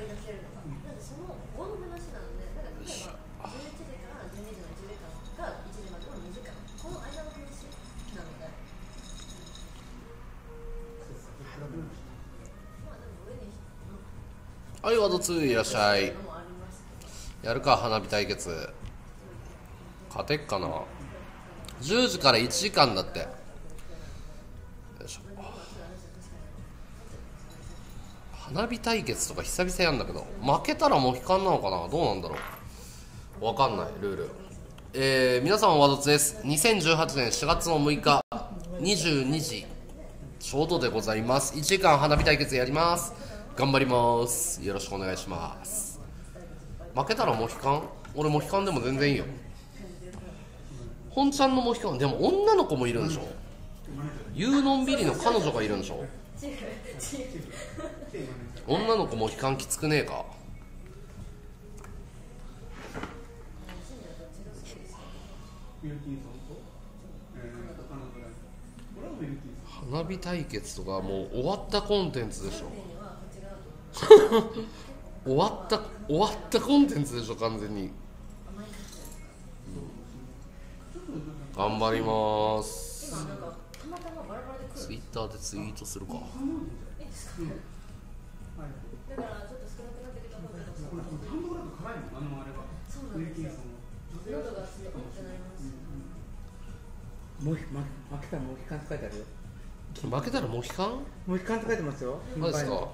借りが来てるのか、なんでその後の話なので、だから例えば11時から12時の1時間が1時までの2時間、この間の休止なので、まあでも上にはい、ワード2いらっしゃい。やるか、花火対決。勝てっかな。10時から1時間だって。よいしょ。花火対決とか久々やんだけど、負けたらモヒカンなのかな、どうなんだろう。わかんない、ルール。皆さんワード2です。2018年4月の6日、22時、ちょうどでございます。1時間花火対決やります。頑張ります。よろしくお願いします。負けたらモヒカン？俺モヒカンでも全然いいよ。本ちゃんのモヒカン、でも女の子もいるんでしょ。ユーノンビリの彼女がいるんでしょ。女の子モヒカンきつくねえか。花火対決とかもう終わったコンテンツでしょ。終わったコンテンツでしょ、完全に。頑張ります。ツイッターでツイートするか。負けたらモヒカン？モヒカンって書いてますよ。マジですか？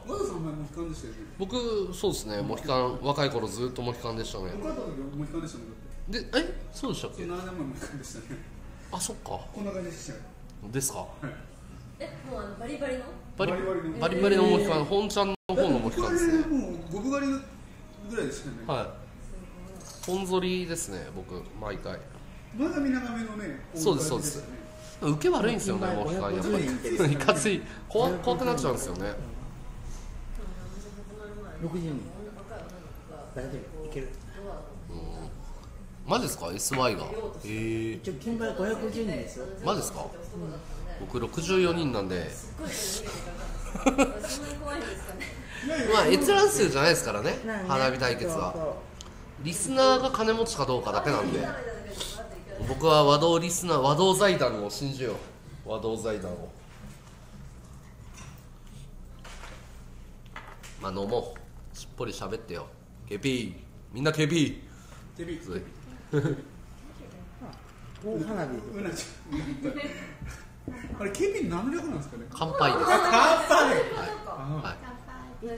僕、そうですね、モヒカン、若い頃ずっとモヒカンでしたね。で、え、そうでしたっけ？あ、そっか。こんな感じでしたよ。ですか？え、もうバリバリの？バリバリのモヒカン、本ちゃんの方のモヒカンですね。もうゴブ狩りぐらいでしたね。はい。本ぞりですね、僕毎回。まだ見長めのね。そうですそうです。受け悪いんですよね、モヒカンやっぱり。いかつい、怖くなっちゃうんですよね。60人。大丈夫、いける。マジですか、SY が。一応金杯550人ですよ。マジですか。僕64人なんで。まあ閲覧数じゃないですからね、花火対決は。リスナーが金持ちかどうかだけなんで。僕は和道リスナー、和道財団を信じよう。和道財団を。まあ飲もう。しっぽり喋ってよ。KP、みんな KP。KP。あれケビン何略なんですかね。乾杯で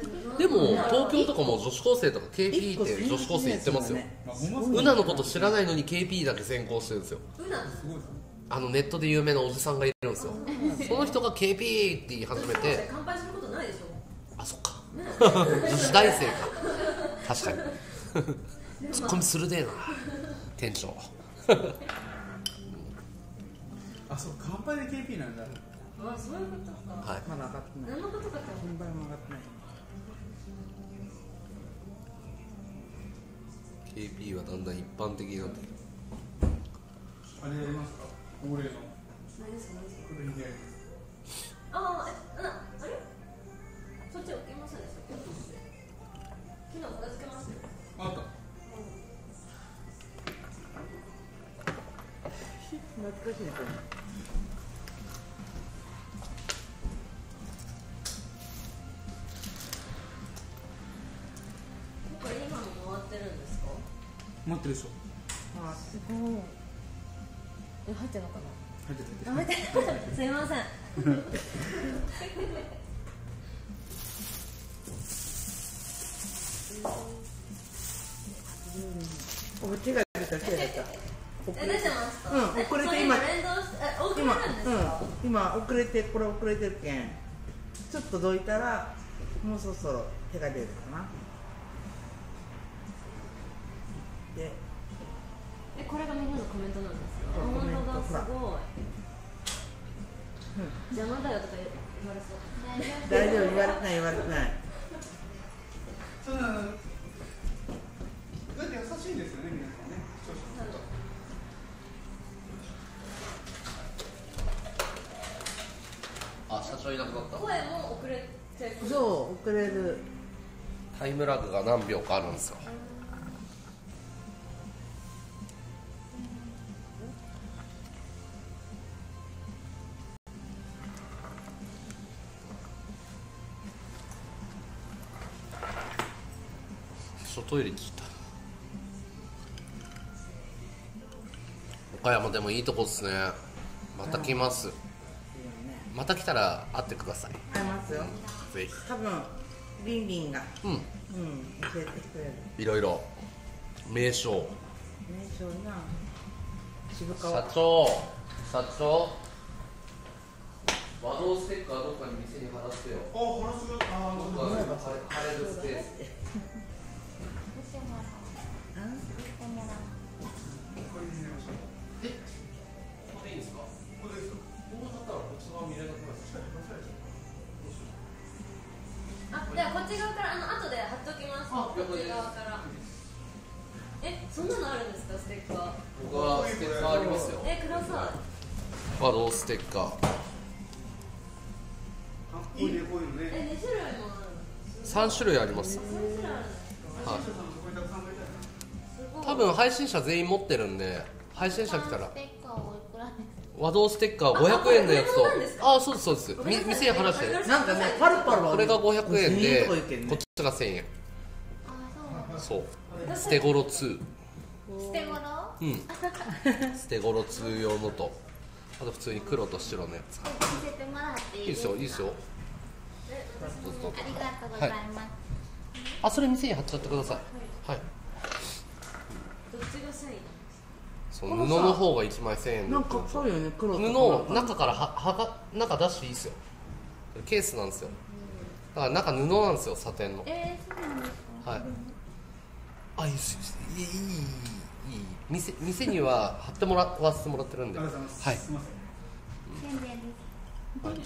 す。でも東京とかも女子高生とか KP って女子高生言ってますよ。うなのこと知らないのに KP だけ先行してるんですよ。あのネットで有名なおじさんがいるんですよ。その人が KP って言い始めて。乾杯することないでしょ。あ、そっか。女子大生か。確かに。ツッコミするでな。店長。あ、そう、乾杯で KP なんだ。あ、そういうことか。はい。まだ上がってない。何のことかと。乾杯も上がってない。KP はだんだん一般的になってる。あれやりますか？恒例の。何ですか？何ですか？ああ、あれ？そっち置きませんでしたっけ？昨日片付けます。あった。懐かしいね、これ。持ってるでしょ。あ、すごい。え、入ってるのかな。入ってる。すみません。お手が出た、手が出た。出てますか。うん、遅れて今。今遅れて、これ遅れてるけん。ちょっとどいたら、もうそろそろ手が出るかな。え、これがみんなのコメントなんですよ。コメントがすごい。邪魔だよとか言われそう。大丈夫、言われない、言われない。そうなの。だって優しいんですよね、皆さんね。あ、社長いなくなった。声も遅れてる。そう、遅れる。タイムラグが何秒かあるんですよ。トイレ聞いた。岡山でもいいとこですね。また来ます。また来たら会ってください。会いますよ。ぜひ。多分リンリンが教えてくれる。いろいろ名称。名称な。渋川。社長。和道ステッカーどっかに店に貼らせてよ。あ、貼らせよ。貼れるスペース。じゃあこっち側から後で貼っときます。こっち側から。そんなのあるんですか、ステッカー？僕はステッカーありますよ。ください。和道ステッカー。いいね、こういうのね。2種類もある。3種類あります。多分配信者全員持ってるんで、配信者来たら和道ステッカー500円のやつと、あ、そうですそうです、店に話して、なんかね、パルパルはこれが500円でこっちが1000円。そう、捨て頃2、捨て頃2用のと、あと普通に黒と白のやつ。いいですよ、いいですよ。ありがとうございます。あ、それ店に貼っちゃってください。はい。どっちが1000円？そう、布の方が1枚1000円。なんかそうよね、黒と。布を中から中出していいですよ。ケースなんですよ。だから中布なんですよ、サテンの。そうなんですか。はい。あ、いいですいいいい。店には貼ってもらわせてもらってるんで。はい。すみません。宣伝です。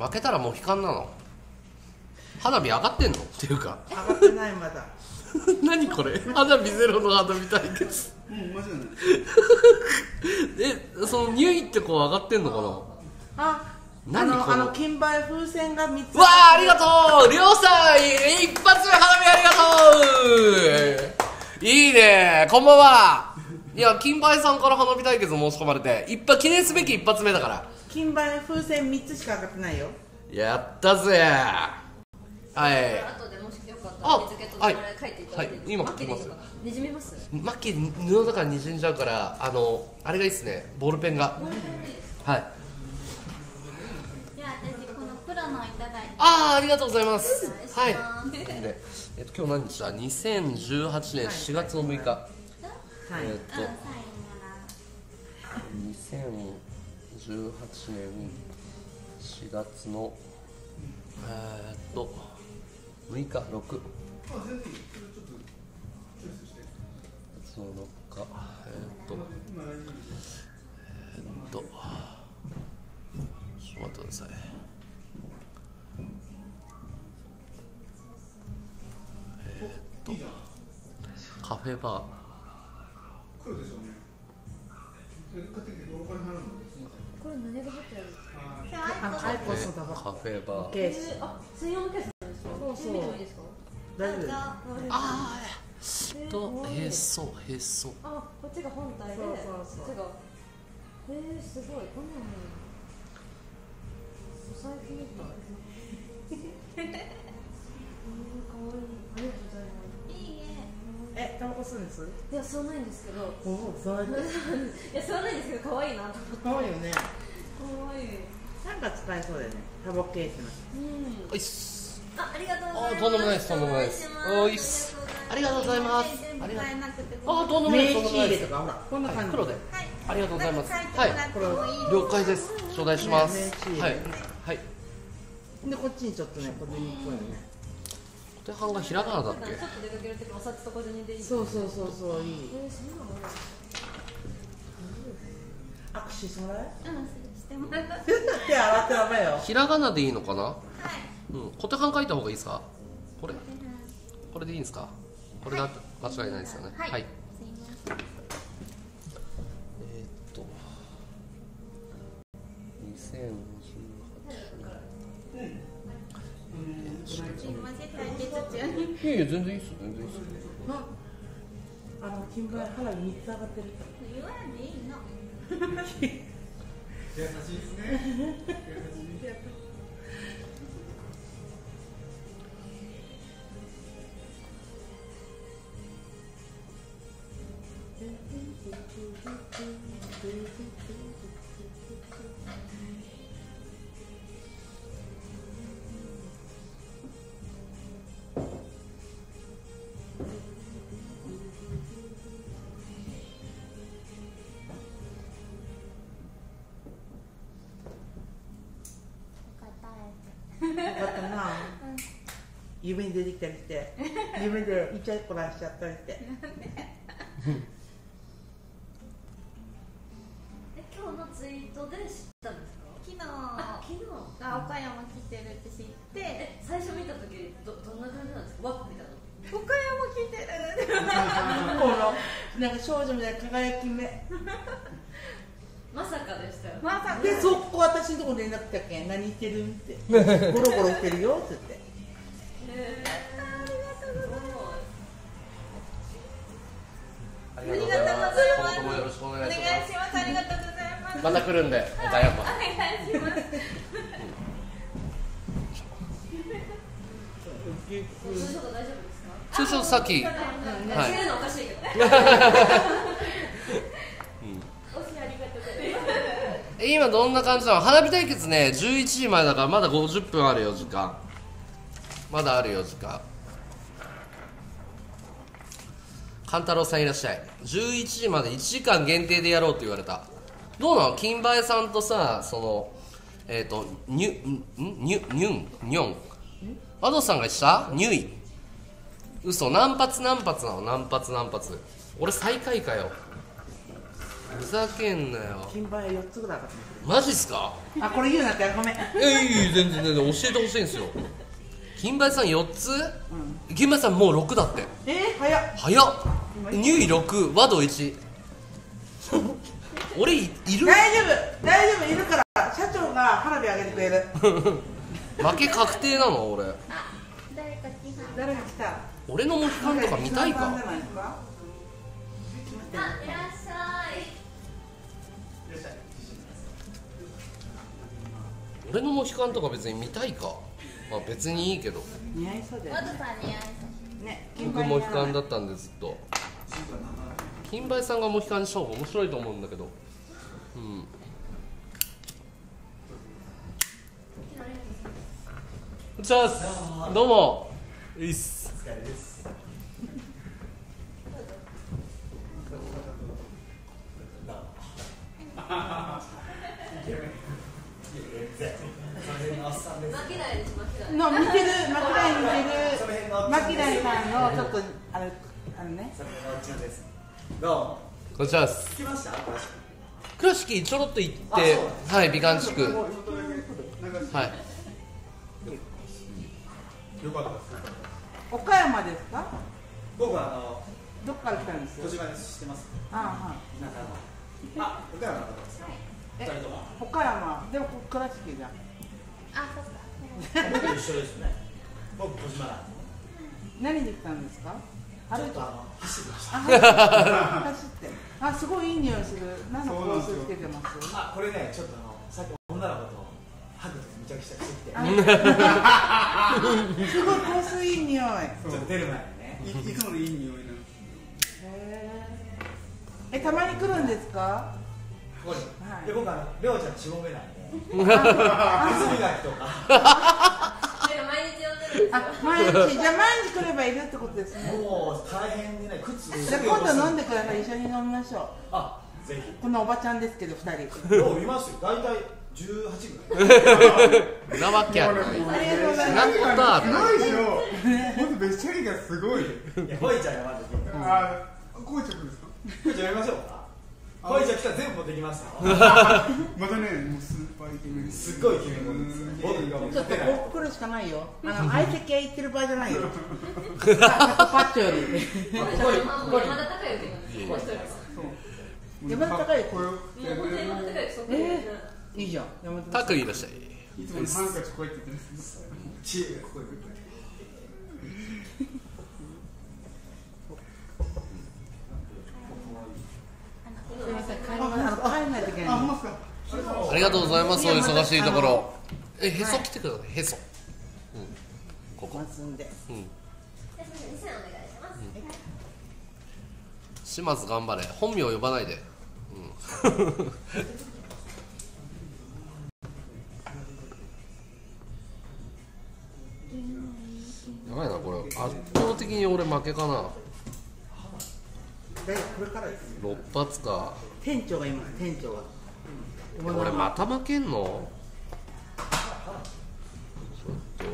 負けたらもう悲観なの。花火上がってんのっていうか上がってない、まだ。何これ、花火ゼロの花火対決。マジでない。そのニュイってこう上がってんのかな。あの金梅風船が3つ。わあ、ありがとう。りょうさん、一発目花火ありがとう。いいね、こんばんは。いや、金梅さんから花火対決申し込まれて、記念すべき一発目だから、金梅風船3つしか上がってないよ。やったぜ。はい、後でもしよかったら日付と名前書いていただいて。今書きます。にじみます？マッキー布だからにじんじゃうから、あれがいいっすね、ボールペンが。はい。じゃあ私このプラのいただいて。ああ、ありがとうございます。はい。今日何日だ？2018年4月の6日。2018年4月の6日。ちょっと待ってください。カフェバー。黒でしょうね。それ買ってきてどこから払うの？これ何が入ってるんですか？アイコスのカフェバー。ケース。あ、専用のケースなんですか？そうそう。大丈夫です。ああ、へそ。あ、こっちが本体で、こっちが。すごい。こんなの。お財布みたい。可愛い。ありがとうございます。タバコ吸うんです？いや、吸わないんですけど。吸わないんですけど、可愛いな。可愛いよね。可愛い。なんか使えそうだよね、タバコケースの。おいっす。あ、ありがとうございます。とんでもないです、とんでもないです。おいっす。ありがとうございます。あ、とんでもないです。こんな感じ。黒で。ありがとうございます。はい。了解です。頂戴します。はい。はい。で、こっちにちょっとね、これにこうよね。小手半がひらがなだっけ？ちょっと出かけるときお札と小銭でいい。そう、いい。握手してもらえ？してもらえます。手洗ってやばいよ。ひらがなでいいのかな？はい。小手半書いた方がいいですか？これでいいんですか？これだと間違いないですよね。はい。いやいや、全然いいっす、全然いいっす。金払い花火3つ上がってる。言わんでいいの。優しいですね。優しい。夢に出てきたりして、夢でイチャコラしちゃったりして。今日のツイートで知ったんですか？昨日が岡山来てるって知って、最初見たときどんな感じなんですか？わっみたいな。岡山来てる。なんか少女みたいな輝き目。まさかでしたよ。まさか。でそこ私のとこ連絡来たけん、何言ってるって。ゴロゴロしてるよって言って。また来るんで、お願いします。昼食先。今どんな感じなの？花火対決ね、11時前だからまだ50分あるよ時間。まだあるよ時間。勘太郎さんいらっしゃい。11時まで1時間限定でやろうと言われた。どうなの？金バエさんとさ、そのニュンアドさんがしたニュイ。嘘、何発なの？何発。俺最下位かよ。ふざけんなよ。金バエ4つぐらいあった。マジっすか？あ、これ言うなってごめん。全然教えてほしいんですよ。金バエさん4つ？金バエさんもう6だって。早っ。ニュイ6、ワド1。俺いる？大丈夫いるから。社長が花火あげてくれる。負け確定なの俺。誰か来た。俺のモヒカンとか見たいか。あ、いらっしゃい。俺のモヒカンとか別に見たいか。まあ別にいいけど。似合いそうだよね。僕モヒカンだったんでずっと。金バエさんがモヒカンにした方が面白いと思うんだけど。うん。チャンス。どうも。ういっす。お疲れです。マキダイさんのちょっとあのね。どうこんにちは。着きました。倉敷ちょろっと行って、はい、美観地区。はい。よかったです。岡山ですか？僕はどっから来たんですよ。島根してます。あ、岡山の方です。二人とも。岡山、でも倉敷じゃん。あ、そっか。僕一緒ですね。僕小島なんです。何で来たんですか？ちょっと走ってました。あ、すごいいい匂いする。何の香水つけてます？あ、これね、ちょっとさっき女の子とハグとめちゃくちゃしてきて。すごい香水いい匂い。ちょっと出る前にね。いつものいい匂いなんです。たまに来るんですか？ここに。で、僕りょうちゃん絞めないんで。靴磨きとか。毎日来ればいるってことですね。もう大変でね、靴。じゃあ今度飲んでください。一緒に飲みましょう。あ、ぜひ。こんなおばちゃんですけど2人。どう見ますよ。大体18ぐらい。なわけある。なんとだ。ないでしょ。本当ベシャリがすごい。こいちゃんやまず。あ、こいちゃんですか。こいちゃんやりましょうか。こいちゃん来たら全部持ってきますよ。またね、もうスーパーイケメン。すっごいイケメンです。ちょっと僕来るしかないよ。相席へ行ってる場合じゃないよ。パッチョより。山田孝之。いいじゃん。タクいらっしゃい。いつもハンカチこうやって言ってるんです。知恵がこうやって言ってる。ありがとうございます。お忙しいところ。へそ来てください。へそ。ここ。島津頑張れ。本名を呼ばないで。やばいなこれ。圧倒的に俺負けかな。6発か。店長が今店長が。俺また負けんの？ちょっと。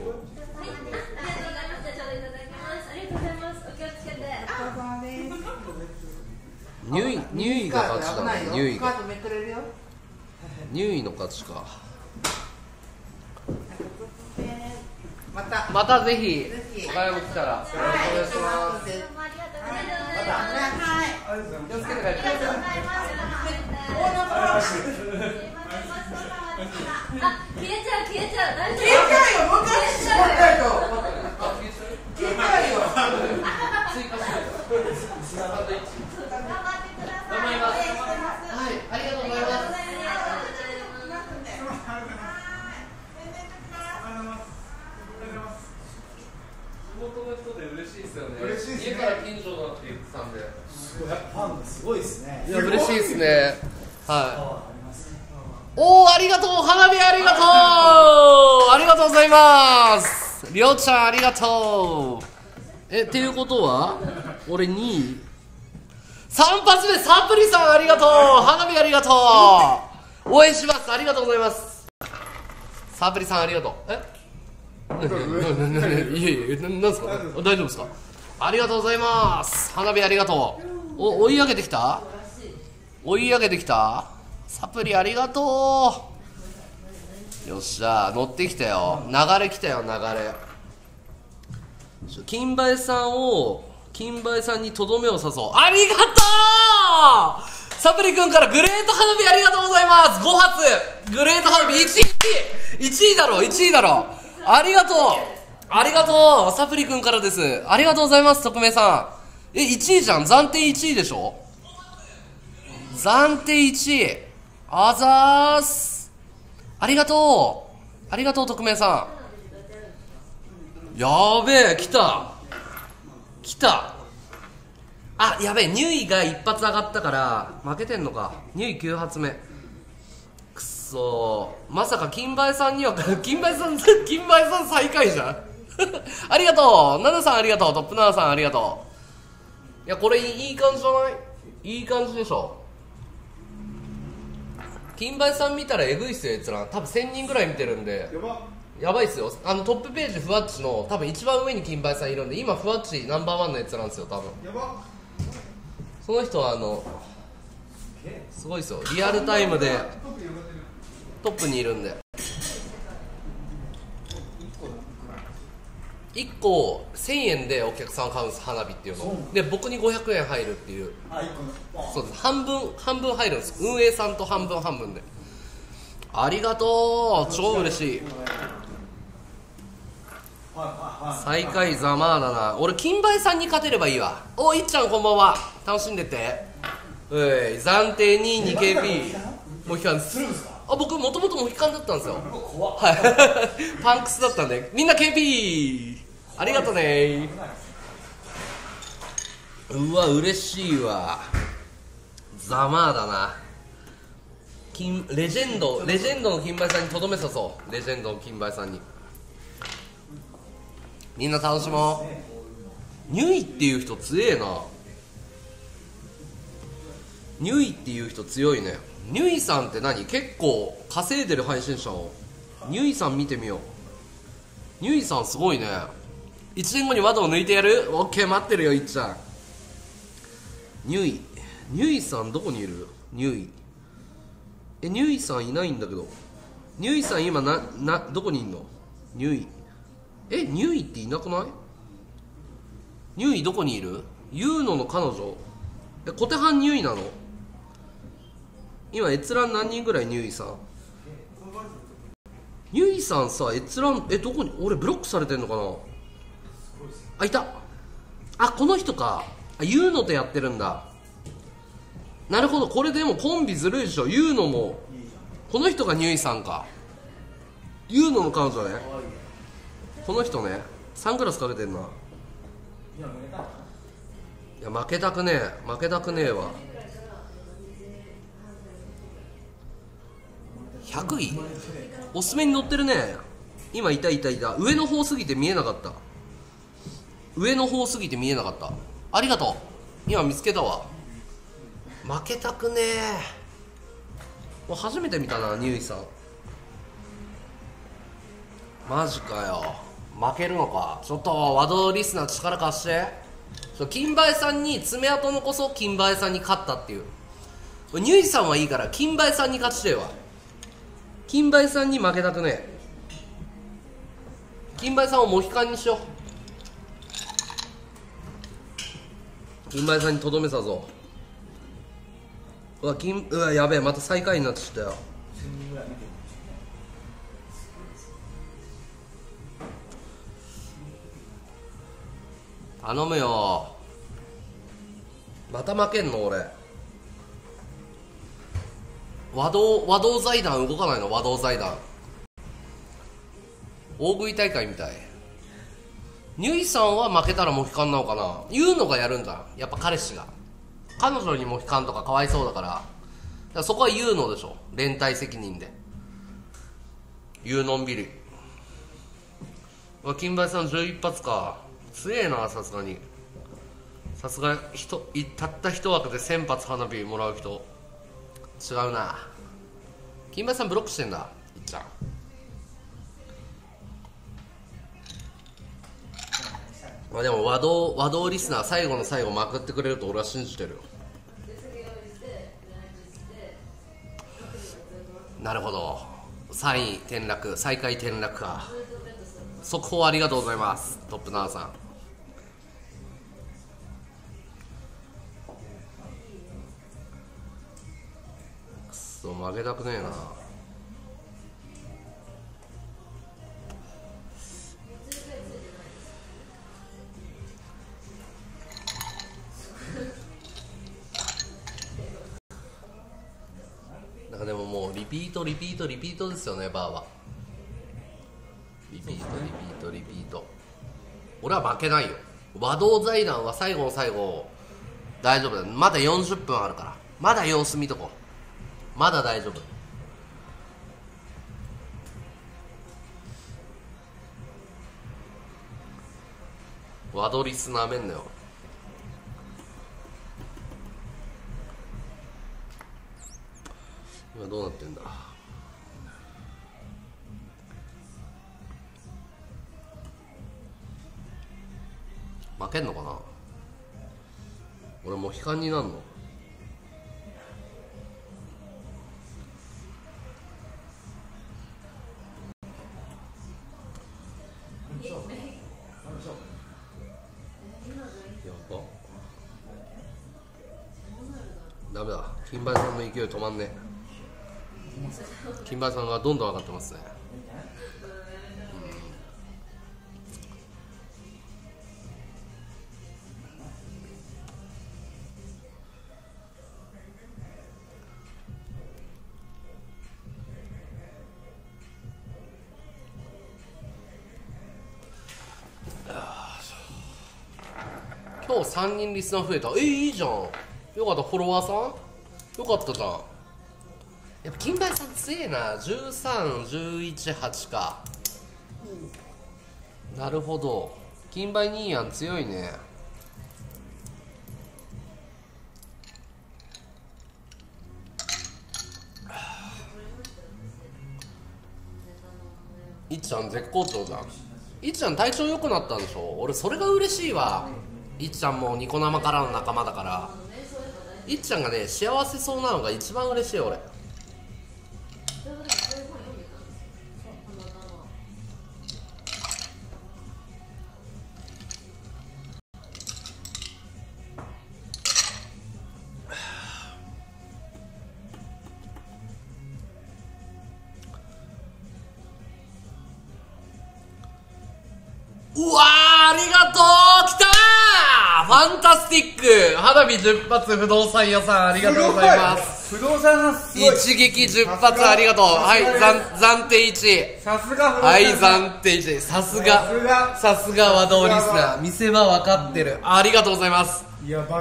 ニューイが勝ちだね。ニューイの勝ちか。またぜひ岡山来たらよろしくお願いします。はい、ありがとうございます。地元の人で嬉しいですよね。嬉しいですね。家から近所だって言ってたんで。すごいファンすごいですね。いや嬉しいですね。はい。おおありがとう花火ありがとうありがとうございます。りょうちゃんありがとう。っていうことは俺2位。3発目サプリさんありがとう花火ありがとう応援しますありがとうございます。サプリさんありがとう。いやなんすか大丈夫ですかありがとうございます花火ありがとうお追い上げてきた追い上げてきたサプリありがとうよっしゃ乗ってきたよ流れきたよ流れ金梅さんにとどめを刺そうありがとうサプリ君からグレート花火ありがとうございます5発グレート花火1位だろありがとうありがとうサプリ君からです。ありがとうございます、特命さん。1位じゃん暫定1位でしょ暫定1位。あざーす。ありがとう、特命さん。やーべえ、来た。あ、やべえ、ニューイが一発上がったから、負けてんのか。ニューイ9発目。くそーまさか金梅さん最下位じゃんありがとうナナさんありがとうトップナナさんありがとういやこれいい感じじゃないいい感じでしょ金梅さん見たらエグいっすよ閲覧多分1000人ぐらい見てるんでやばいっすよトップページふわっちの多分一番上に金梅さんいるんで今ふわっちナンバーワンの閲覧ですよ多分やばその人はすごいですよリアルタイムでトップにいるんで1個1000円でお客さんを買うんです花火っていうので僕に500円入るっていうそうです半分入るんです運営さんと半分でありがとう超嬉しい最下位ざまあだな俺金梅さんに勝てればいいわおいっちゃんこんばんは楽しんでって暫定2位に KP モヒカンです僕もともとモヒカンだったんですよはいパンクスだったんでみんな KP ありがとうねうわ嬉しいわざまあだなレジェンドの金梅さんにとどめさそうレジェンドの金梅さんにみんな楽しもうニュイっていう人強えなニュイっていう人強いねニュイさんって何結構稼いでる配信者をニュイさん見てみようニュイさんすごいね1年後に窓を抜いてやるオッケー待ってるよいっちゃんニュイさんどこにいるニュイさんいないんだけどニュイさん今どこにいんのニュイっていなくないニュイどこにいるユーノの彼女コテハンニュイなの今閲覧何人ぐらいニューイさんゆいさんさ、閲覧、どこに俺ブロックされてんのかな。あ、いた。あ、この人か。あ、ユーノとやってるんだ。なるほど。これでもコンビずるいでしょ。ユーノもこの人がニュイさんか。ユーノの彼女ね、この人ね。サングラスかけてんな。いや、負けたくねえ、負けたくねえわ。100位おすすめに乗ってるね。今いたいたいた。上の方すぎて見えなかった。上の方すぎて見えなかった。ありがとう。今見つけたわ。負けたくねえ。初めて見たな、ニューイさん。マジかよ。負けるのか。ちょっと和道リスナー力貸して。金馬屋さんに爪痕残そう。金馬屋さんに勝ったっていう。ニューイさんはいいから、金馬屋さんに勝ちてえわ。金馬屋さんに負けたくねえ。金馬屋さんをモヒカンにしよう。金馬屋さんにとどめさぞ。うわ、うわ、やべえ、また最下位になっちゃったよ。頼むよ。また負けんの俺。和道財団動かないの。和道財団大食い大会みたい。ニュイさんは負けたらモヒカンなのかな。ユーノがやるんだ。やっぱ彼氏が、彼女にモヒカンとかかわいそうだから。だからそこはユーノでしょ。連帯責任でユーノンビリ。うわ、金馬さん11発か。強えな。さすがに、さすがたった1枠で1000発花火もらう人違うな。金馬さんブロックしてんだ。いっちゃんまあでも和道リスナー最後の最後まくってくれると俺は信じてるよ。なるほど。3位転落、最下位転落か。速報ありがとうございます、トップナーさん。負けたくねえな。なんかでももうリピートですよね。バーはリピート。俺は負けないよ。和道財団は最後の最後大丈夫だよ。まだ40分あるから、まだ様子見とこう。まだ大丈夫。ワドリスなめんなよ。今どうなってんだ。負けんのかな。俺もう悲観になるの。ダメだ。金馬さんの勢い止まんね。金馬さんがどんどん上がってますね。今日3人リスナー増えた。いいじゃん。よかった、フォロワーさんよかったじゃん。やっぱ金馬さん強えな。13、11、8か、うん、なるほど。金馬兄やん強いね。いっちゃん絶好調じゃん。いっちゃん体調良くなったんでしょ。俺それが嬉しいわ。いっちゃんもニコ生からの仲間だから、いっちゃんがね幸せそうなのが一番嬉しい俺。うわー、ありがとう、来たー、ファンタスティック花火10発不動産屋さん、ありがとうございます。不動産すごい、一撃10発ありがとう。はい、暫定1位、さすが不動産、はい、暫定1位、さすが、さすが和道リスナー、見せ場分かってる、ありがとうございます。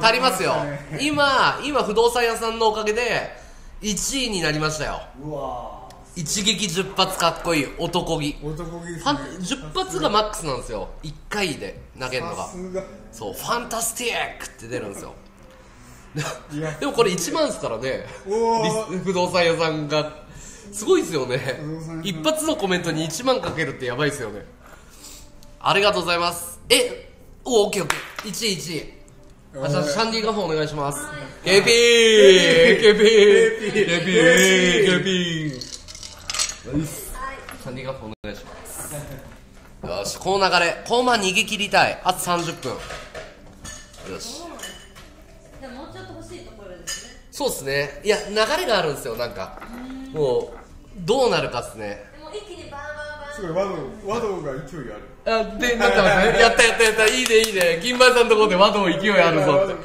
足りますよ、今不動産屋さんのおかげで1位になりましたよ。うわー、一撃10発かっこいい男気、10発がマックスなんですよ、1回で投げるのが。そう、ファンタスティックって出るんですよ。でもこれ1万ですからね、不動産屋さんがすごいですよね。一発のコメントに1万かけるってやばいですよね。ありがとうございます。えお、オッケーオッケー、1位1位、あ、じゃあシャンディーガフォンお願いします。ケピーケピーケピーケピー、サンディーガフォンお願いします。よし、この流れ後半逃げ切りたい。あと30分、よし、でももうちょっと欲しいところですね。そうですね、いや流れがあるんですよ、なんかもうどうなるかっすね。でも一気にバーバーバー、すごい、和道が勢いある、あでなってますね。やったやったやった、いいねいいね、銀馬さんのところで和道勢いあるぞっ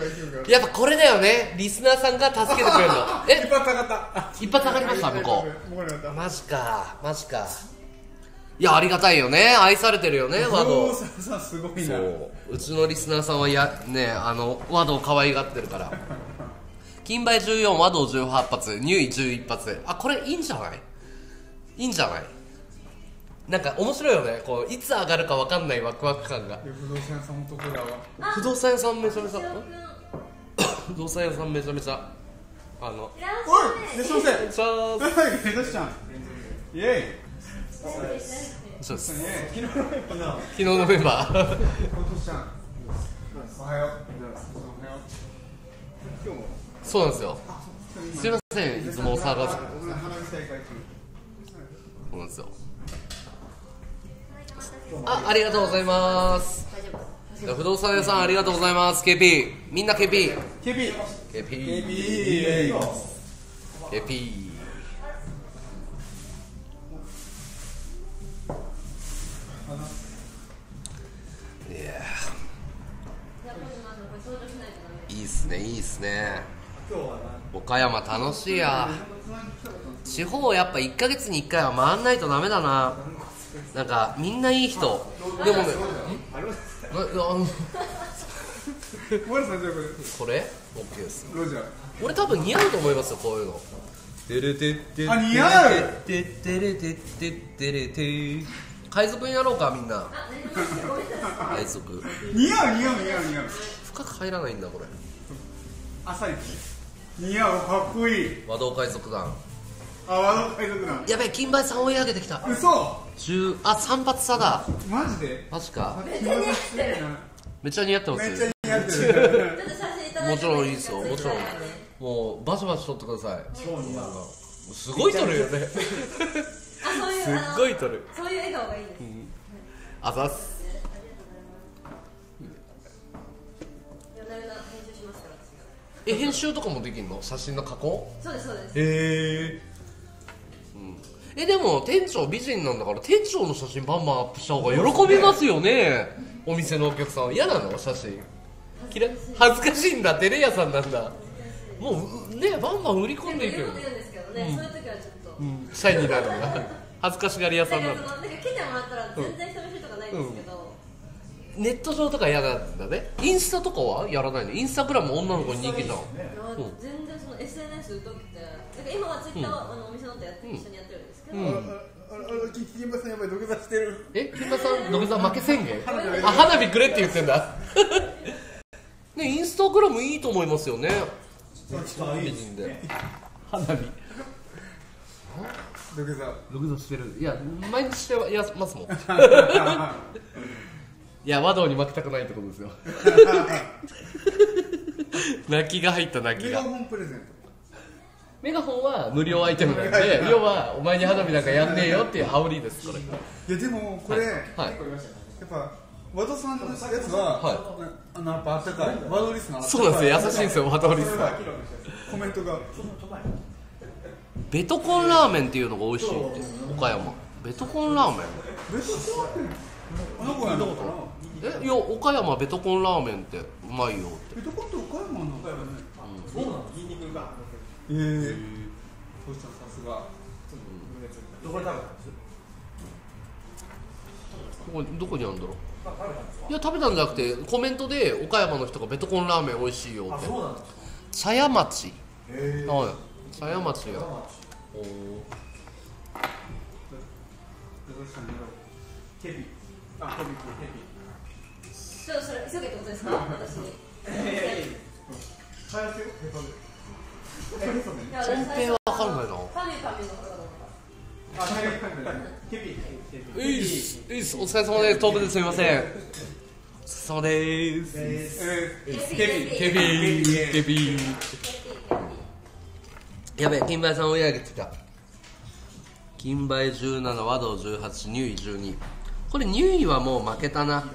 て。やっぱこれだよね、リスナーさんが助けてくれるの。え、一発上がった、一発上がりました、向こう。マジか、マジか。いや、ありがたいよね、愛されてるよね、和道。すごいな。うちのリスナーさんはね、和道可愛がってるから。金梅14、和道18発、ニュイ11発。あ、これいいんじゃない？いいんじゃない？なんか面白いよね、こういつ上がるかわかんないワクワク感が。不動産屋さん男だわ。不動産屋さんめちゃめちゃ。不動産屋さんめちゃめちゃ。いらっしゃいませ。いらっしゃいませ。イエイ。そうです。昨日のメンバー。おはよう。そうなんですよ。すみません、いつもお騒がせ。そうなんですよ。あ、ありがとうございます。不動産屋さんありがとうございます。KP、みんな KP。KP。KP。KP。いいっすね、いいっすね。岡山楽しいや。地方やっぱ1ヶ月に1回は回んないとダメだな。なんかみんないい人。でもね。これ OK です。俺多分似合うと思いますよ、こういうの。あ、似合う。海賊になろうか、みんな。海賊似合う似合う似合う似合う。深く入らないんだ、これ。浅い似合う、かっこいい。和道海賊団、あ、和道海賊団。やべえ、金梅さん追い上げてきた。嘘。あ、3発差だ。マジで。マジか。めっちゃ似合ってます。もちろんいいですよ、もちろん。もうバシバシ撮ってください。すごい撮るよね。すっごい撮る。そういう笑顔がいいです。あざっす。え、編集とかもできるの？写真の加工？そうですそうです。へえ。え、でも店長美人なんだから、店長の写真バンバンアップした方が喜びますよね。お店のお客さんは嫌なの？写真恥ずかしいんだ。テレ屋さんなんだ。もうね、バンバン売り込んでいくよ。そういう時はちょっとシャイになるのが恥ずかしがり屋さんなんだ。来てもらったら全然寂しいとかないんですけど、ネット上とか嫌なんだね。インスタとかはやらないの？インスタグラム女の子に人気じゃん。全然その SNS 疎くて、今はツイッターはお店のと一緒にやってるんですけど。金馬さんやっぱり土下座してる。え、金馬さん土下座負け宣言。あ、花火くれって言ってんだ。ね、インスタグラムいいと思いますよね。美人で花火。土下座土下座してる。いや、毎日してやますもん。いや、和道に負けたくないってことですよ。泣きが入った、泣きが。メガホンプレゼント。メガホンは無料アイテムなんで、要はお前に花火なんかやんねえよっていう羽織りです、これ。いや、でもこれ、やっぱ和道さんのやつは、やっぱあったかい。和道リスナー。そうなんですよ、優しいんですよ、和道リスナー。コメントが。ベトコンラーメンっていうのが美味しいって、岡山。ベトコンラーメン。名古屋のことな。え、いや、岡山ベトコンラーメンってうまいよって。ベトコンって岡山の。岡山ね。そうなの。ニンニクが。ええ。トシちゃんさすが。どこで食べたんですか。ここどこにあるんだろう。いや食べたんじゃなくてコメントで岡山の人がベトコンラーメン美味しいよって。あ、そうなんですか。狭山町。ええ。はい。狭山町や。おお。ケビ。あ、ケビ君。ちょっとそれ急げってことですか？私に。返すよ。全編わかんないな。お疲れ様です。トークですみません。お疲れ様です。ケビ。やべ、金梅さん追い上げてた。金梅17、和道18、ニューイ12。これニューイはもう負けたな。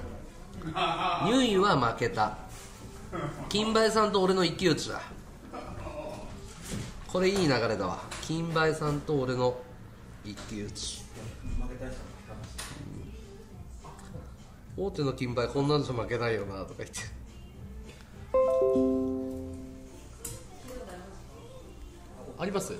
ニューイは負けた。金梅さんと俺の一騎打ちだ。これいい流れだわ。金梅さんと俺の一騎打ち。大手の金梅こんなんじゃ負けないよなとか言って。あります。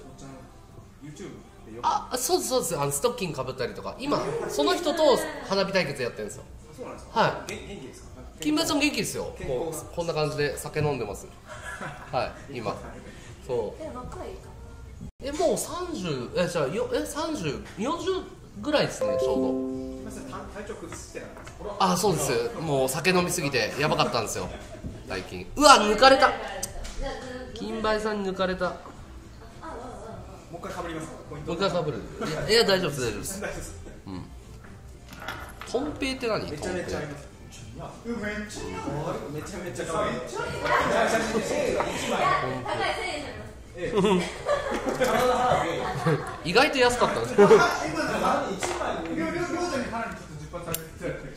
あ、そうですそうです。ストッキングかぶったりとか、今その人と花火対決やってるんですよ。そうなんですか。はい。元気ですか。金梅ちゃん元気ですよ。もうこんな感じで酒飲んでます。はい。今。そう。え、若い。え、もう30、え、じゃあよ、え、30、40ぐらいですね、ちょうど。体調崩してないですか。あ、そうです。もう酒飲みすぎてやばかったんですよ。最近。うわ、抜かれた。金梅さんに抜かれた。もう一回かぶりますか。もう一回かぶる。いや大丈夫です大丈夫です。うん。トンペイって何？めちゃめちゃあります。めちゃめちゃ可愛い。意外と安かったんですよ。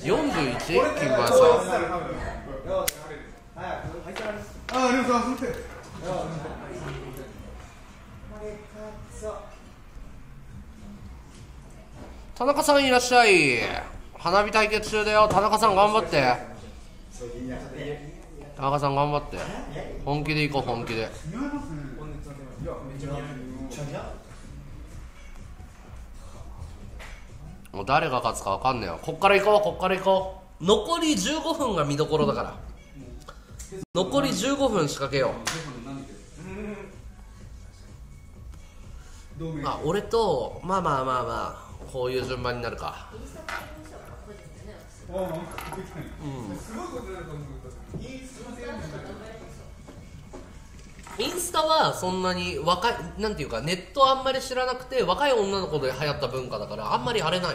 41金馬さん。ありがとうございます。田中さんいらっしゃい。花火対決中だよ、田中さん頑張って。田中さん頑張って。本気でいこう、本気で。もう誰が勝つかわかんねえよ。こっから行こう、こっから行こう。残り15分が見どころだから。残り15分仕掛けよう。あ、俺と、まあ、こういう順番になるか。インスタはそんなに若い、なんていうか、ネットあんまり知らなくて若い女の子で流行った文化だからあんまり荒れない。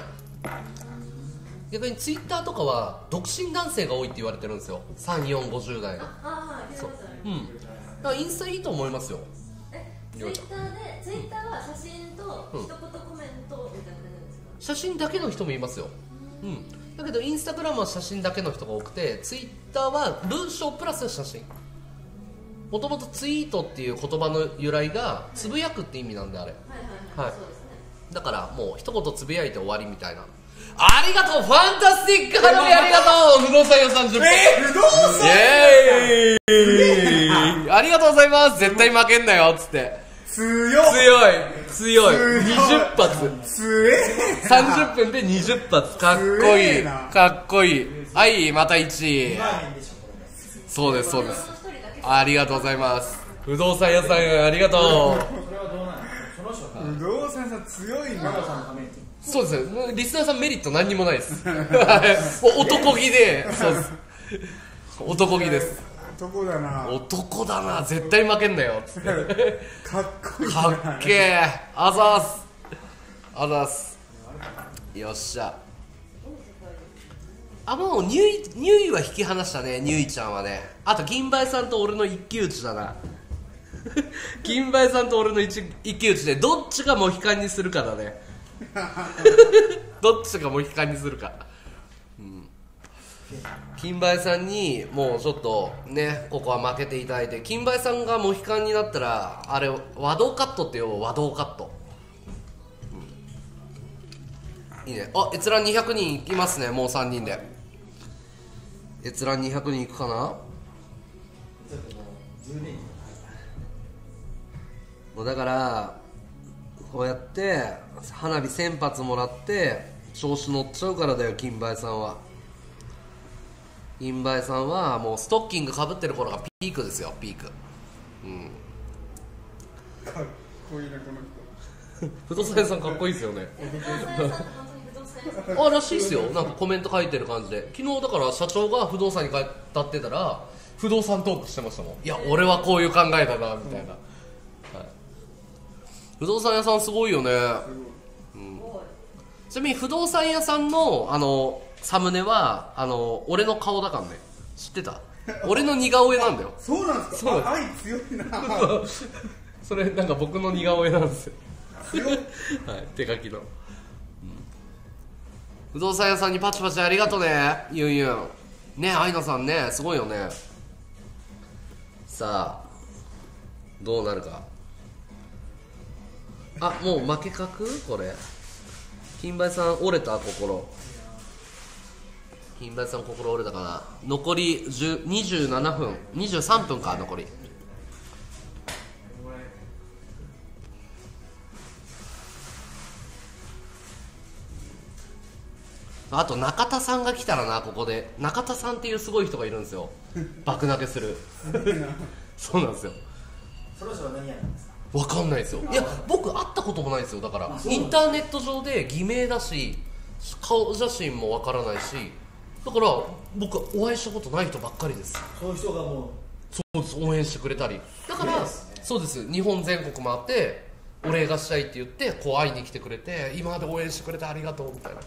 逆にツイッターとかは独身男性が多いって言われてるんですよ、3450代の。だからインスタいいと思いますよ。ツイッターで、ツイッターは写真と一言コメントみたいな感じなんですか。写真だけの人もいますよ。だけどインスタグラムは写真だけの人が多くて、ツイッターは文章プラス写真。もともとツイートっていう言葉の由来がつぶやくって意味なんで、あれだからもう一言つぶやいて終わりみたいな。ありがとう、ファンタスティック花火ありがとう。不動産屋30分、不動産イエーイありがとうございます。絶対負けんなよっつって、強い20発30分で20発、かっこいいかっこいい。はい、また1位。そうですそうです、ありがとうございます。不動産屋さんありがとう。不動産屋さん強いな。そうです、リスナーさんメリット何にもないです。男気で、そうです、男気です。男だな、絶対負けんなよっつって。かっこいいな。かっけえ。あざーすあざーす。よっしゃ。あ、もうニューイは引き離したね。ニューイちゃんはね。あと銀梅さんと俺の一騎打ちだな。銀梅さんと俺の一騎打ちでどっちがモヒカンにするかだね。どっちがモヒカンにするか。金梅さんにもうちょっとね、ここは負けていただいて、金梅さんがモヒカンになったらあれ和道カットって呼ぼう。和道カット、いいね。あ、閲覧200人いきますね。もう3人で閲覧200人いくかな。もうだからこうやって花火1000発もらって調子乗っちゃうからだよ。金梅さんは、金梅さんはもうストッキングかぶってる頃がピークですよ。ピーク。うん。かっこいいなこの人。不動産屋さんかっこいいですよね。あ、らしいですよ。なんかコメント書いてる感じで、昨日だから社長が不動産に立ってたら不動産トークしてましたもん。いや俺はこういう考えだなみたいな、うん、はい、不動産屋さんすごいよね。うん、ちなみに不動産屋さんのサムネは俺の顔だからね。知ってた？俺の似顔絵なんだよ。そうなんですか。愛強いな。それなんか僕の似顔絵なんですよ。はい、手書きの、うん、不動産屋さんにパチパチありがとうね。ゆんゆんね、アイナさんね、すごいよね。さあどうなるか。あ、もう負け確。これ金梅さん折れた。心、金梅さん心折れたかな。残り27分23分か。残りあと中田さんが来たらな。ここで中田さんっていうすごい人がいるんですよ。爆投げする。そうなんですよ。そろそろ何やるんですか。わかんないですよ。いや僕会ったこともないですよ。だからインターネット上で偽名だし顔写真もわからないし、だから僕お会いしたことない人ばっかりです。そういう人がもうそうです、応援してくれたり。だから、ね、そうです。日本全国回ってお礼がしたいって言ってこう会いに来てくれて、今まで応援してくれてありがとうみたいな。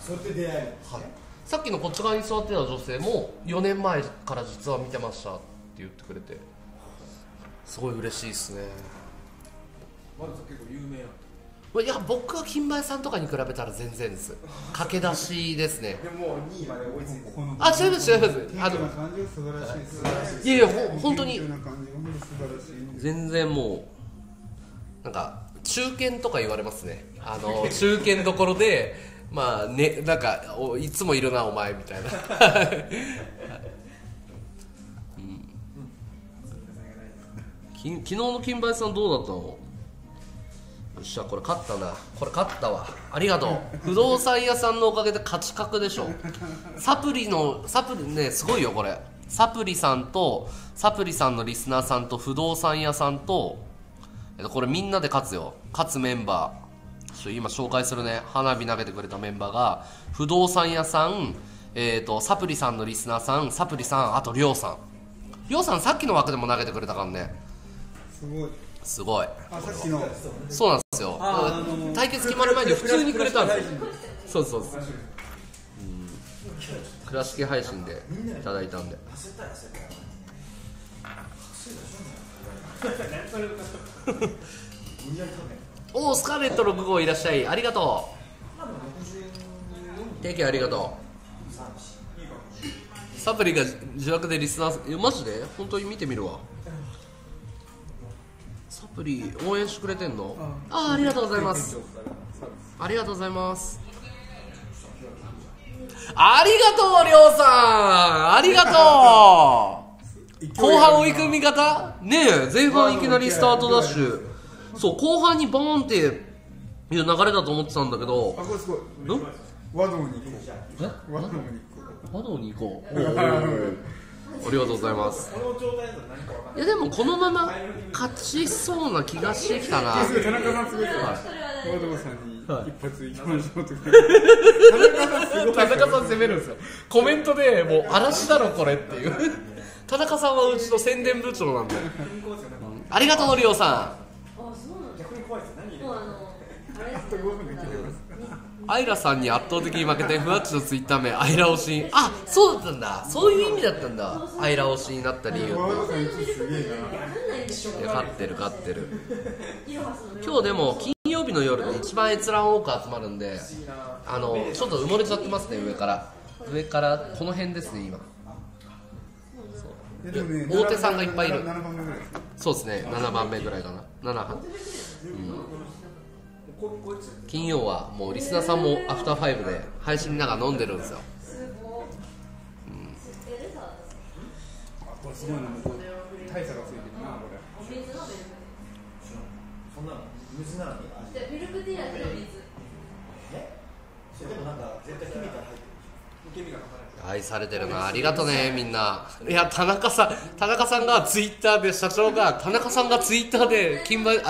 それで出会えるんですね。はい、さっきのこっち側に座ってた女性も4年前から実は見てましたって言ってくれて、すごい嬉しいですね。まだ結構有名やん。いや僕は金梅さんとかに比べたら全然です。駆け出しですね。でも2位まで追いついて。あ、違います違います。いやいや本当に全然もうなんか中堅とか言われますね。中堅どころでまあね、なんかいつもいるなお前みたいな。昨日の金梅さんどうだったの？よっしゃこれ勝ったな。これ勝ったわ。ありがとう。不動産屋さんのおかげで勝ち確でしょ。サプリね、すごいよこれ。サプリさんのリスナーさんと不動産屋さんとこれみんなで勝つよ。勝つメンバー。今紹介するね。花火投げてくれたメンバーが不動産屋さん、サプリさんのリスナーさん、サプリさん、あとりょうさん。りょうさんさっきの枠でも投げてくれたからね。すごいすごい。あ、さっきのそうなんですよ。対決決まる前に普通にくれたんです。そうそうそう、倉敷配信でいただいたんで。おー、スカーレット6号いらっしゃい。ありがとう。提携ありがとう。サプリが自宅でリスナー、マジで本当に見てみるわ。サプリ応援してくれてんの。ああ、ありがとうございます。ありがとうございます。ありがとうりょうさん、ありがとう。後半追い込み方ねえ、前半いきなりスタートダッシュ。そう、後半にバーンっていう流れだと思ってたんだけど。あ、これすごい。和道に行こう。え？和道に行こう。ありがとうございます。いやでもこのまま勝ちそうな気がしてきたな。田中さんすごい。和道さんに一発いきましょうとか。田中さん攻めるんですよ。コメントでもう嵐だろこれっていう。田中さんはうちの宣伝部長なんで。ありがとうりょうさん。アイラさんに圧倒的に負けてふわっちのツイッター名アイラ推し。あ、そうだったんだ。そういう意味だったんだ。アイラ推しになった理由。勝ってる勝ってる。今日でも金曜日の夜で一番閲覧多く集まるんで、ちょっと埋もれちゃってますね。上からこの辺ですね今。大手さんがいっぱいいる。そうですね、7番目ぐらいかな。7番。金曜はもうリスナーさんもアフターファイブで配信なんか飲んでるんですよ。これすごいな、大差がついてるな、これ。そんなの水なのに味。ミルクティー味の水。え？それでもなんか絶対黄身が入ってるでしょ。愛されてるな、ありがとね、みんな。いや、田中さんがツイッターで、社長が田中さんがツイッターで金梅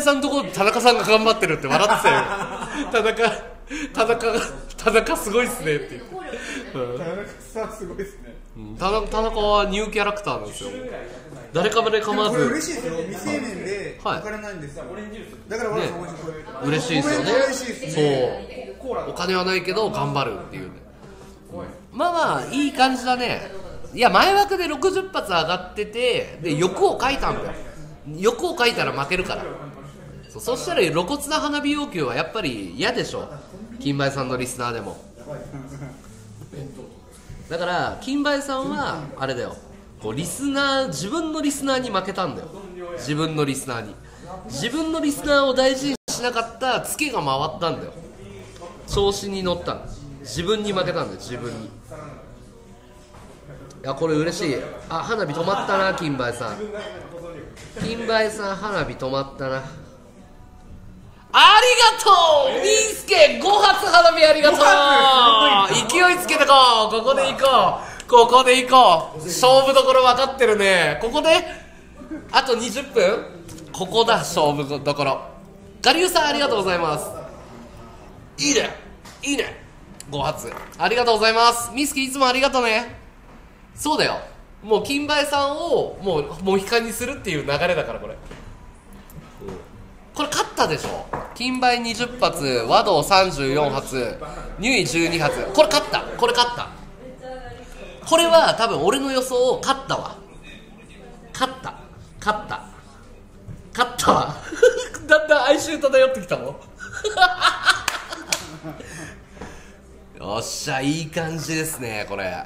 さんのところで田中さんが頑張ってるって笑ってたよ。田中すごいっすねって言って。田中さんすごいっすね。田中はニューキャラクターなんですよ。誰かまで構わず。これ嬉しいですよ。未成年でお金ないんですよ。だから俺も嬉しいですよね。そう。お金はないけど頑張るっていうね。まあまあいい感じだね。いや前枠で60発上がっててで欲を書いたんだよ。欲を書いたら負けるから。そしたら露骨な花火要求はやっぱり嫌でしょ。金梅さんのリスナーでも。だから金梅さんはあれだよ、こうリスナー、自分のリスナーに負けたんだよ。自分のリスナーを大事にしなかったツケが回ったんだよ。調子に乗ったんだ。自分に負けたんだよ、自分に。いやこれ嬉しい。あ、花火止まったな、金梅さん。金梅さん花火止まったな。ありがとう、みーすけ5発花火ありがとう。勢いつけてこう、ここで行こう、ここで行こう。勝負どころ分かってるね。ここであと20分、ここだ勝負どころ。ガリウさんありがとうございます。いいね、いいね、5発ありがとうございます。みーすけいつもありがとうね。そうだよ、もう金梅さんをもう悲観にするっていう流れだから。これ勝ったでしょ。金梅20発、和道34発、ニュイ12発。これ勝った、これ勝った。これは多分俺の予想を勝ったわ。勝ったわ。だんだん哀愁漂ってきたもん。よっしゃ、いい感じですね、これ。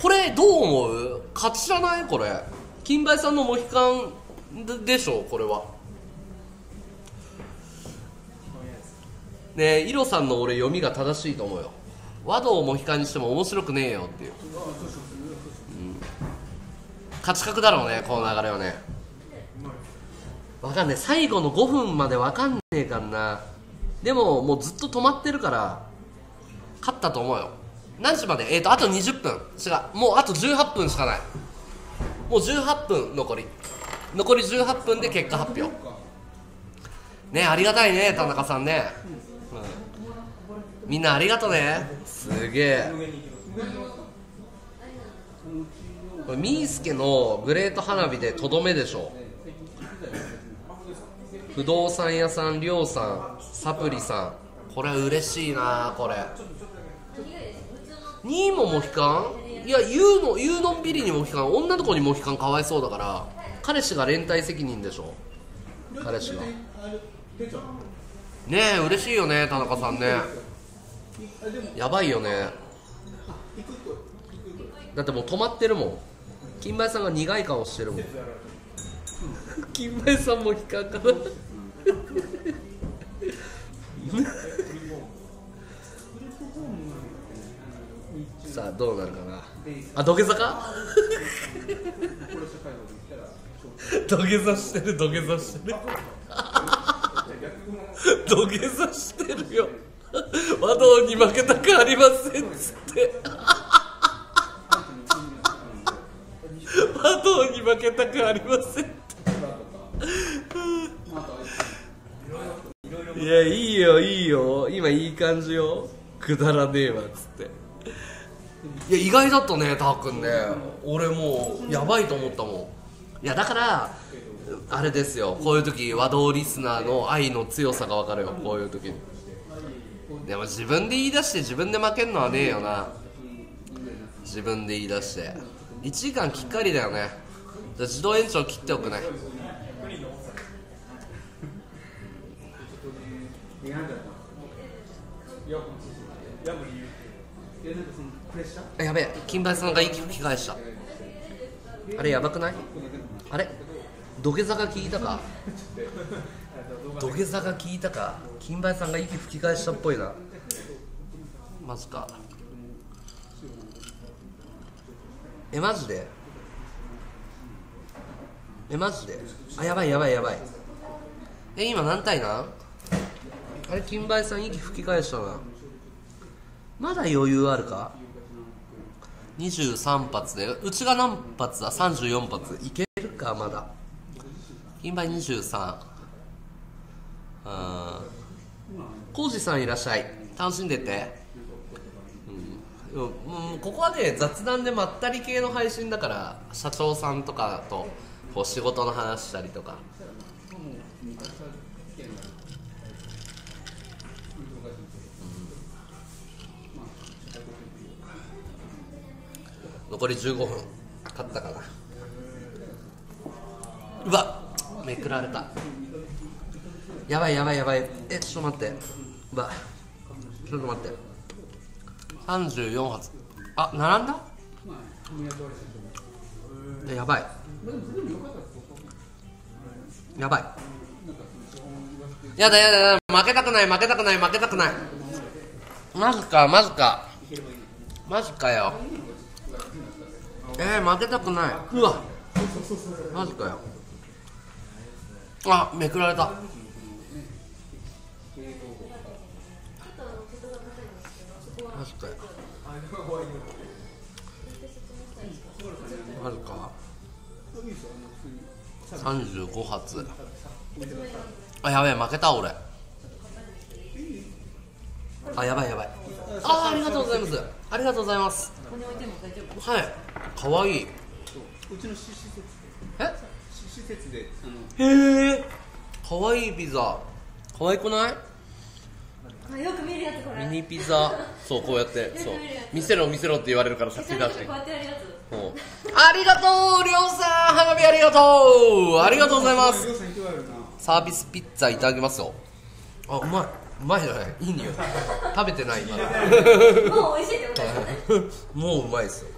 これどう思う？勝ちじゃない？これ。金梅さんのモヒカンでしょ、これは。ねえ、イロさんの俺読みが正しいと思うよ。和道をモヒカンにしても面白くねえよっていう、勝ち確だろうね、この流れはね。わかんねえ、最後の5分までわかんねえかんな。でももうずっと止まってるから勝ったと思うよ。何時まで？あと20分。違う、もうあと18分しかない。もう18分、残り18分で結果発表ね。ありがたいね、田中さんね。みんなありがとね。すげえ。これみーすけのグレート花火でとどめでしょ。不動産屋さん、りょうさん、サプリさん。これ嬉しいな。これ2位もモヒカン。いや、ゆうのんびりにモヒカン。女の子にモヒカンかわいそうだから、彼氏が連帯責任でしょ。彼氏がねえ、嬉しいよね、田中さんね。やばいよね、だってもう止まってるもん。金梅さんが苦い顔してるもん。金梅さんも悲観かな。さあどうなるかな。あ、土下座か。土下座してる、土下座してる。土下座してるよ。和道に負けたくありませんっつって。和道に負けたくありませんって。いや、いいよいいよ、今いい感じよ。くだらねえわっつって。いや、意外だったね、たーくんね。俺もうやばいと思ったもん。いやだからあれですよ、こういう時和道リスナーの愛の強さが分かるよ、こういう時に。でも自分で言い出して自分で負けんのはねえよな。自分で言い出して1時間きっかりだよね。じゃあ自動延長切っておくね。あ、やべえ、金梅さんが息吹き返した。あれやばくない？あれ土下座が効いたか。土下座が効いたか、金梅さんが息吹き返したっぽいな。マジか。え、マジで、え、マジで、あ、やばいやばいやばい。え、今何対なん？あれ、金梅さん息吹き返したな。まだ余裕あるか。23発で、うちが何発だ？ 34 発いけるか、まだ。金梅23。コウジさんいらっしゃい。楽しんでて。うん、ここはね、雑談でまったり系の配信だから、社長さんとかとこう仕事の話したりとか。残り15分、勝ったかな。うわっ、めくられた。やばいやばいやばい。え、ちょっと待って。うわっ、ちょっと待って。34発。あ、並んだ？やばいやばい。やだやだやだ、負けたくない負けたくない負けたくない。マジかマジかマジかよ。負けたくない。うわマジかよ。あ、めくられた。マジかよ。マジか。35発。あ、やべえ、負けた俺。あ、やばいやばい。あ、ありがとうございます。ありがとうございます。はい。かわいい。うちの施設。え？施設で。へえ。かわいいピザ。かわいくない？よく見るやつこれ。ミニピザ、そうこうやって、そう見せろ見せろって言われるから先出して。こうやってやるやつ。ありがとう、りょうさん、花火ありがとう、ありがとうございます。サービスピッツァいただきますよ。あ、うまい、うまいじゃない、いい匂い。食べてない今。もう美味しいってことですね。もううまいですよ。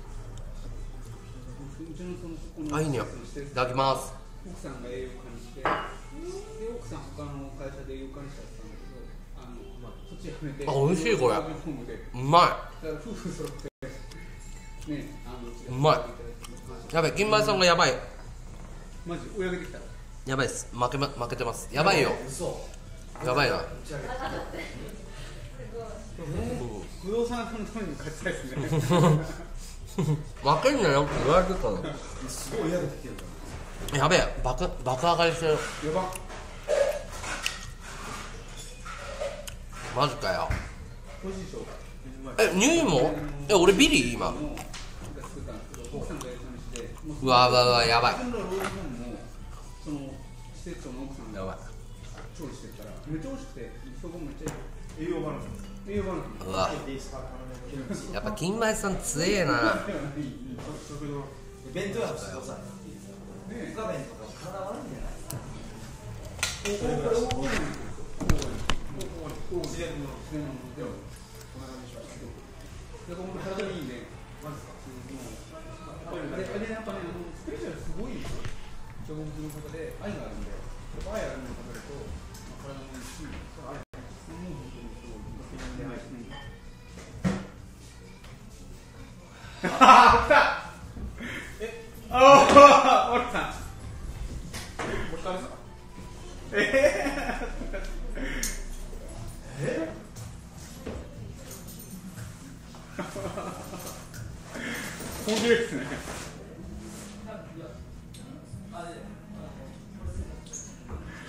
あ、いい匂い。いただきます。奥さんが栄養管理して、で奥さん他の会社で栄養管理者だったんだけど。あ、美味しいこれ。うまい。うまい。やばい、金梅さんがやばい。マジ追い上げてきた。やばいです。負けてます。やばいよ。やばいな。不動産のために勝ちたいですね。負けんなよ。言われてたの。すごい嫌だって言う。やべえ、爆上がりしてる。やば。マジかよ。え、ニューも、え、俺ビリー今。うわうわうわ、やばい。やばい。うわ。やっぱ金梅さん強えな。面白いですね。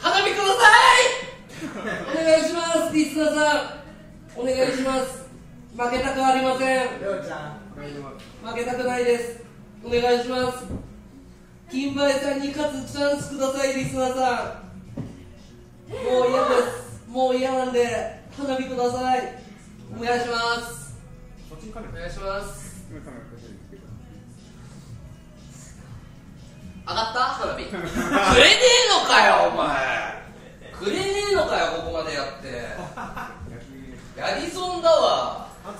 花火ください。お願いします、リスナーさん。お願いします。負けたくありません。負けたくないです。お願いします。金梅さんに勝つチャンスください、リスナーさん。もう嫌です。もう嫌なんで、花火ください。お願いします。お願いします。上がった花火。くれねえのかよお前。くれねえのかよ、ここまでやってやり損だわ。あり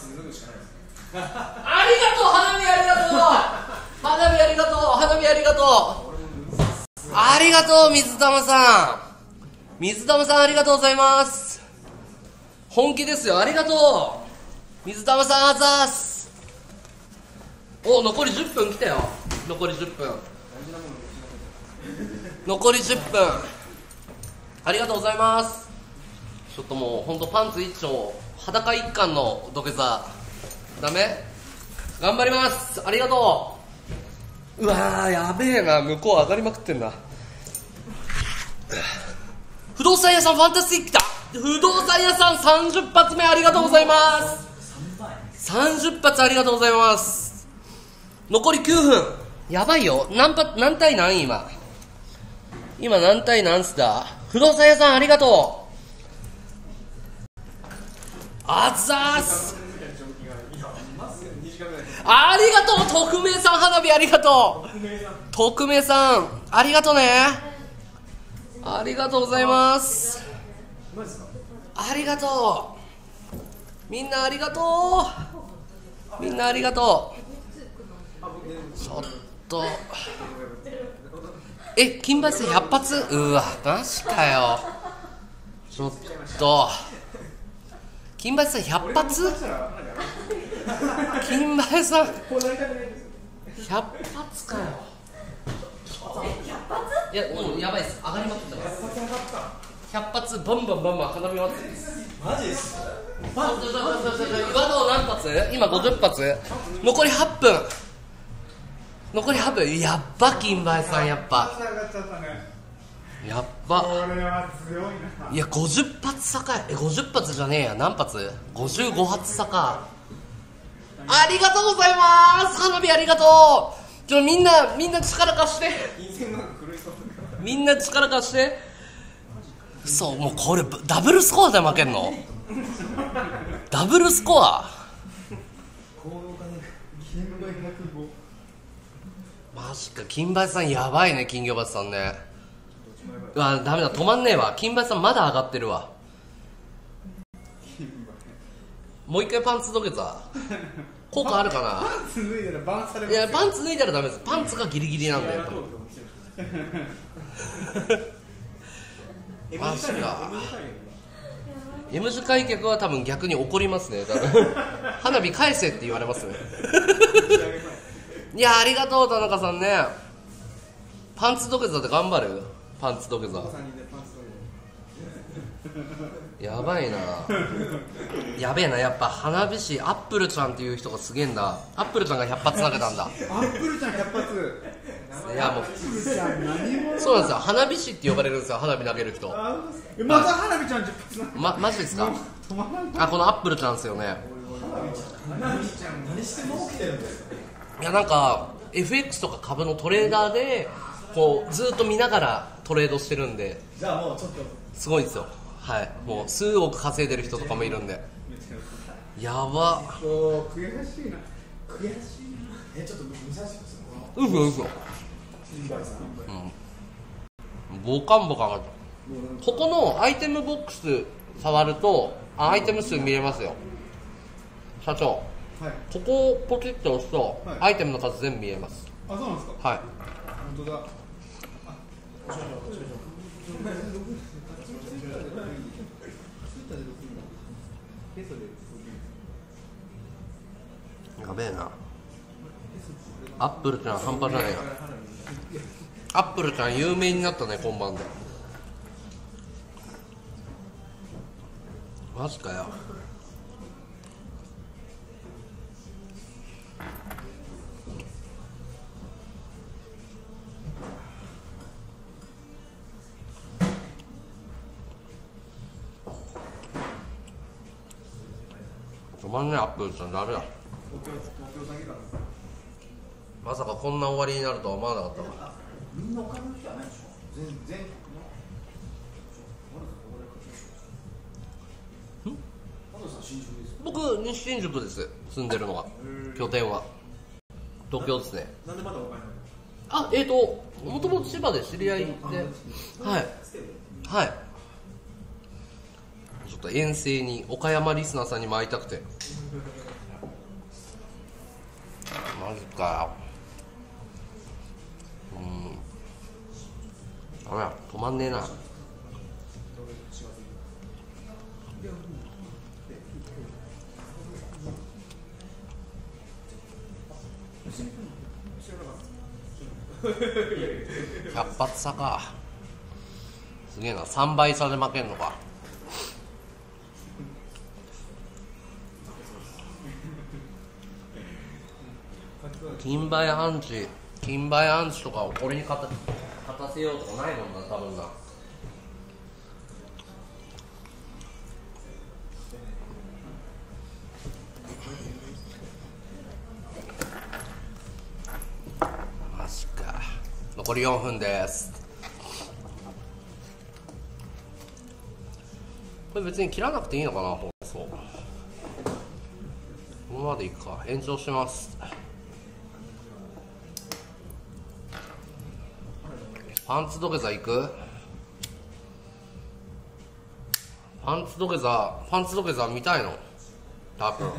がとう花火、ありがとう花火、ありがとう花火、ありがとうありがとう水玉さん、水玉さんありがとうございます。本気ですよ。ありがとう水玉さん、あざーす。お、残り10分来たよ。残り10分残り10分、ありがとうございます。ちょっともうほんとパンツ一丁裸一貫の土下座ダメ。頑張ります。ありがとう。うわー、やべえな、向こう上がりまくってんな。不動産屋さんファンタスティックだ。不動産屋さん30発目ありがとうございます。30発ありがとうございます。残り9分、やばいよ。何対何、今何対何すだ。不動産屋さんありがとう。あざーす。ありがとう。匿名さん花火ありがとう。匿名さんありがとうね。ありがとうございます。ありがとう、みんなありがとう、みんなありがとう。ちょっと金バイス100発、うわマジかよ。ちょっと金バイス100発金バイス100発かよ。いや、もうやばいです。上がりまくってます。100発バンバンバンバン花火祭りです。マジです。和道何発今50発。残り8分、残り8分。やっぱ金バイスさん、やっぱやっぱこれは強いな。いや50発差か。50発じゃねえや、何発、55発差か。ありがとうございます。花火ありがとう。ちょ、みんな力貸して、みんな力貸して。そう、もうこれダブルスコアで負けんのダブルスコアマジか。金バイさんやばいね、金魚バイさんね。うわダメだ、止まんねえわ。金バイさんまだ上がってるわ。もう一回パンツどけた効果あるかな。パンツ脱いだらバンされます。いやパンツ脱いだらダメです。パンツがギリギリなんだよ。マジか。 M 字開脚は多分逆に怒りますね多分花火返せって言われますねいやありがとう田中さんね。パンツどけ座って頑張る。パンツどけ座やばいなやべえな。やっぱ花火師アップルちゃんっていう人がすげえんだ。アップルちゃんが100発投げたんだ。アップルちゃん100発。いやもうそうなんですよ、花火師って呼ばれるんですよ、花火投げる人。また花火ちゃん10発投げた。マジですか。あ、このアップルちゃんですよね。花火ちゃん何しても起きてるんですか。いやなんか FX とか株のトレーダーでこうずっと見ながらトレードしてるんで。じゃあもうちょっとすごいんですよ。はい、もう数億稼いでる人とかもいるんで。やばっ、悔しいな悔しいな。ちょっと難しいですよ。うそボカンボカン。ここのアイテムボックス触るとアイテム数見れますよ社長。ここをポチッと押すとアイテムの数全部見えます。あ、そうなんですか。はい、本当だ。やべえな、アップルちゃん半端じゃないな。アップルちゃん有名になったね今晩で。マジかよ。止まんねアップルちゃん、誰だ。まさかこんな終わりになるとは思わなかったわ。みんなお金の人じゃないでしょ。全然。僕西新宿です。住んでるのが拠点は東京ですね。なんでまだお金ないの？あ、もともと千葉で知り合いで、はいはい。ちょっと遠征に岡山リスナーさんにも会いたくて。マジか。止まんねえな。100発差か、すげえな。3倍差で負けんのか。金梅アンチとかをこれに勝たせようとかないもんな、多分な。マジか。残り4分です。これ別に切らなくていいのかな、放送。このままでいくか。延長します。パンツ土下座行く？パンツ土下座見たいの？多分。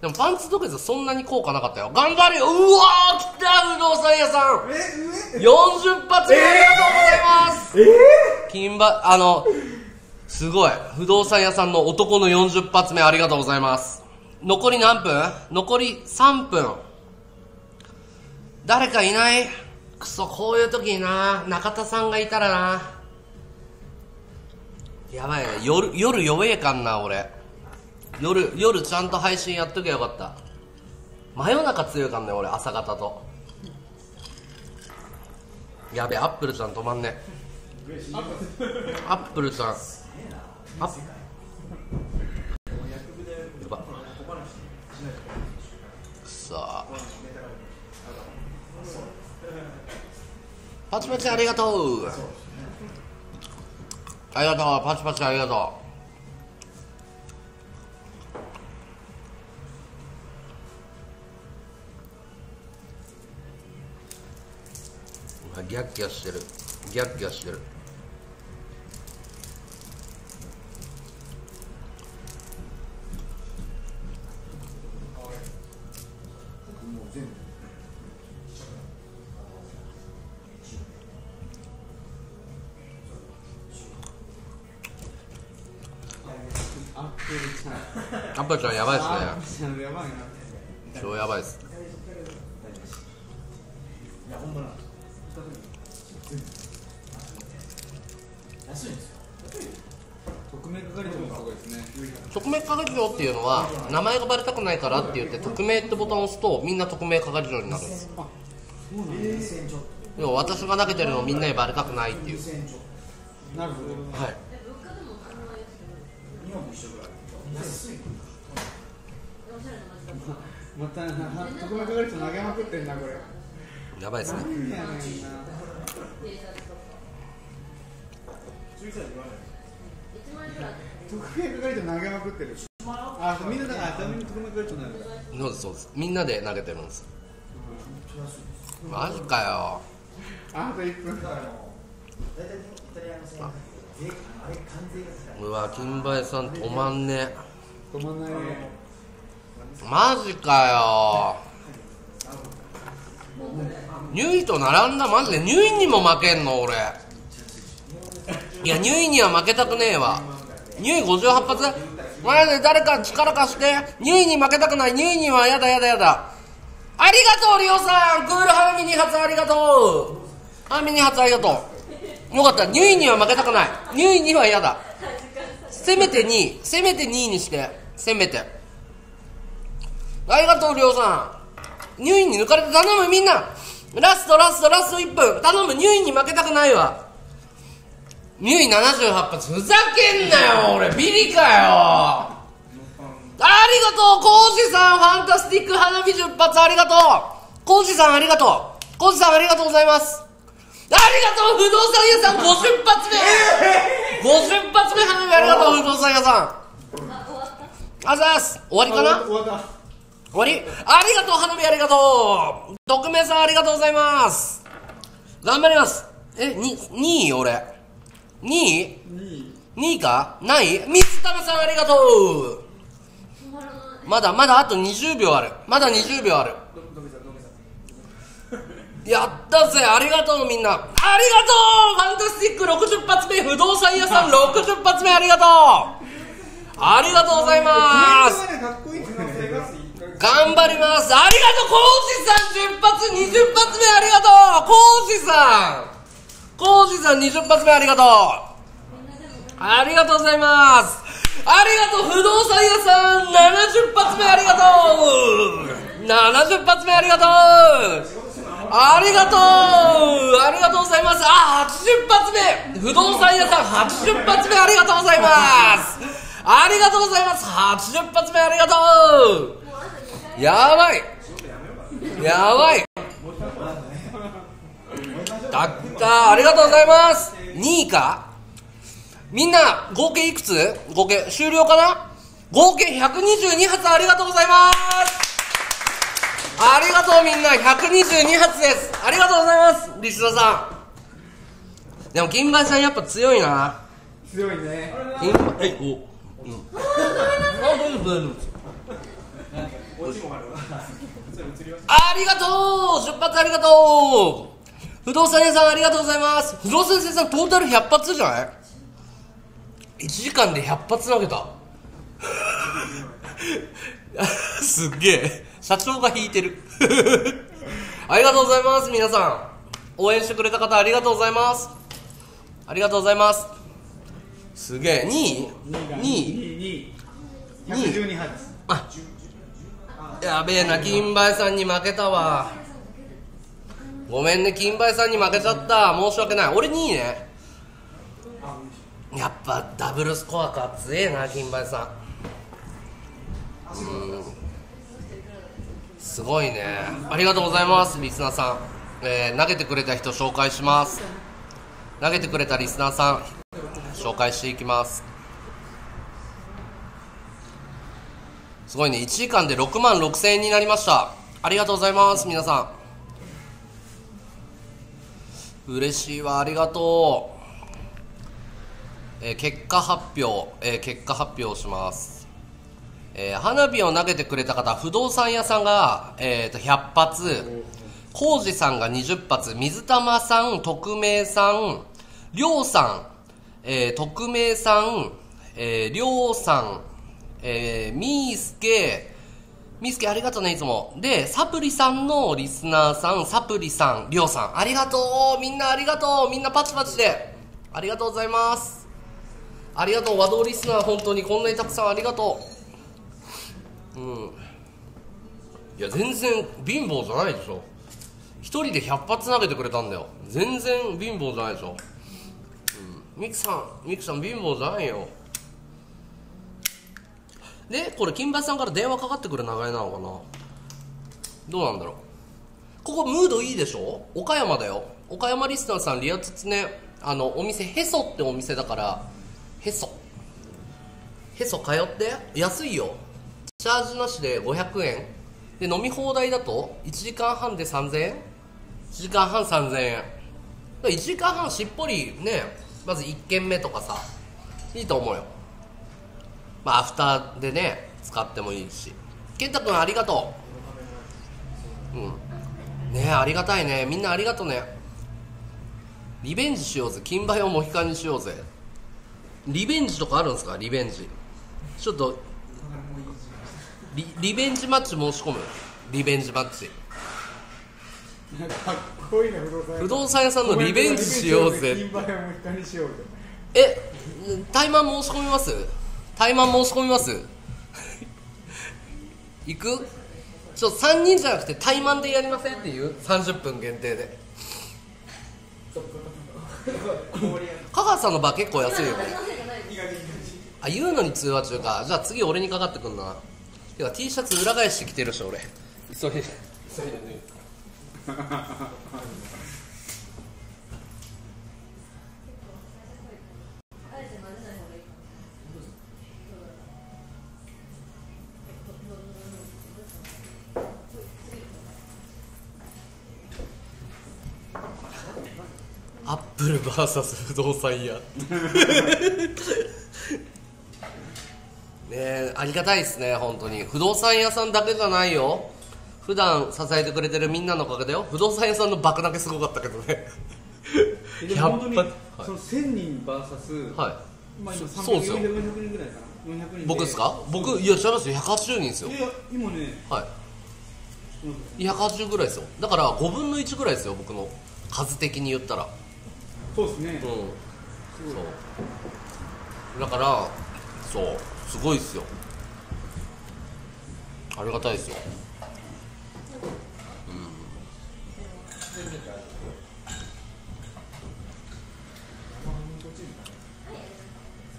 でもパンツ土下座そんなに効果なかったよ。頑張るよ。うわー、来た、うどんさん屋さん。40発目ありがとうございます。金馬、すごい。不動産屋さんの男の40発目ありがとうございます。残り何分？残り3分。誰かいない？くそ、こういう時にな、中田さんがいたらな、やばいね。夜弱えかんな、俺。夜ちゃんと配信やっときゃよかった。真夜中強いかんね、俺。朝方と。やべえ、アップルちゃん止まんね。アップルちゃん、やば。くそー、パチパチありがとう。ありがとう、パチパチありがとう。ギャッギャしてる、ギャッギャしてる。アップルちゃんやばいっすね。超やばいっす。匿名係長っていうのは名前がバレたくないからって言って、匿名ってボタンを押すとみんな匿名係長になるんです。要は私が投げてるのをみんなにバレたくないっていう。はい、また特命係長投げまくってんな、これ。やばいですね。特命係長投げまくってる。あ、みんなだから頭に特命係長投げる。そうですそうです。みんなで投げてるんです。マジかよ。あと1分。うわ、金梅さん止まんね。止まんないね。マジかよ。ニューイと並んだ。マジでニューイにも負けんの、俺。いや、ニューイには負けたくねえわ。ニューイ58発マジで。誰か力貸して。ニューイに負けたくない。ニューイにはやだやだやだ。ありがとう、リオさん。クールハーミー2発ありがとう。ハーミー2発ありがとう。よかった。ニューイには負けたくない。ニューイには嫌だ。せめて2位、せめて2位にして、せめて。ありがとう、りょうさん。ニューイに抜かれて、頼む、みんな。ラスト1分。頼む、ニューイに負けたくないわ。ニューイ78発。ふざけんなよ、俺。ビリかよ。ありがとう、コウジさん。ファンタスティック花火10発、ありがとう。コウジさん、ありがとう。コウジさん、ありがとうございます。ありがとう、不動産屋さん。50発目、50発目花火ありがとう、不動産屋さん。あざーす。終わりかな。終わり。ありがとう、花火ありがとう。匿名さんありがとうございます。頑張ります。2位、俺2位かない。水玉さんありがとう。まだあと20秒ある。まだ20秒ある。やったぜ。ありがとう、みんな。ありがとう。ファンタスティック60発目、不動産屋さん60発目ありがとう。ありがとうございます。頑張ります。ありがとうコウジさん、10発20発目ありがとうコウジさん、コウジさん20発目ありがとう、ありがとうございます。ありがとう不動産屋さん70発目ありがとう、70発目ありがとう、ありがとう、ありがとうございます。あ、80発目不動産屋さん80発目ありがとうございます。ありがとうございます。80発目ありがとう。やばいやばいだった。ありがとうございます。2位かみんな、合計いくつ、合計終了かな、合計122発ありがとうございます。ありがとうみんな、122発です。ありがとうございますリシドさん。でも銀盤さんやっぱ強いな、強いね銀盤。はいおうん、あ、大丈夫大丈夫。ありがとう10発ありがとう不動産屋さんありがとうございます。不動産屋さんトータル100発じゃない？ 1 時間で100発投げたすっげえ社長が引いてるありがとうございます皆さん、応援してくれた方ありがとうございます、ありがとうございます。すげえ、2位、112発。あ、やべえな、金梅さんに負けたわ。ごめんね、金梅さんに負けちゃった。申し訳ない。俺2位ね。やっぱダブルスコアか、強えな、金梅さん。うん。すごいね。ありがとうございます、リスナーさん。投げてくれた人紹介します。投げてくれたリスナーさん。紹介していきます。すごいね、1時間で6万6000円になりました。ありがとうございます皆さん、嬉しいわ、ありがとう。結果発表、結果発表します。花火を投げてくれた方、不動産屋さんが、100発、コウジさんが20発、水玉さん、匿名さん、りょうさん、匿名さん、りょうさん、みーすけ、みーすけありがとうねいつも。で、サプリさんのリスナーさん、サプリさん、りょうさんありがとう、みんなありがとう、みんなパチパチでありがとうございます。ありがとう和道リスナー、本当にこんなにたくさんありがとう。うん、いや全然貧乏じゃないでしょ、1人で100発投げてくれたんだよ、全然貧乏じゃないでしょ。ミクさん、ミクさん貧乏じゃないよ。で、これ金八さんから電話かかってくる流れなのかな、どうなんだろう。ここムードいいでしょ、岡山だよ。岡山リスナーさん、リアツツね、あのお店へそってお店だから、へそへそ通って安いよ、チャージなしで500円で飲み放題だと1時間半で3000円、1時間半3000円、1時間半しっぽりね、まず1軒目とかさ、いいと思うよ。まあアフターでね使ってもいいし。健太君ありがとう、うんねえ、ありがたいね、みんなありがとうね。リベンジしようぜ、金杯をモヒカンにしようぜ。リベンジとかあるんですか、リベンジちょっと リベンジマッチ申し込む、リベンジマッチ、かっこいいね、不動産屋さんのリベンジしようぜ。え、タイマン申し込みます、タイマン申し込みます行く、ちょっと3人じゃなくてタイマンでやりませんっていう、30分限定で香川さんの場結構安いよね。あ、言うのに通話中か。じゃあ次俺にかかってくんな。てか T シャツ裏返してきてるし俺、急いで急いでねアップル VS 不動産屋ね、ありがたいですね本当に。不動産屋さんだけじゃないよ、普段支えてくれてるみんなのおかげだよ。不動産屋さんの爆投げすごかったけどねでも本当にその1000人 VS、はい、まあ今300人400人ぐらいかな、僕ですか？僕、いや、違いますよ、180人ですよ。いや、今ね、はい、180ぐらいですよ。だから5分の1ぐらいですよ、僕の数的に言ったら。そうですね。うん、そうだから、そう、すごいですよ。ありがたいですよ。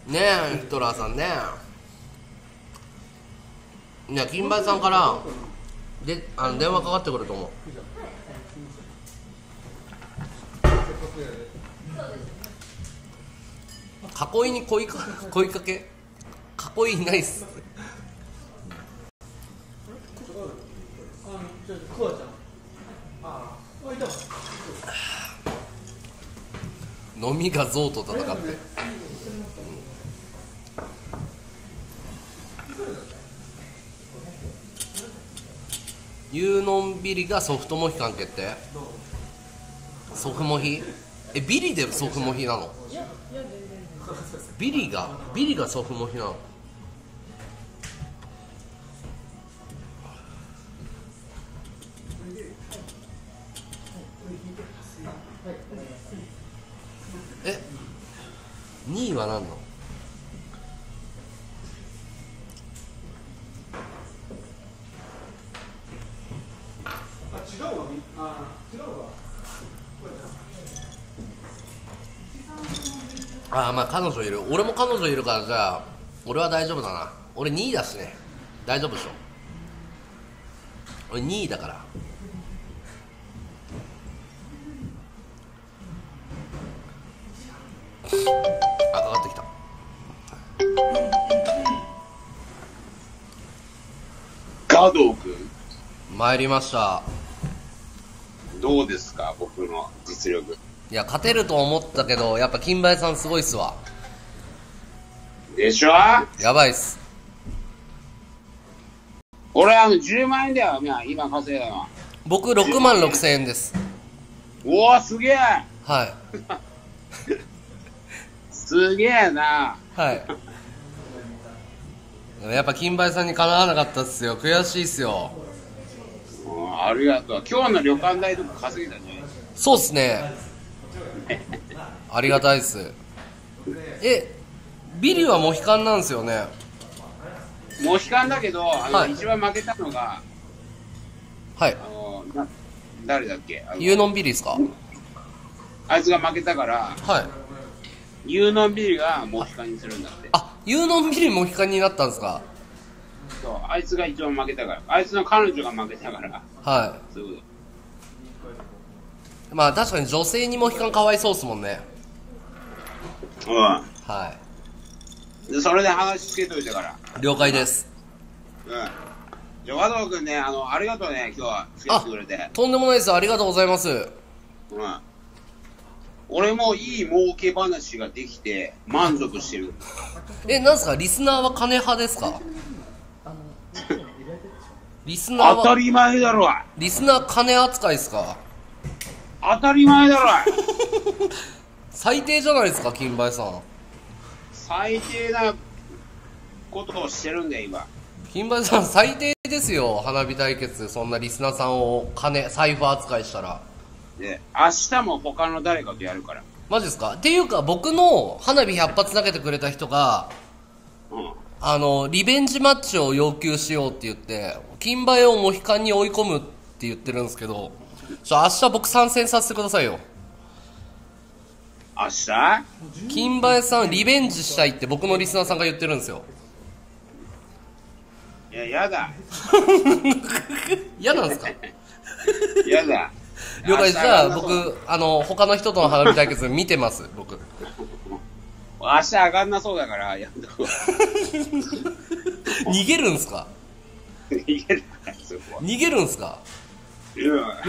ねえ、ヒトラーさんね、いや、金梅さんからで電話かかってくると思う。囲いに声かけ、囲いないっす。飲みが象と戦ってゆうのんびりがソフトモヒカン決定。ソフモヒ、え、ビリでソフモヒなの？ビリがソフモヒなの？え、2位は何なの？ああ、まあ彼女いる、俺も彼女いるから、じゃあ俺は大丈夫だな。俺2位だしね、大丈夫でしょ。俺2位だから。あ、かかってきた。ガドウ君参りました。どうですか、僕の実力。いや、勝てると思ったけど、やっぱ金梅さんすごいっすわ。でしょ？やばいっす。俺10万円だよ、今稼いだの。僕6万6千円です。おお、すげえ。はい。すげえな。はいやっぱ金梅さんにかなわなかったっすよ。悔しいっすよ。ありがとう。今日の旅館代とか稼いだね。そうっすね。ありがたいっす。え、ビリはモヒカンなんですよね。モヒカンだけど、一番負けたのが、はい、誰だっけ、ユーノンビリですか。あいつが負けたから、はい、ユーノンビリがモヒカンにするんだって。あ、ユーノンビリモヒカンになったんですか。そう、あいつが一番負けたから、あいつの彼女が負けたから、はい、そういうこと。まあ確かに女性にモヒカンかわいそうっすもんね。うん、はい。それで話つけといたから。了解です。うん、じゃあ和道君ね、ありがとうね、今日はつけてくれて。とんでもないです、ありがとうございます。うん、俺もいい儲け話ができて満足してる。え、なんすか、リスナーは金派ですか？リスナーは当たり前だろ。リスナー金扱いですか？当たり前だろ。最低じゃないですか、金梅さん。最低なことをしてるんだよ、今。金梅さん、最低ですよ、花火対決。そんなリスナーさんを財布扱いしたら。で、明日も他の誰かとやるから。マジですか？っていうか、僕の花火100発投げてくれた人が、うん、リベンジマッチを要求しようって言って、金梅をモヒカンに追い込むって言ってるんですけど、明日僕参戦させてくださいよ。明日金梅さんリベンジしたいって僕のリスナーさんが言ってるんですよ。いや、やだ。嫌なんですか？やだ。了解。じゃあ僕他の人との花火対決見てます。僕明日上がんなそうだからやんだ。逃げるんすか？逃げるんすか？う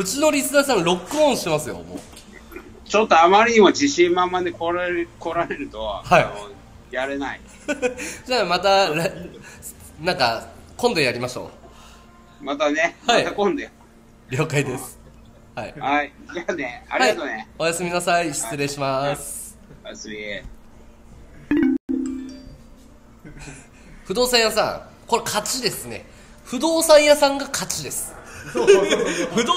ちのリスナーさんロックオンしてますよ、もう。ちょっとあまりにも自信満々で来られると、はい、やれない。じゃあまたなんか今度やりましょう。またね、はい、また今度や。了解です。はい、はい、じゃあね、ありがとうね、はい、おやすみなさい。失礼します。おやすみ。不動産屋さん、これ勝ちですね。不動産屋さんが勝ちです。不動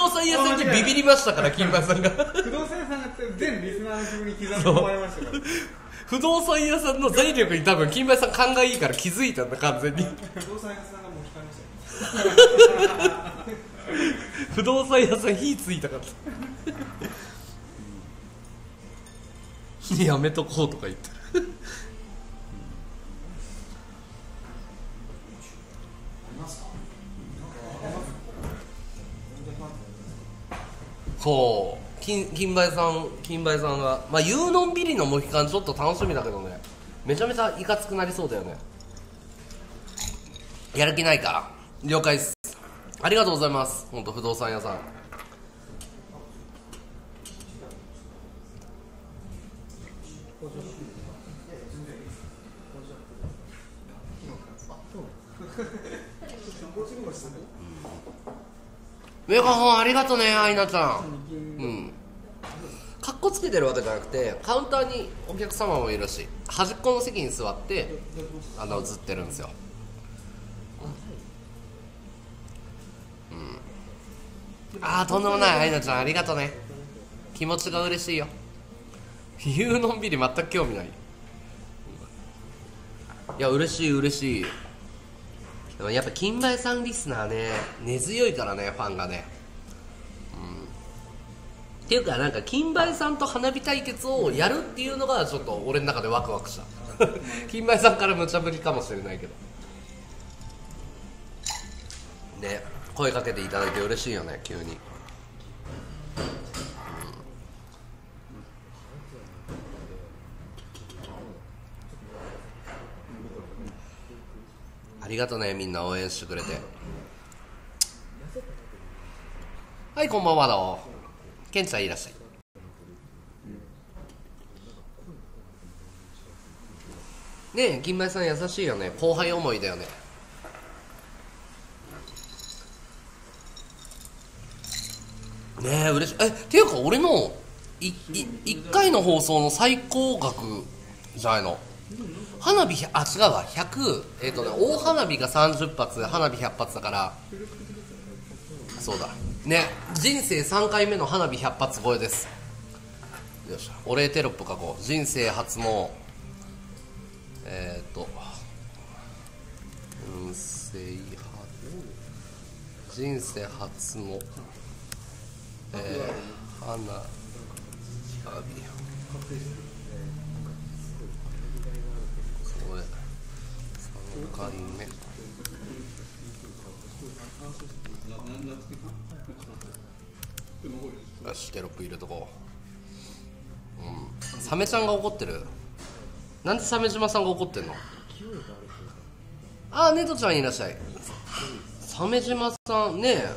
産屋さんにビビりましたから、金八さんが。不動産屋さんが全リスナーの自分に刻んでもらいましたから。不動産屋さんの財力に多分金八さん勘がいいから気づいたんだ、完全に。不動産屋さんがもう光りましたよ。不動産屋さん火ついたから火やめとこうとか言ってる。そう、金梅さんが、まあ、ユーノンビリのモヒカンちょっと楽しみだけどね。めちゃめちゃいかつくなりそうだよね。やる気ないか。了解っす。ありがとうございます。本当不動産屋さん、メガホンありがとね、アイナちゃん。うん。かっこつけてるわけじゃなくて、カウンターにお客様もいるし、端っこの席に座って、映ってるんですよ。うん。ああ、とんでもない、アイナちゃん、ありがとね。気持ちが嬉しいよ。言うのんびり全く興味ない。いや、嬉しい、嬉しい。でもやっぱ金梅さんリスナーね、根強いからね、ファンがね。うん、っていうか、なんか金梅さんと花火対決をやるっていうのがちょっと俺の中でワクワクした。金梅さんから無茶ぶりかもしれないけどね、声かけていただいて嬉しいよね、急に。ありがとね、みんな応援してくれて。はい、こんばんは。どうケンちゃんいらっしゃい。ねえ、金梅さん優しいよね。後輩思いだよね。ねえ、嬉しい。え、っていうか俺の1回の放送の最高額じゃないの。花火、あ、違うわ、100、大花火が30発、花火100発だから、そうだ、ね、人生3回目の花火100発超えです。よっしゃ、お礼テロップ書こう。人生初の、人生初の、花火。3回目。よし、テロップ入れとこう。うん、サメちゃんが怒ってる。なんでサメ島さんが怒ってんの。ああ、ネトちゃんいらっしゃい。サメ島さんねえ、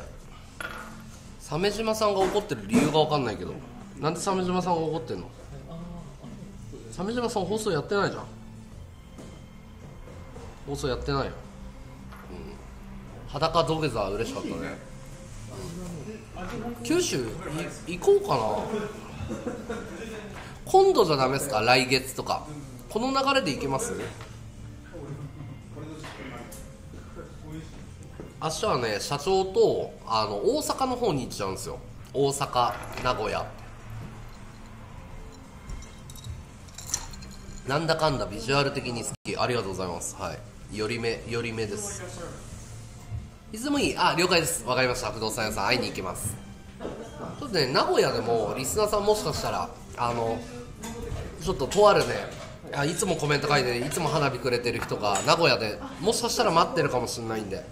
サメ島さんが怒ってる理由が分かんないけど、なんでサメ島さんが怒ってんの。サメ島さん放送やってないじゃん。放送やってないよ。うん、裸土下座嬉しかったね。うん、九州行こうかな。今度じゃダメですか、来月とか。この流れで行けます。明日はね、社長と大阪の方に行っちゃうんですよ。大阪、名古屋、なんだかんだビジュアル的に好き。ありがとうございます。はい、より目です。いつもいい。あ、了解です。わかりました。不動産屋さん会いに行きます。ちょっとね、名古屋でもリスナーさんもしかしたらちょっととあるね、いつもコメント書いて、ね、いつも花火くれてる人が名古屋でもしかしたら待ってるかもしれないんで、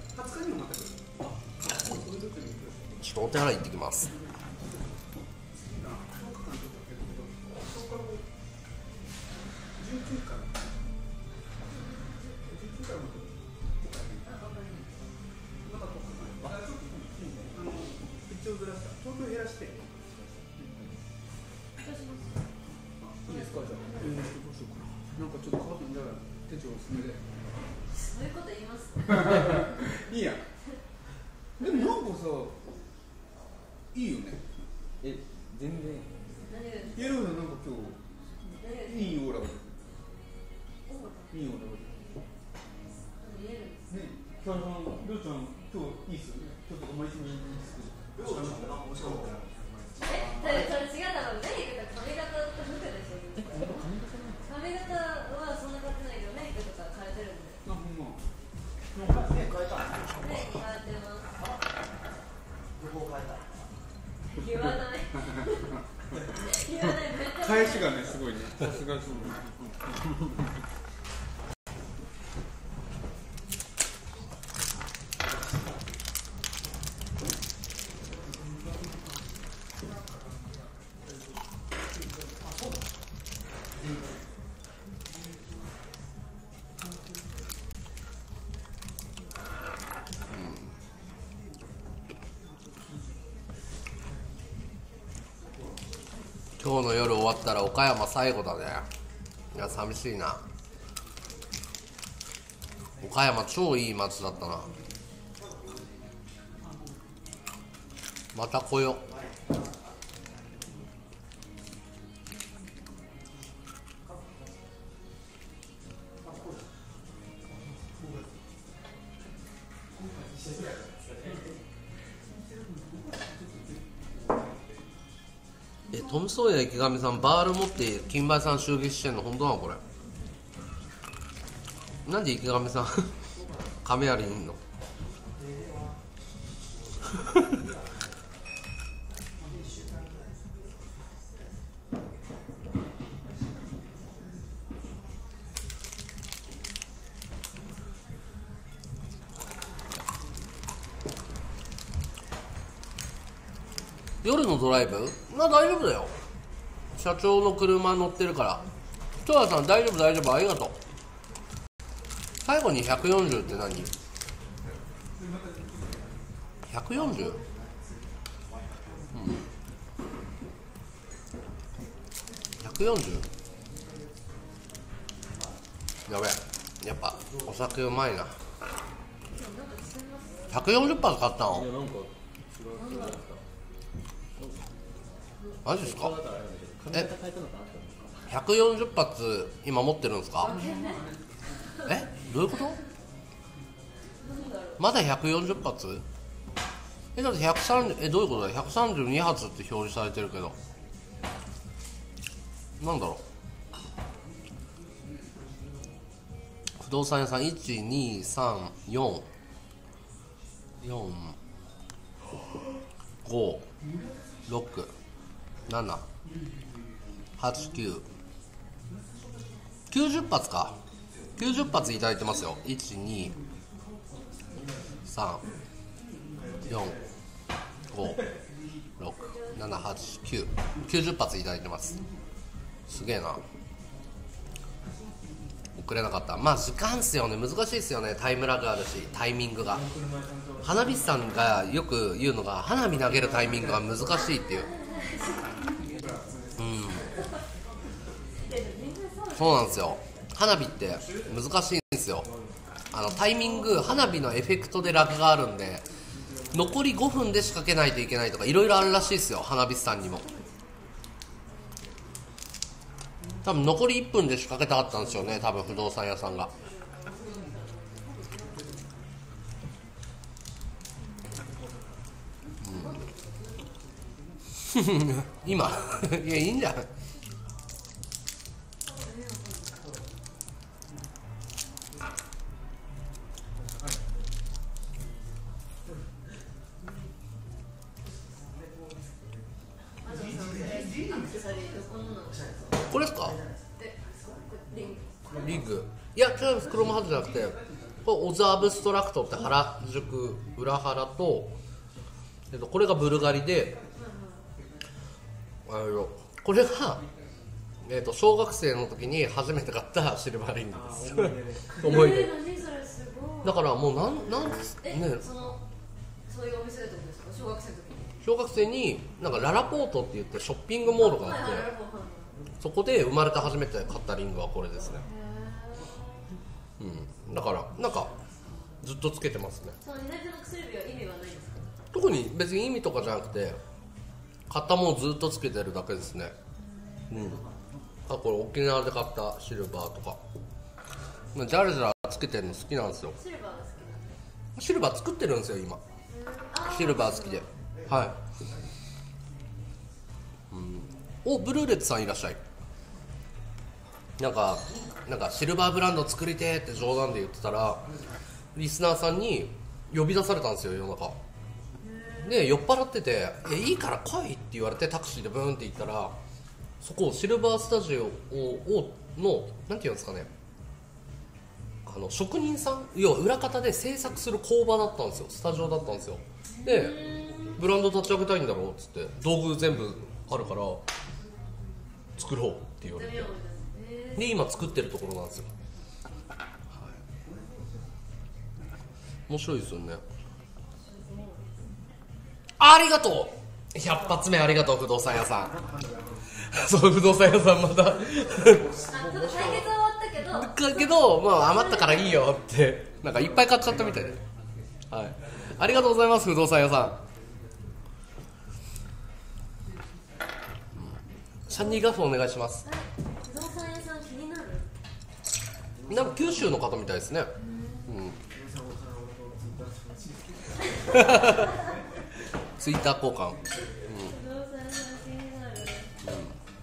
ちょっとお手洗い行ってきます。いいや。でもなんかさ、いいよね。え、全然いい。やるよ、なんか今日いいオーラが。いいオーラが。りょうちゃん、今日いいっすよね。ちょっと思いつみいいっすけど。りょうちゃんが面白かった。それ違うだろう。何か髪型と服でしょ。髪型はそんな変わってないけど、何かとか変えてるんで。あ、ほんま。目変えた。目変えてます。どこ変えた。言わない。言わない。返しがね、すごいね。さすがすごい。今日の夜終わったら岡山最後だね。いや寂しいな。岡山超いい街だったな。また来よ。トム・ソーヤ池上さんバール持って金梅さん襲撃してんの本当なのこれ。なんで池上さん亀有にいんの夜のドライブ？まあ大丈夫だよ。社長の車乗ってるから。トラさん大丈夫大丈夫ありがとう。最後に140って何？ 140？ 140？ やべえ。やっぱお酒うまいな。140発買ったの？マジですか？え、140発今持ってるんですか？え、どういうこと？まだ140発？え、だって130、え、どういうことだよ。132発って表示されてるけど、なんだろう。不動産屋さん12345678990発か。90発いただいてますよ。123456789 90発いただいてます。すげえな。遅れなかった。まあ時間っすよね。難しいっすよね。タイムラグあるし、タイミングが。花火師さんがよく言うのが、花火投げるタイミングが難しいっていう。うん、そうなんですよ。花火って難しいんですよ。タイミング、花火のエフェクトでラグがあるんで、残り5分で仕掛けないといけないとかいろいろあるらしいですよ。花火師さんにも多分残り1分で仕掛けたかったんですよね、多分不動産屋さんが。今いや、いいんじゃん。これですか？リング。いや違う、スクロームハートじゃなくて、これオザ・アブストラクトって原宿裏原と、これがブルガリで、これが、小学生の時に初めて買ったシルバーリングです。思い出。だからもうなんですね。そういうお店だと思うんですか？小学生の時に。小学生になんかララポートって言ってショッピングモールがあって、そこで生まれて初めて買ったリングはこれですね。うん。だからなんかずっとつけてますね。その値段の薬指は意味はないですか？特に別に意味とかじゃなくて。型もずっとつけてるだけですね。うん。あ、これ沖縄で買ったシルバーとか。ジャラジャラつけてるの好きなんですよ。シルバーが好きなんです。シルバー作ってるんですよ今。シルバー好きで、はい、うん、おブルーレッツさんいらっしゃい。なんかシルバーブランド作りてーって冗談で言ってたらリスナーさんに呼び出されたんですよ夜中で。酔っ払ってて「いいから来い」って言われてタクシーでブーンって行ったら、そこシルバースタジオのなんていうんですかね、あの職人さん、要は裏方で制作する工場だったんですよ、スタジオだったんですよ。でブランド立ち上げたいんだろうっつって、道具全部あるから作ろうって言われて、で今作ってるところなんですよ、はい、面白いですよね。ありがとう100発目ありがとう不動産屋さんそう不動産屋さんまたけど、まあ、余ったからいいよってなんかいっぱい買っちゃったみたいで、はい、ありがとうございます不動産屋さん。シャンディーガフお願いします。不動産屋さん気になる。なんか九州の方みたいですね。うん。ツイッター交換。うん。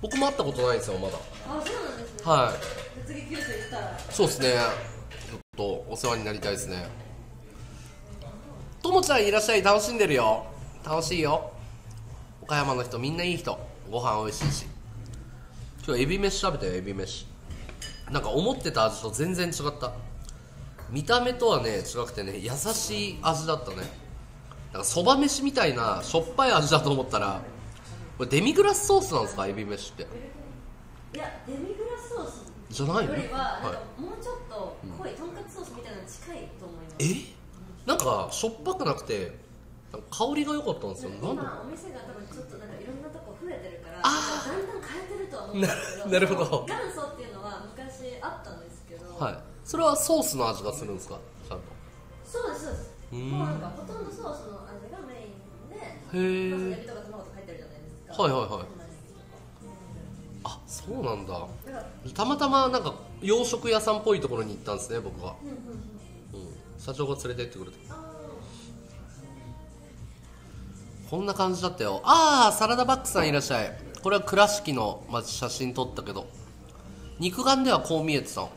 僕も会ったことないんですよまだ。あ、そうなんですね。はい。次九州行ったらそうですね、ちょっとお世話になりたいですね。ともちゃんいらっしゃい。楽しんでるよ。楽しいよ。岡山の人みんないい人、ご飯おいしいし。今日エビ飯食べたよ。エビ飯なんか思ってた味と全然違った。見た目とはね違くてね、優しい味だったね。なんかそば飯みたいなしょっぱい味だと思ったら、これデミグラスソースなんですかエビ飯って。いやデミグラスソースじゃないよりは、なんかもうちょっと濃いとんかつソースみたいなの近いと思います。なんかしょっぱくなくて香りが良かったんですよ。今お店が多分ちょっとなんかいろんなとこ増えてるからだんだん変えてるとは思うんですけど、なるほど。元祖っていうのは昔あったんですけど、はい、それはソースの味がするんですかちゃんと。そうですそうです。もうなんかほとんどソースの味がメインで、エビとか卵とか入ってるじゃないですか。はいはいはい。あ、そうなんだ。たまたまなんか洋食屋さんっぽいところに行ったんですね僕は、うん、社長が連れてってくれて。こんな感じだったよ。ああサラダバッグさんいらっしゃい。これは倉敷の、ま、写真撮ったけど肉眼ではこう見えてたの。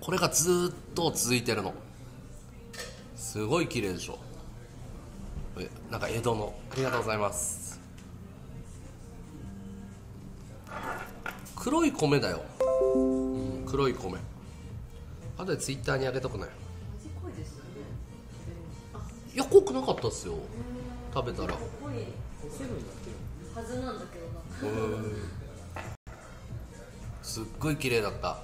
これがずーっと続いてるの。すごい綺麗でしょ。なんか江戸の。ありがとうございます。黒い米だよ、うん、黒い米。あとでツイッターにあげとくね。いや濃くなかったっすよ食べたら。すっごい綺麗だった。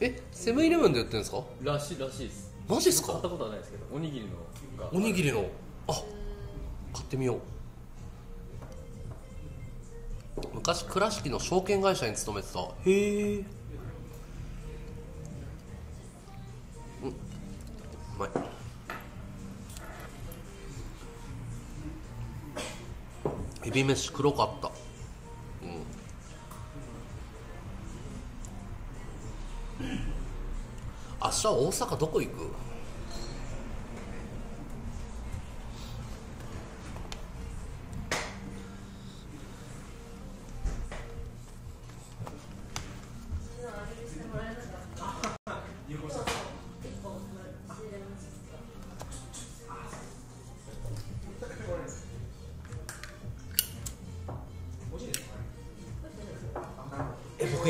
え、セブンイレブンで売ってるんですか。らしいです。マジっすか。買ったことはないですけど、おにぎりのあ、買ってみよう。昔倉敷の証券会社に勤めてた。へえ。うん、うまい。エビ飯黒かった、うん、明日大阪どこ行く。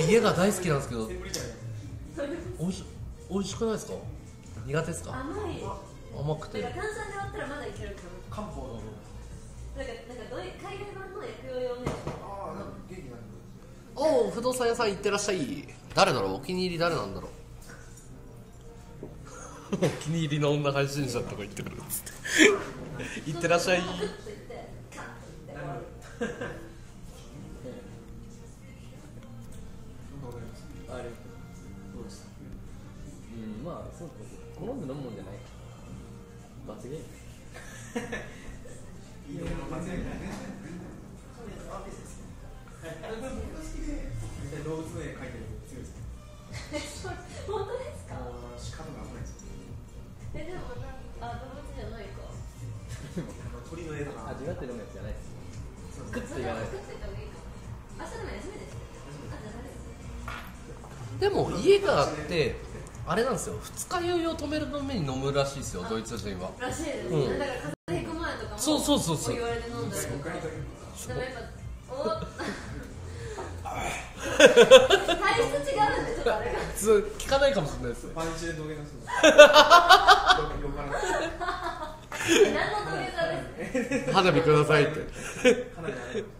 家が大好きなんですけど、おいしくないですか。苦手ですか。甘くて。炭酸で割ったらまだいけるけど。漢方の。なんか海外版の薬用用ね。おお不動産屋さん行ってらっしゃい。誰だろうお気に入り、誰なんだろう。お気に入りの女配信者とか言ってくるっつって。行ってらっしゃい。まあ、そう好んで飲むもんじゃない。罰ゲーム。動物の絵描いてる。本当ですか。あ、動物じゃないか。鳥の絵とか味わって飲むやつじゃないです。グッと言わないです。明日でも休みです。でも家があってあれなんですよ、二日酔いを止めるために飲むらしいですよ、ドイツ人は。らしいですね。だから風邪ひく前とかもそう言われて飲んだりとか。でもやっぱお体質違うんで、ちょっとあれが聞かないかもしれないですね。パンチで土下座するの何の土下座ですね。花火くださいって花火じゃない。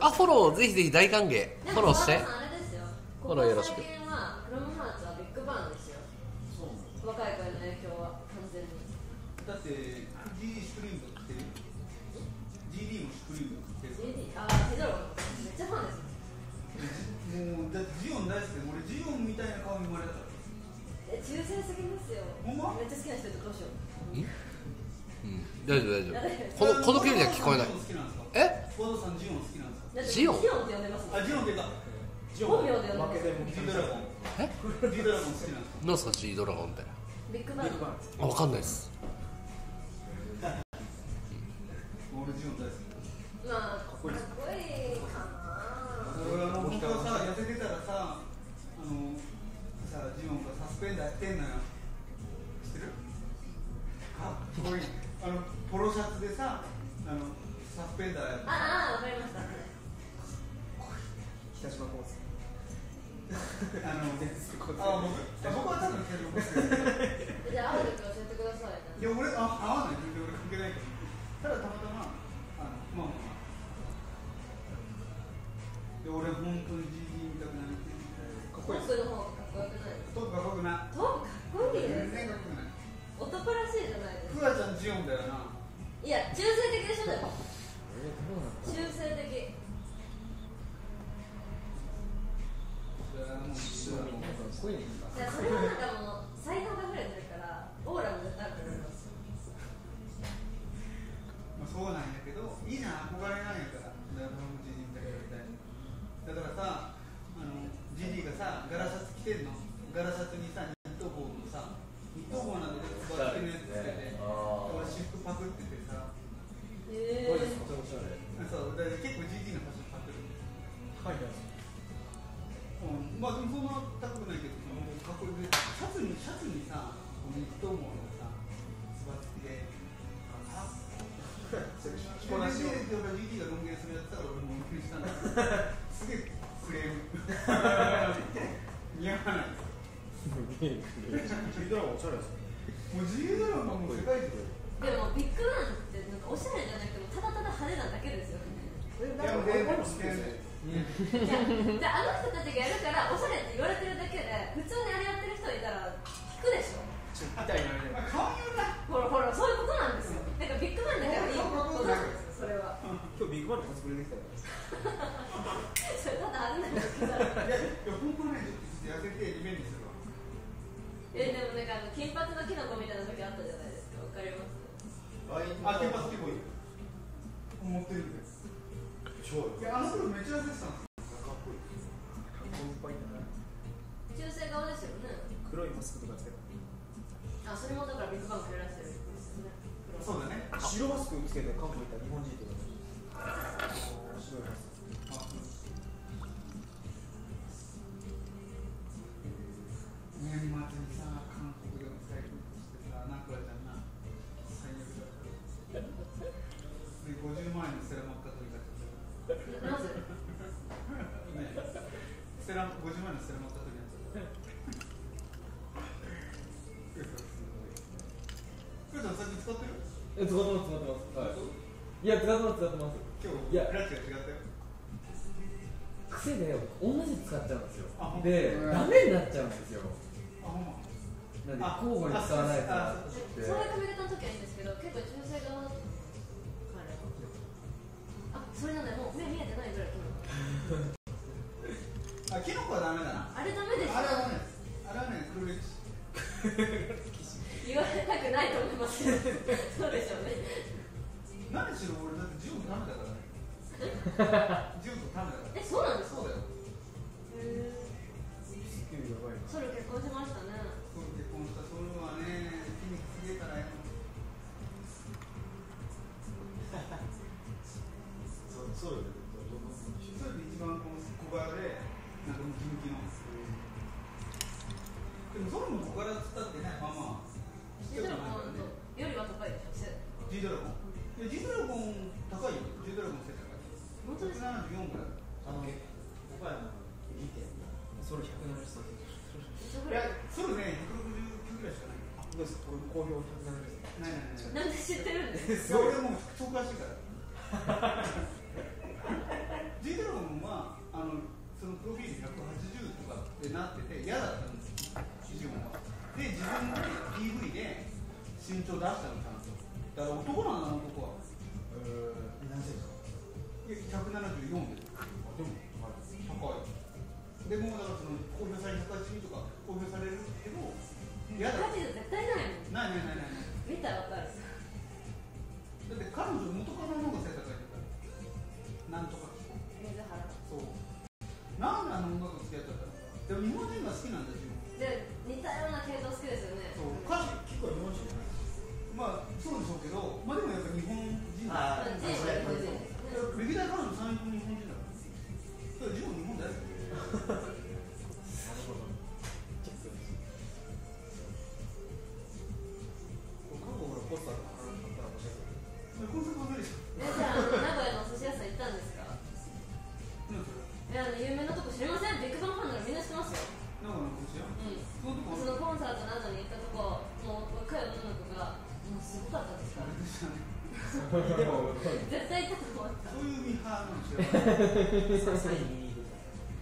あ、フォローぜひぜひ大歓迎。フォローして。フォローよろしく。大丈夫大丈夫。この距離では聞こえない。え？小野さんジオン好きなんですか？ジオンって呼んでます。あ、ジオンってか。本名で呼んでます。Gドラゴン。え？Gドラゴン好きなんですか？何すか G ドラゴンって。ビッグバン。あ、わかんないです。俺ジオン大好き。まあかっこいいかな。俺は本当はさ、痩せてたらさ、さジオンがサスペンダーしてんのよ。知ってる？かっこいい。ポロシャツでさ、サスペンダーやった。ああ、わかりました。北島康介。僕は多分北島康介。じゃあ、会う時教えてください。いや、俺、会わない。全然俺関係ないから。ただ、たまたま、まあまあ。で、俺、本当に GD 見たくない。かっこいい。トークの方がかっこよくない。トークかっこよくない。トークかっこいいです。全然かっこよくない。男らしいじゃないですか。クラちゃんジオンだよな。いや、中性的でしょ。でも中性的。いや、それはなんかもう才能が溢れてるからオーラも絶対あると思います。まあそうなんやけど、いいじゃん、憧れないから。だからさ、ジジイがさ、ガラシャツ着てんの。ガラシャツにさ、ニット帽のさ、ニット帽なんだけど、バッテリーのやつ着てて、俺私服パクっててさ。結構 GD のファッション買ってる。はいはい。まあでもそんな高くないけど、かっこいい。シャツにさ、このニット帽のさ、つば付きで、かっこいい。着こなしを。GD が論言するやつだから俺もびっくりしたんだけど、すげえクレーム。似合わないです。Gドラゴンおしゃれですね。もう Gドラゴンも世界一だよ。でもビッグバンってなんかおしゃれじゃなくてもただただ派手なだけですよね。いや、俺も好きですね。じゃあの人たちがやるからおしゃれって言われてるだけで、普通にあれやってる人いたら引くでしょ。みたいな。顔色だ。ほらそういうことなんですよ。なんかビッグバンだからいいことなんですよ。それは。今日ビッグバンのコスプレできたから。それただ派手なだけだ。いや本当にちょっと痩せてリベンジするわ。でもなんか金髪のキノコみたいな時あったじゃないですか。わかります。あ、金髪結構いい。持ってるんです。いや、あの頃めっちゃ痩せてたんです。かっこいい。中性顔ですよね。黒いマスクとかつけて。あ、それもだからビッグバンクらしてる。そうだね。白マスクつけて韓国行った日本人とか。白いマスク。年末にさ、韓国でも再婚してさ、ナクラちゃんな。50万円のセラマッカ取り買っちゃった。なぜ？ね、50万円のセラマッカ取り買っちゃった。クラちゃん最近使ってる？使ってます。はい。いや使ってます。今日いやクラッチが違ったよ。癖で同じ使っちゃうんですよ。でダメになっちゃうんですよ。なんで交互に使わないから。それが見れた時はいいんですけど、結構中性が。それなんだよ、もう目見えてないぐらいキノコ。あ、キノコはダメだな。あれダメです。あれはね、黒歴史。言われたくないと思いますけど。そうでしょうね。何しろ俺だってジオンダメだからね。え、そうなんですか。そうだよ。へえ。ソル結婚しましたね。ソル結婚した。ソルはね、筋肉すげえからよ。ソルで一番この小柄で、なんかムキムキなんですよ。でもソルも小柄っつったってね、まあまあ。Gドラゴンよりは高いでしょ。Gドラゴン。Gドラゴン高いよ。Gドラゴン背高い。本当ですか。74ぐらい。岡山見て。ソル170歳。ソルね169ぐらいしかない。どうですか。これも170歳。なんで知ってるんですか。俺もう詳しいから。Gドラゴンはそのプロフィール180とかってなってて嫌だったんですよ。自分は。で自分の PV で身長出したのちゃんと。だから男なんだな男は。何歳ですか。174です。でも高い。でもだからその公表される182とか公表されるけど嫌だ。ガチで絶対ないもん。ない。見たらわかる。だって彼女元カノの方が背高いから。なんとか水原。そう。なんであの女と付き合っちゃったの。でも日本人が好きなんだ自分で。似たような系統好きですよね。そう、歌詞結構日本人じゃないですか。まあそうでしょうけど、まあでもやっぱ日本人だから。歴代彼女3人も日本人だから。それジム日本だよ。韓国のポスターとか貼られたら面白い。コンセプト無理でしょ。じゃあ名古屋のお寿司屋さん行ったんですか。いや、有名なとこ知りません。ビッグバンファンならみんな知ってますよ。うん、そのコンサートなどに行ったとこ、もう若い女の子が、もうすごかったですから。絶対行ったと思った。そういうミーハーなんですよ。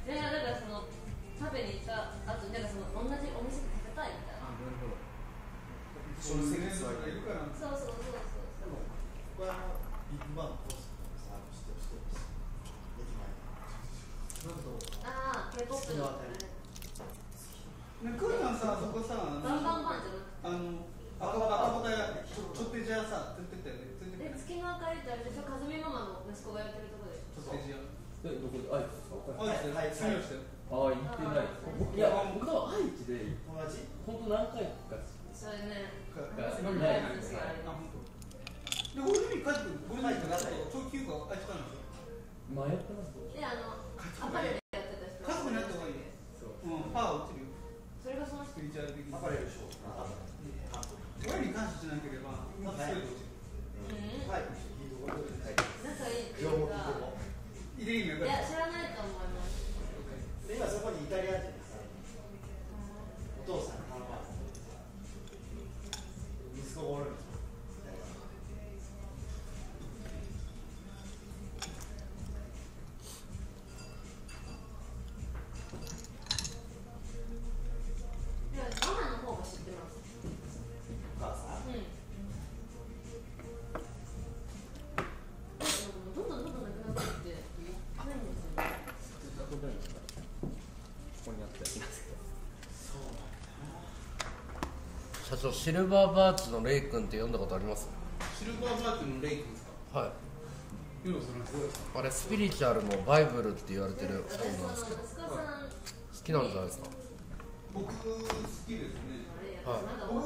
で、なんかその、食べに行った後に、なんかその、同じお店で食べたいみたいな。あ、なるほど。そのセンスはいるから。そう。でも、ここはビッグバンのコンサートのサービスとしてます。駅前の。ああ、K-POP の。ね、クーランさ、そこさ、赤羽屋、ちょっとじゃさ、連れてったよね。で、月の明かりってあれでしょ、かずみママの息子がやってるところでしょ。ちょっとじゃ。で、どこで、愛知ですか。はい、住みましたよ。ああ、行ってないです。いや、僕は愛知で、友達、本当何回か。それね。ないです。あ、本当。で、ゴールデンウィーク帰ってくる、ゴールデンウィークだと、長期休暇空いてたんですよ。迷ってます。で、アパレルやってた人。家族になった方がいいね。うん、パワー落ちるよ。それがそのスピリチュアル的に。アパレルショー。親に感謝しなければ、また強いと落ちる。はい。仲いいっていうか。いや、知らないと思います。今そこにイタリア人がさ、お父さんがハンバーグを息子がおるんですよ。社長、シルバーバーツのレイ君って呼んだことあります？シルバーバーツのレイ君ですか。はい。あれスピリチュアルもバイブルって言われてる本なんですけど、好きなんじゃないですか。僕好きですね。僕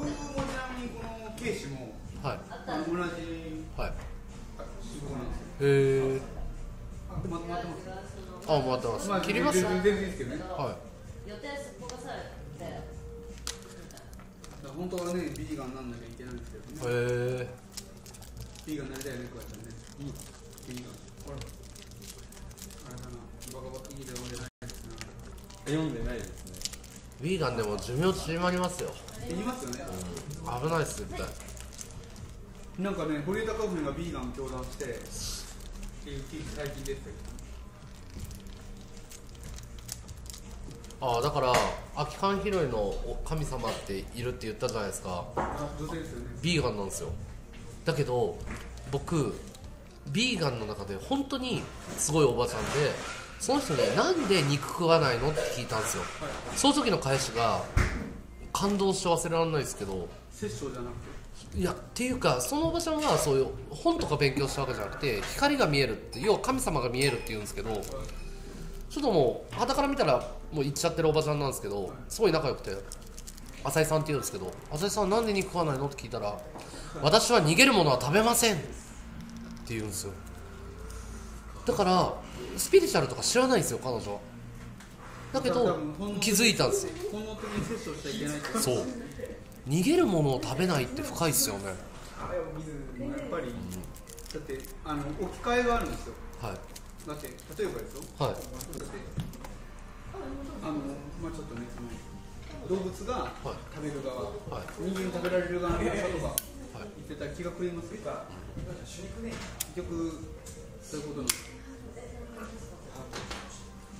もちなみにこのケイシも同じ仕事なんですよ。へえ。あ、回ってます。切ります。全然いいですけどね。予定すっぽかされて、本当はね、ビーガンなんなきゃいけないんですけどね。へぇ。ビーガンになりたいよね、クワちゃんね。うん。ビーガン。ほら。あれかな、バカバカ。いいで読んでないですね。読んでないですね。ビーガンでも寿命縮まりますよ。言いますよね。危ないです、絶対。なんかね、堀江貴文がビーガンを教団して、っていう記事最近出てたけど。ああ、だから空き缶拾いの神様っているって言ったじゃないですか。女性ですよね。ビーガンなんですよ。だけど僕ビーガンの中で本当にすごいおばちゃんで、その人に、ね、なんで肉食わないのって聞いたんですよ、はい、その時の返しが感動して忘れられないですけど、殺生じゃなくていやっていうかそのおばちゃんはそういう本とか勉強したわけじゃなくて光が見えるって要は神様が見えるって言うんですけど、ちょっともう肌から見たらもう行っちゃってるおばちゃんなんですけど、すごい仲良くて浅井さんって言うんですけど、浅井さんなんで肉食わないのって聞いたら、私は逃げるものは食べませんって言うんですよ。だからスピリチュアルとか知らないんですよ彼女は。だけど気づいたんですよ。そう逃げるものを食べないって深いですよね。やっぱり、だって置き換えがあるんですよ。だって例えばですよ。ちょっとね動物が食べる側、人間食べられる側の方が言ってた気が狂いますが、結局そういうことなんです。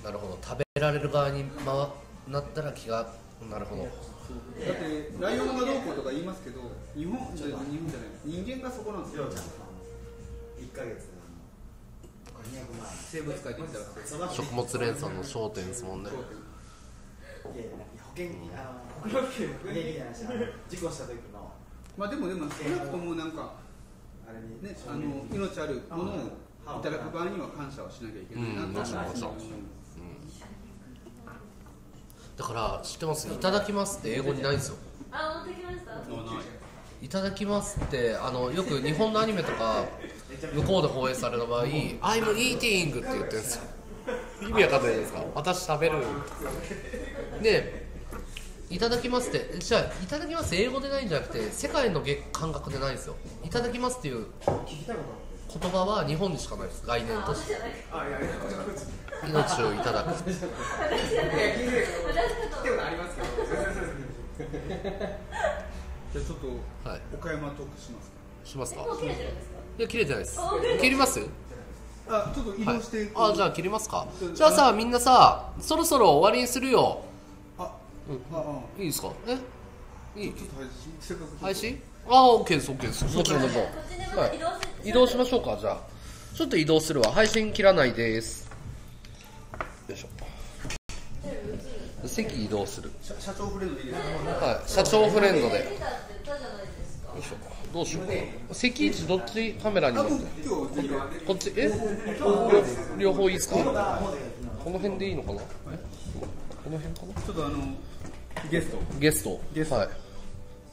なるほど、食べられる側になったら気が、なるほど。だってライオンがどうこうとか言いますけど、日本じゃない人間がそこなんですよ。1ヶ月200万、生物界で言ったら食物連鎖の焦点ですもんね。事故した時のでも少なくともなんかね、命あるものをいただく場合には感謝をしなきゃいけないなと思います。だから知ってます？いただきますって英語にないんですよ。あ、持ってきました。いただきますってよく日本のアニメとか向こうで放映される場合、I'm eating って言ってるんですよ。意味わかんないですか？私食べる。で、いただきますってじゃあいただきます英語でないんじゃなくて世界の感覚でないんですよ。いただきますっていう言葉は日本にしかないです、概念として。命をいただく。じゃあちょっと岡山トークしますか。しますか。いや切れてないです。切ります？あ、ちょっと移動して。あ、じゃあ切りますか。じゃあさ、みんなさ、そろそろ終わりにするよ。あ、いいですか？え？いい？配信？あ、オッケーです、オッケーです。もちろんもちろん。移動しましょうか。じゃあちょっと移動するわ。配信切らないです。よいしょ。席移動する。社長フレンドでいいですか？はい、社長フレンドで。どうしようかな。席位置どっちカメラに持って。こっち両方いいですか？この辺でいいのかな？この辺かな？ちょっとゲストはい。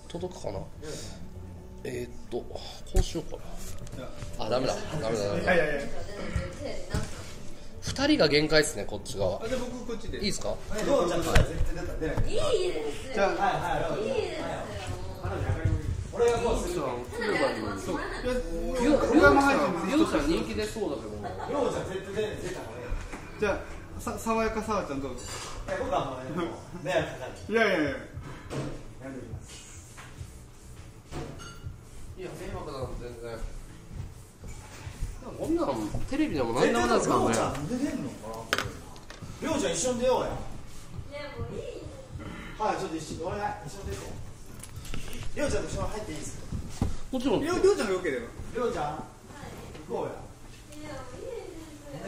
届くかな？こうしようかな。あ、ダメだ。2人が限界ですね、こっち側。いいですか？いや、迷惑だもん、全然。こんなのテレビでも何でもないですからね。りょうちゃん一緒に出ようや。はい、ちょっと一緒に出よう。りょうちゃんと一緒に入っていいですか？もちろん。りょうちゃんがよければ。りょうちゃん行こう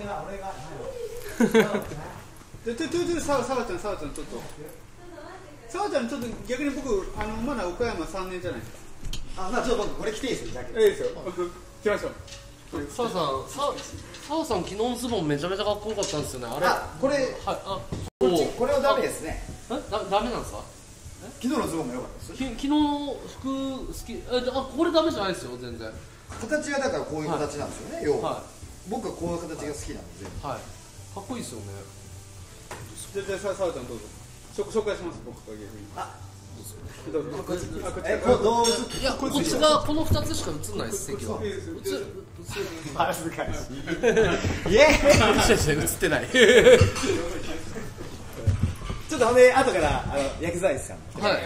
や。俺が。ちょっとさわちゃんちょっと。さわちゃんちょっと逆に僕まだ岡山3年じゃないですか。あ、まあちょっと僕これ着ていいですよ。いいですよ。着きましょう。澤さん、昨日のズボンめちゃめちゃかっこよかったんですよね。あれ、これ、これはダメですね。ダメなんですか？昨日のズボンもよかったです。昨日の服好き、これダメじゃないですよ、全然。形がだからこういう形なんですよね、要は。僕はこういう形が好きなんで。はい。かっこいいですよね。じゃあ澤ちゃんどうぞ。紹介します、僕が逆に。あ、いや、こっちがこの2つしか映んないです、席は。恥ずかしい。イエーイ、映ってない。ちょっと後から薬剤師さん。はい。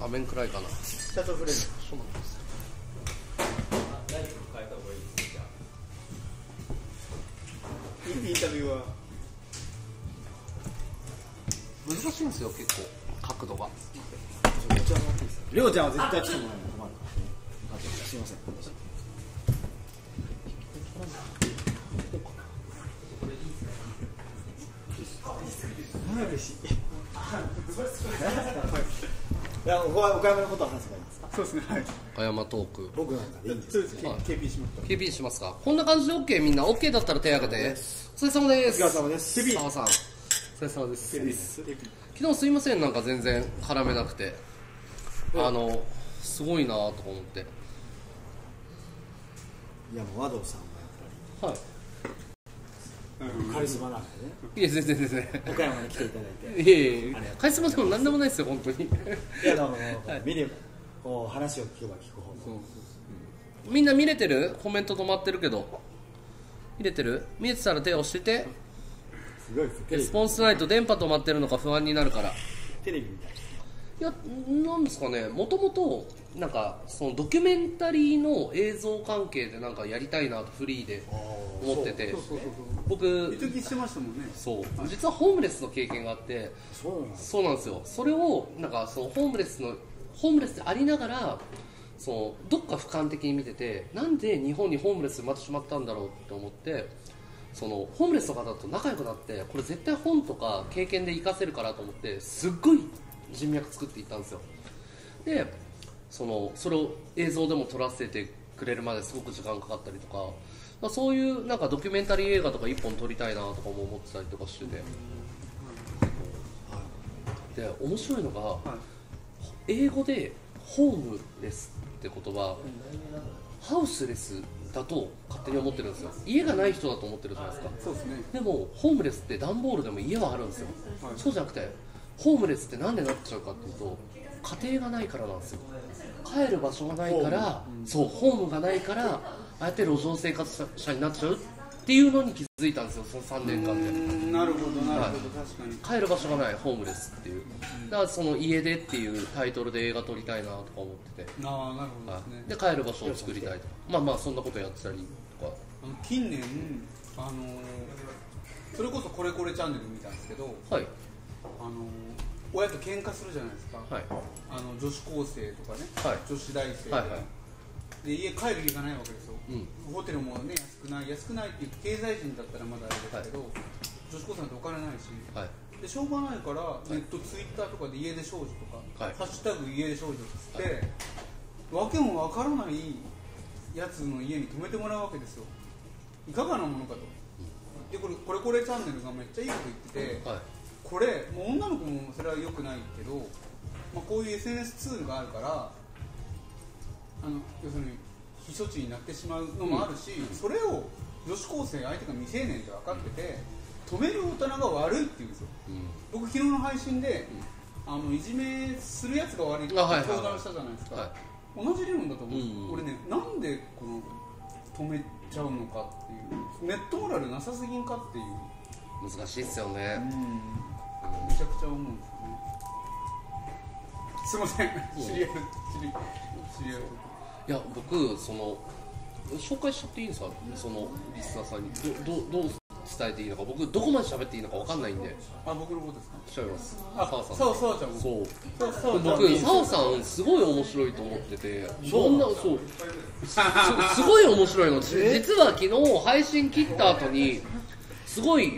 画面暗いかな。社長フレンド。インタビューは難しいんですよ、結構角度が。りょうちゃんは絶対来てもらえないと困る。すいません。岡山のことは話せばいいですか。そうですね、はい。岡山トーク。僕なんかでいいんですか。KP しますか。KP しますか。こんな感じで OK、みんな OK だったら手挙げて。お疲れ様です。お疲れ様です。KP。澤さん。お疲れ様です。KP。昨日すいません、なんか全然絡めなくて、すごいなとか思って。いやもう和道さんはやっぱりはいカリスマなんでね。いや全然全然岡山に来ていただいて、いやいやカリスマでも何でもないですよ本当に。いやでも見ればこう話を聞けば聞くほど。みんな見れてる？コメント止まってるけど見れてる？見えてたら手を押してて。すごいです。レスポンスないと電波止まってるのか不安になるから。テレビみたい。いやなんですかね、もともとなんかそのドキュメンタリーの映像関係でなんかやりたいなとフリーで思ってて、僕してましたもんね。そう実はホームレスの経験があって、そうなんですよ。それをなんかそのホームレスでありながらそのどっか俯瞰的に見てて、なんで日本にホームレス生まれてしまったんだろうって思って、そのホームレスの方と仲良くなって、これ絶対本とか経験で活かせるからと思ってすっごい人脈作っていったんですよ。でそれを映像でも撮らせてくれるまですごく時間かかったりとか、まあ、そういうなんかドキュメンタリー映画とか1本撮りたいなとかも思ってたりとかしてて、で面白いのが、英語でホームレスって言葉、ハウスレスだと勝手に思ってるんですよ。家がない人だと思ってるじゃないですか。そうですね。でもホームレスって段ボールでも家はあるんですよ。そうじゃなくてホームレスってなんでなっちゃうかっていうと、家庭がないからなんですよ。帰る場所がないから、そうホームがないから、ああやって路上生活者になっちゃうっていうのに気づいたんですよ。その3年間で。なるほどなるほど、確かに。帰る場所がないホームレスっていう。だからその家でっていうタイトルで映画撮りたいなとか思ってて。ああなるほどですね。で帰る場所を作りたいとか。まあまあそんなことやってたりとか。近年それこそこれこれチャンネル見たんですけど。はい。親と喧嘩するじゃないですか、はい、女子高生とかね、はい、女子大生 で家帰る気がないわけですよ、うん、ホテルも、ね、安くないっていう経済人だったらまだあれですけど、はい、女子高生なんてお金ないし、はい、でしょうがないからネット、はい、ツイッターとかで家出少女とか「はい、ハッシュタグ家出少女」っつって、はい、訳も分からないやつの家に泊めてもらうわけですよ。いかがなものかと。でこれチャンネルがめっちゃいいこと言ってて、はい、これもう女の子もそれは良くないけど、まあ、こういう SNS ツールがあるから要するに避暑地になってしまうのもあるし、うん、それを女子高生相手が未成年って分かってて止める大人が悪いって言うんですよ、うん、僕昨日の配信で、うん、いじめするやつが悪いって相談したじゃないですか、はい、同じ理論だと思う、うん、俺ね、なんでこの止めちゃうのかっていう、ネットモラルなさすぎんかっていう、難しいっすよね、うん、めちゃくちゃ思うんですよね。すいません、知り合い。いや、僕、紹介しちゃっていいんですか、そのリスナーさんに、どう伝えていいのか、僕、どこまで喋っていいのかわかんないんで。あ、僕のことですか。喋ります。澤ちゃんも。そう。僕、澤さん、すごい面白いと思ってて、そんな、そう。すごい面白いの。実は昨日、配信切った後に、すごい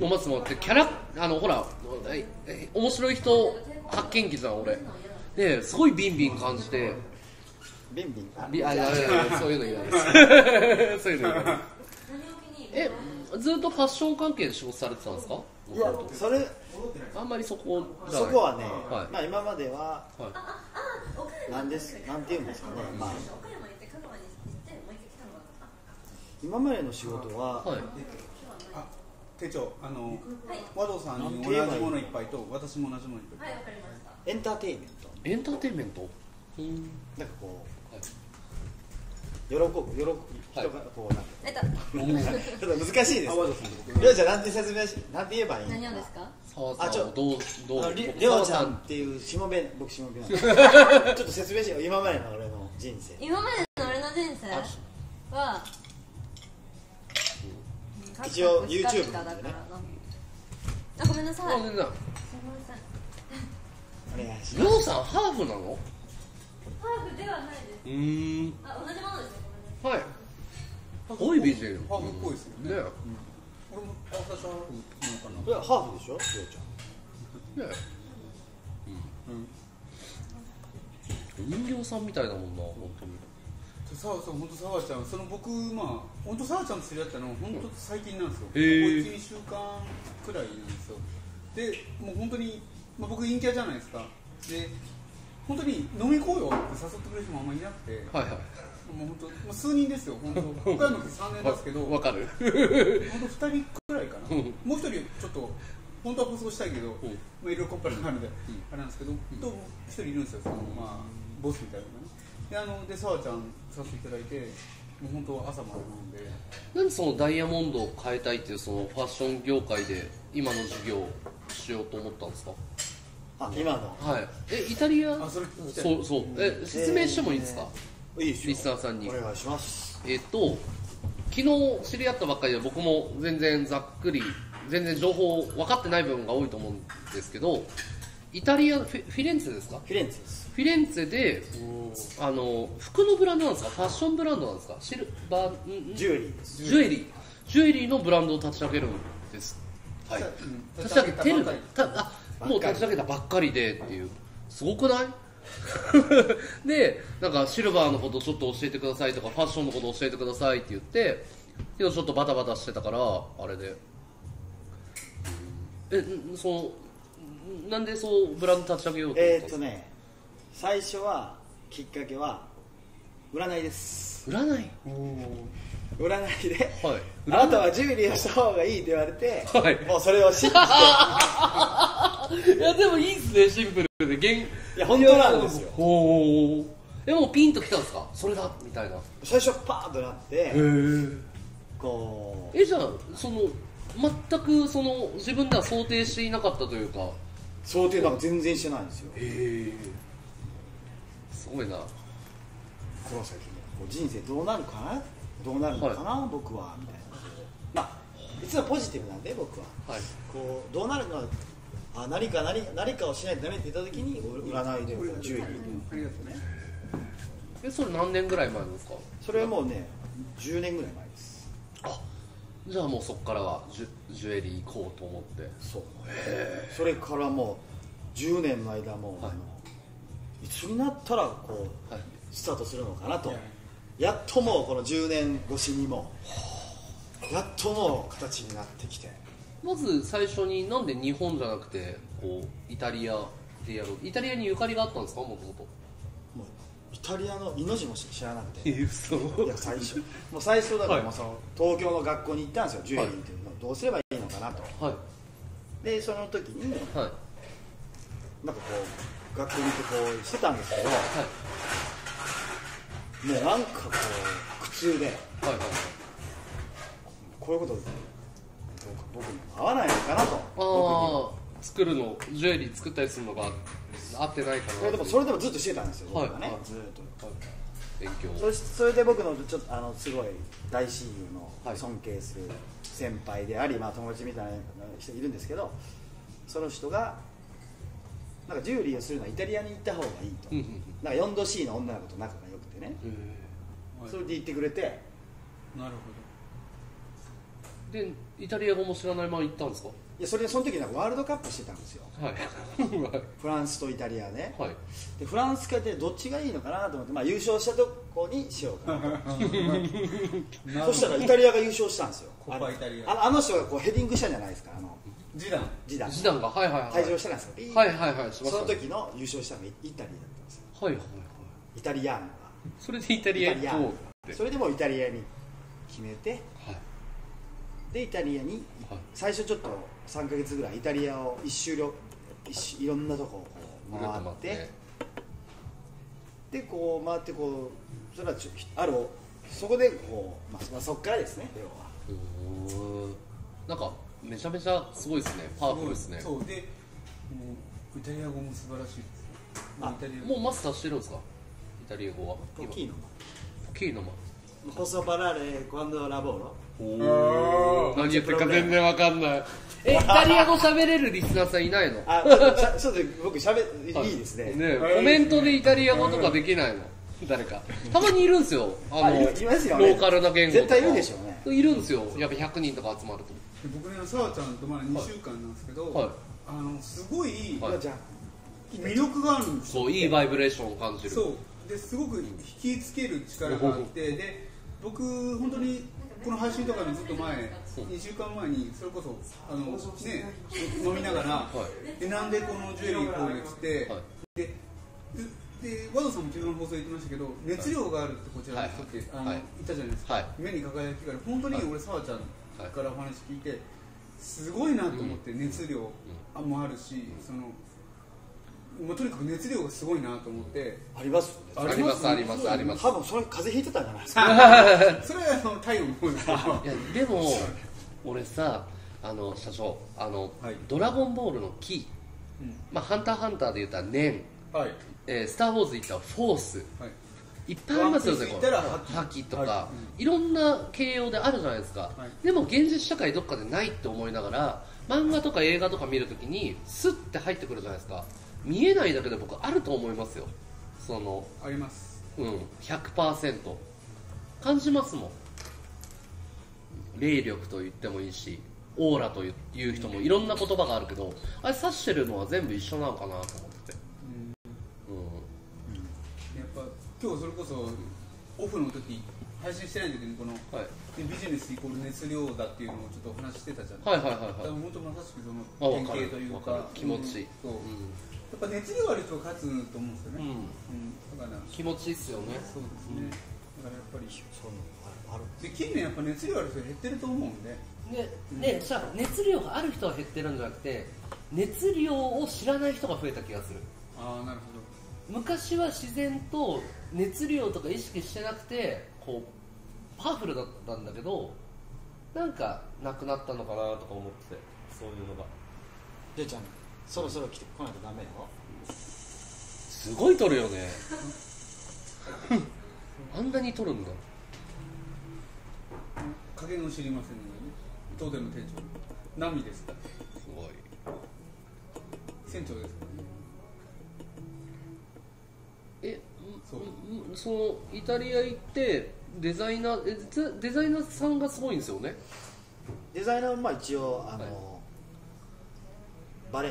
飲ませてもらって、キャラほら面白い人発見記じゃん俺ですごいビンビン感じて、あそういうの言わないそういうの言わない。ずっとファッション関係で仕事されてたんですか。いやそれあんまりそこはね、まあ今まではなんですなんていうんですかね、今までの仕事は手帳、和道さんに同じものいっぱいと私も同じものいっぱい。エンターテインメント。エンターテインメント。なんかこう喜ぶ人がこうなんか。難しいです。りょうちゃんなんて説明しなんて言えばいい。何をですか。あちょっとりょうちゃんっていうしもべ僕しもべなんです。ちょっと説明しよう今までの俺の人生。今までの俺の人生は。一応 YouTube なんでね。あ、ごめんなさい。りょうさんハーフなの？ハーフではないです。あ、同じものです。はい。多い美人。ハーフっぽいですね。ね。俺もハーフでしょ？りょうちゃん。ね。うん、人形さんみたいだもんな、本当に。さわさん、本当さわちゃん、その僕まあ本当さわちゃんと知り合ったのは本当最近なんですよ。ここ1、2週間くらいなんですよ。で、もう本当に、まあ、僕陰キャじゃないですか。で、本当に飲み行こうよって誘ってくれる人もあんまりいなくて。はいはい。もう本当数人ですよ。本当僕は3年ですけど。わかる。本当2人くらいかな。もう1人ちょっと本当は放送したいけど、まあいろいろコンパラがあるんであれなんですけど、と1人いるんですよ。そのまあボスみたいな。で、さわちゃんさせていただいて、もう本当朝まで飲んで。なんでそのダイヤモンドを変えたいっていうそのファッション業界で今の事業をしようと思ったんですか？あ、今の。はい。え、イタリア。そうそう。え、説明してもいいですか？いいですよ。リスナーさんに。お願いします。昨日知り合ったばっかりで僕も全然ざっくり全然情報分かってない部分が多いと思うんですけど、イタリアフィレンツェですか？フィレンツェです。フィレンツェで服のブランドなんですか？ファッションブランドなんですか？シルバージュエリーです。ジュエリーのブランドを立ち上げるんです。はい。立ち上げてる。もう立ち上げたばっかりでっていう。すごくない？で、なんかシルバーのことちょっと教えてくださいとかファッションのこと教えてくださいって言って、昨日ちょっとバタバタしてたからあれで。なんでそうブランド立ち上げようと思ったんですか？最初はきっかけは占いです。占い占いで、あなたはジュエリーをした方がいいって言われて、もうそれを信じて。いやでもいいっすね、シンプルで。いや本当なんですよ。でもピンときたんですか？それだみたいな。最初パーッとなって、こうじゃあその全くその自分では想定していなかったというか、想定なんか全然してないんですよ。すごいな。この先人生どうなるかな、どうなるのかな、はい、僕はみたいな。まあいつもポジティブなんで僕は、はい、こうどうなるのは、あ、何かをしないとダメって言った時に占いで10位。ありがとうね。え、それ何年ぐらい前ですか？それはもうね、10年ぐらい前です。あ、じゃあもうそこからはジュエリー行こうと思って。そう。それからもう10年の間もう、はい、いつになったらこうスタートするのかなと、やっともうこの10年越しにもやっともう形になってきて。まず最初になんで日本じゃなくてこうイタリアでやろう。イタリアにゆかりがあったんですか？もともとイタリアの命も知らなくて。いや最初もう最初だから、その東京の学校に行ったんですよ、ジュエリーっていうのをどうすればいいのかなと。でその時になんかこう学校に行ってこうしてたんですけど、もうなんかこう苦痛で、こういうこと僕に合わないのかなと。作るの、ジュエリー作ったりするのが合ってないかな。それでもずっとしてたんですよ、僕はね。ずっと勉強。それで僕のちょっとすごい大親友の尊敬する先輩であり、まあ友達みたいな人いるんですけど、その人がなんかジュエリーをするのはイタリアに行った方がいいと。なんか 4°C の女の子と仲が良くてね、それで言ってくれて。なるほど。でイタリア語も知らないまま行ったんですか？いや、それでその時なんかワールドカップしてたんですよ、はい、フランスとイタリアね、はい、でフランスからどっちがいいのかなと思って、まあ、優勝したとこにしようかな。そしたらイタリアが優勝したんですよ。あの人がこうヘディングしたんじゃないですか、ジダンが退場したんですよ。その時の優勝したのがイタリアだったんですよ。イタリアンがそれでイタリアに行こうって、それでもうイタリアに決めて、でイタリアに最初ちょっと3ヶ月ぐらいイタリアを一周旅、いろんなとこを回って、でこう回ってこう、それはある、そこでこう、まあそっからですね。要はなんかめちゃめちゃすごいですね。パワフルですね。そうで、イタリア語も素晴らしいです。もうマスターしてるんですか、イタリア語は？ポキーノマ。ポキーノマ。ポソパラレコアンドラボロ。何言ってるか全然わかんない。イタリア語喋れるリスナーさんいないの？あ、ちょっと僕いいですね。ね、コメントでイタリア語とかできないの？誰か。たまにいるんですよ。ローカルな言語。絶対いるでしょうね。いるんですよ。やっぱ100人とか集まると。僕ね、さわちゃんとまだ2週間なんですけど、すごい魅力があるんですよ。そう、いいバイブレーションを感じる。そうですごく引きつける力があって、うん、で僕本当にこの配信とかのずっと前、2週間前にそれこそね飲みながら、はい、なんでこのジュエリー行こうねっつって、はい、で和田さんも昨日の放送で言ってましたけど、熱量があるってこちらの人って言ったじゃないですか、はい、目に輝きがある。本当に俺澤ちゃんからお話聞いてすごいなと思って、熱量もあるし、そのもうとにかく熱量がすごいなと思って。ありますありますありますあります。多分それ風邪ひいてたんじゃないですか。それは体温の方ですけど。でも俺さ、社長、ドラゴンボールのキ、まあハンターハンターで言ったら年、スターウォーズ行ったらフォース、いっぱいありますよね。覇気とかいろんな形容であるじゃないですか。でも現実社会どっかでないって思いながら、漫画とか映画とか見るときにスッて入ってくるじゃないですか。見えないだけで僕あると思いますよ。そのあります。うん、100% 感じますもん。霊力と言ってもいいし、オーラという人もいろんな言葉があるけど、あれ指してるのは全部一緒なのかなと思って。やっぱ今日それこそオフの時配信してない時にこの、ビジネスイコール熱量だっていうのをちょっとお話してたじゃないですか。本当まさしくその典型というか気持ちいい。やっぱ熱量ある人が勝つと思うんですよね。だから気持ちいいですよね。そうですね。だからやっぱりそうある。で近年やっぱ熱量ある人減ってると思うんで。ね、さあ熱量がある人は減ってるんじゃなくて、熱量を知らない人が増えた気がする。ああなるほど。昔は自然と熱量とか意識してなくてこうパワフルだったんだけど、なんかなくなったのかなとか思ってて、そういうのが。でちゃん。そろそろ来てこないとダメよ。すごい撮るよね。あんなに撮るんだ。加減を知りませんのでね。当店の店長、ナミですか。すごい。船長ですかね。そのイタリア行ってデザイナーさんがすごいんですよね。デザイナーはまあ一応バレ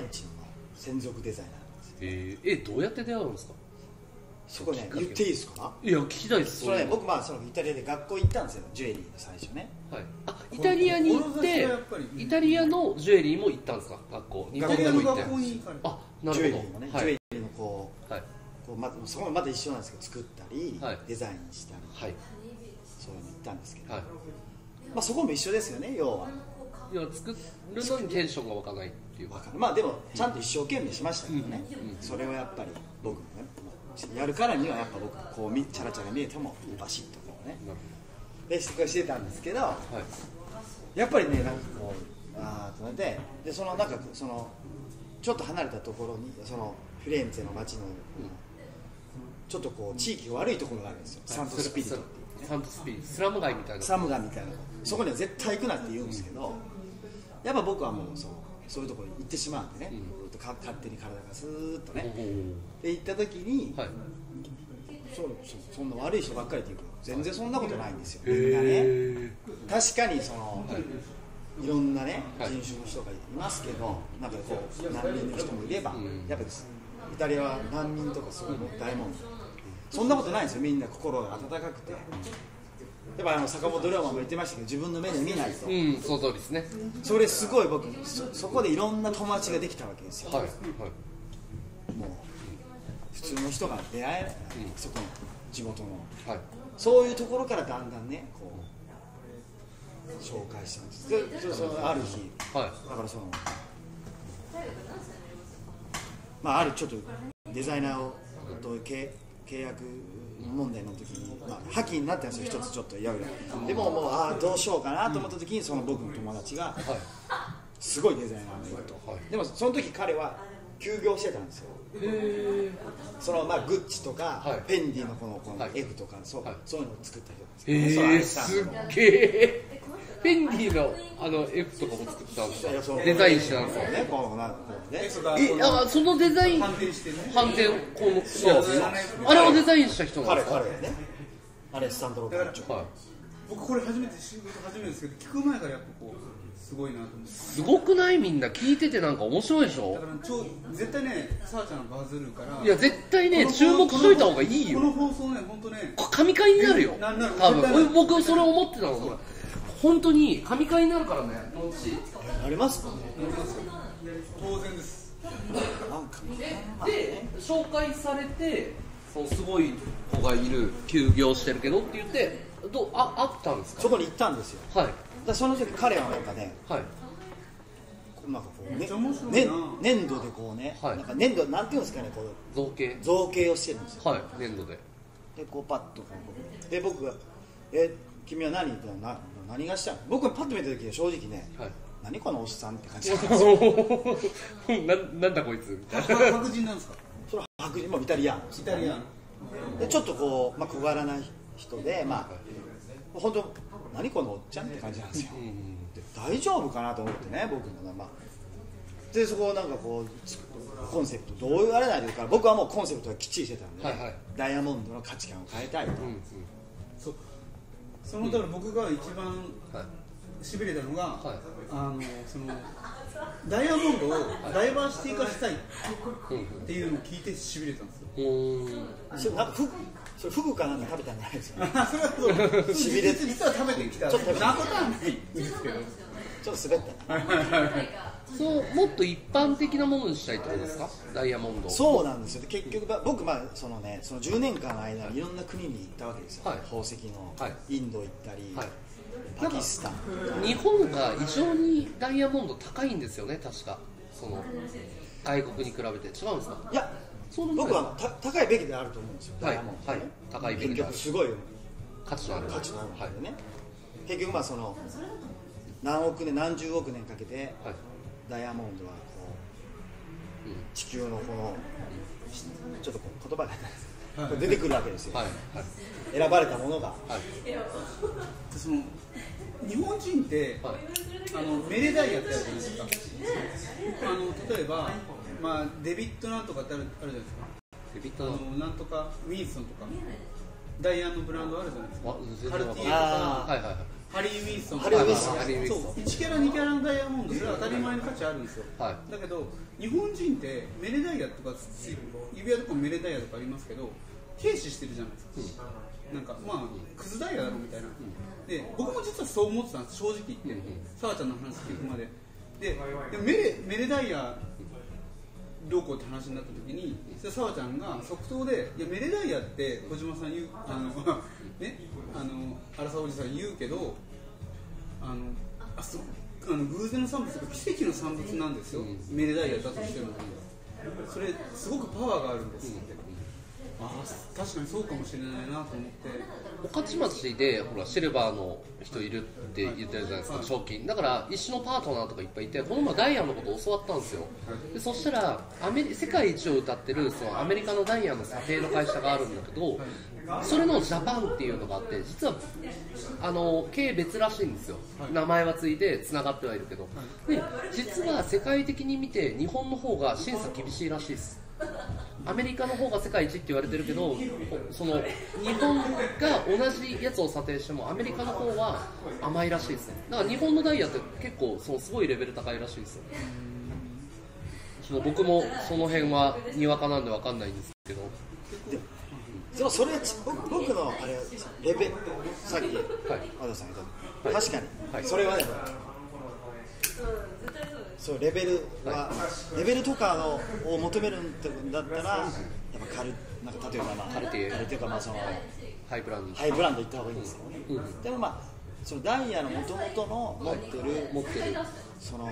ンチンの専属デザイナーなんですよ。どうやって出会うんですか。そこね、言っていいですか。いや、聞きたいです。それね、僕まあそのイタリアで学校行ったんですよ、ジュエリーの最初ね。はい。あ、イタリアに行って、イタリアのジュエリーも行ったんですか、学校。イタリアの学校に。あ、なるほど。ジュエリーもね、ジュエリーのこう、そこまで一緒なんですけど、作ったり、デザインしたり、そういうの行ったんですけど、まあそこも一緒ですよね、要は。作るのにテンションが湧かないっていうか、まあでもちゃんと一生懸命しましたけどね。それはやっぱり僕もねやるからにはやっぱ僕こうチャラチャラ見えてもバシッとこうねで失敗してたんですけど、やっぱりねなんかこうああとなってでそのなんかそのちょっと離れたところにそのフィレンツェの街のちょっとこう地域が悪いところがあるんですよ。サントスピリトっていうサントスピリトスラム街みたいなそこには絶対行くなって言うんですけど。やっぱ僕はもうそういうところに行ってしまうんでね、勝手に体がスーッとねで行った時にそんな悪い人ばっかりっていうけど全然そんなことないんですよ。みんなね確かにそのいろんなね人種の人がいますけど、なんかこう難民の人もいればやっぱりイタリアは難民とかすごい大問題。そんなことないんですよ。みんな心が温かくて。やっぱ坂本龍馬も言ってましたけど自分の目で見ないと。うん、その通りですね。それすごい僕そこでいろんな友達ができたわけですよ。はいはい。もう普通の人が出会えない、そこの地元の、そういうところからだんだんねこう紹介したんです。である日、だからそのまああるちょっとデザイナーをと契約問題の時に、破棄になったんですよ、一つちょっといろいろ。でも、もう、ああ、どうしようかなと思った時に、その僕の友達が、すごいデザイナーの人と。でも、その時彼は休業してたんですよ。その、まあ、グッチとか、フェンディのこの F とか、そういうのを作った人なんですよ。すっげえ。フェンディのF とかも作ったんですよ。デザインしてたんですよね。そのデザイン反転項目あれをデザインした人なんですか。アレッサンドロ・カルチョ。僕これ初めて仕事始めるんですけど、聞く前からやっぱこうすごいなと思って。すごくない？みんな聞いててなんか面白いでしょ。だから絶対ね、さあちゃんバズるから。いや絶対ね注目しといた方がいいよ。この放送ね本当ね。神回になるよ。多分僕それ思ってたの。本当に神回になるからね。なりますか？当然です。で紹介されて、そのすごい子がいる、休業してるけどって言ってあったんですか？そこに行ったんですよ。はい。その時彼はなんかね、なんかこうね、粘土でこうね、なんか粘土なんていうんですかね、こう造形をしてるんですよ。はい、粘土で。でこうパッとこうで僕が君は何って何がしたの？僕がパッと見た時は正直ね、何このおっさんって感じだったんですよ。なんだこいつ。白人なんですか？それは白人、まあイタリアン。イタリアン。でちょっとこうまあ小柄な人でまあ本当。何このおっちゃんって感じなんですよ。大丈夫かなと思ってね、僕のままでそこをなんかこうコンセプトどう言われないでから、僕はもうコンセプトがきっちりしてたんで、はい、はい、ダイヤモンドの価値観を変えたいと。そのため僕が一番しびれたのが、はい、そのダイヤモンドをダイバーシティ化したいっていうのを聞いてしびれたんですよ。それフグかなんか食べたんじゃないですかね。しびれて実は食べてきた。ちょっとなことはないんですけど。ちょっと滑った。そうもっと一般的なものにしたいってことですか？ダイヤモンド。そうなんですよ。結局僕まあそのねその10年間の間いろんな国に行ったわけですよ。宝石のインド行ったりパキスタン。日本が異常にダイヤモンド高いんですよね確か。その外国に比べて違うんですか？いや。僕は高いべきであると思うんですよ。高いべきである。すごい価値のあるのでね。結局まあその何億年何十億年かけてダイヤモンドはこう地球のこのちょっと言葉が出てくるわけですよ。選ばれたものが。日本人ってメレダイヤってあるじゃないですか。例えば。まあデビッドなんとかってあるじゃないですか。デビッドなんとかウィンソンとかダイヤのブランドあるじゃないですか。カルティエとかハリー・ウィンソンとか。そう1キャラ2キャラのダイヤモンドそれは当たり前の価値あるんですよ。だけど日本人ってメレダイヤとか指輪とかメレダイヤとかありますけど軽視してるじゃないですか。なんかまあクズダイヤだろみたいな。で僕も実はそう思ってたんです、正直言って。さあちゃんの話聞くまででメレダイヤどうこうって話になった時に、さわちゃんが即答で「いやメレダイヤって小島さん言うね荒沢おじさん言うけど偶然の産物とか奇跡の産物なんですよ、メレダイヤだとしてもそれすごくパワーがあるんです」って。ああ確かにそうかもしれないなと思って。御徒町でほらシルバーの人いるって言ってるじゃないですか、賞金だから一種のパートナーとかいっぱいいて、この前ダイヤのこと教わったんですよ。でそしたら世界一を歌ってるそのアメリカのダイヤの査定の会社があるんだけど、それのジャパンっていうのがあって、実は経営別らしいんですよ。名前はついてつながってはいるけど、で実は世界的に見て日本の方が審査厳しいらしいです。アメリカの方が世界一って言われてるけど、その日本が同じやつを査定してもアメリカの方は甘いらしいですね。だから日本のダイヤって結構そのすごいレベル高いらしいですよ。僕もその辺はにわかなんでわかんないんですけど。でもそれ僕のあれレベルさっき和田さんが言った、確かにそれはね。そうレベルとかを求めるんだったらやっぱなんか例えばカルティエとかそのハイブランド行った方がいいんですけどね。でもまあそのダイヤのもともとの持ってるその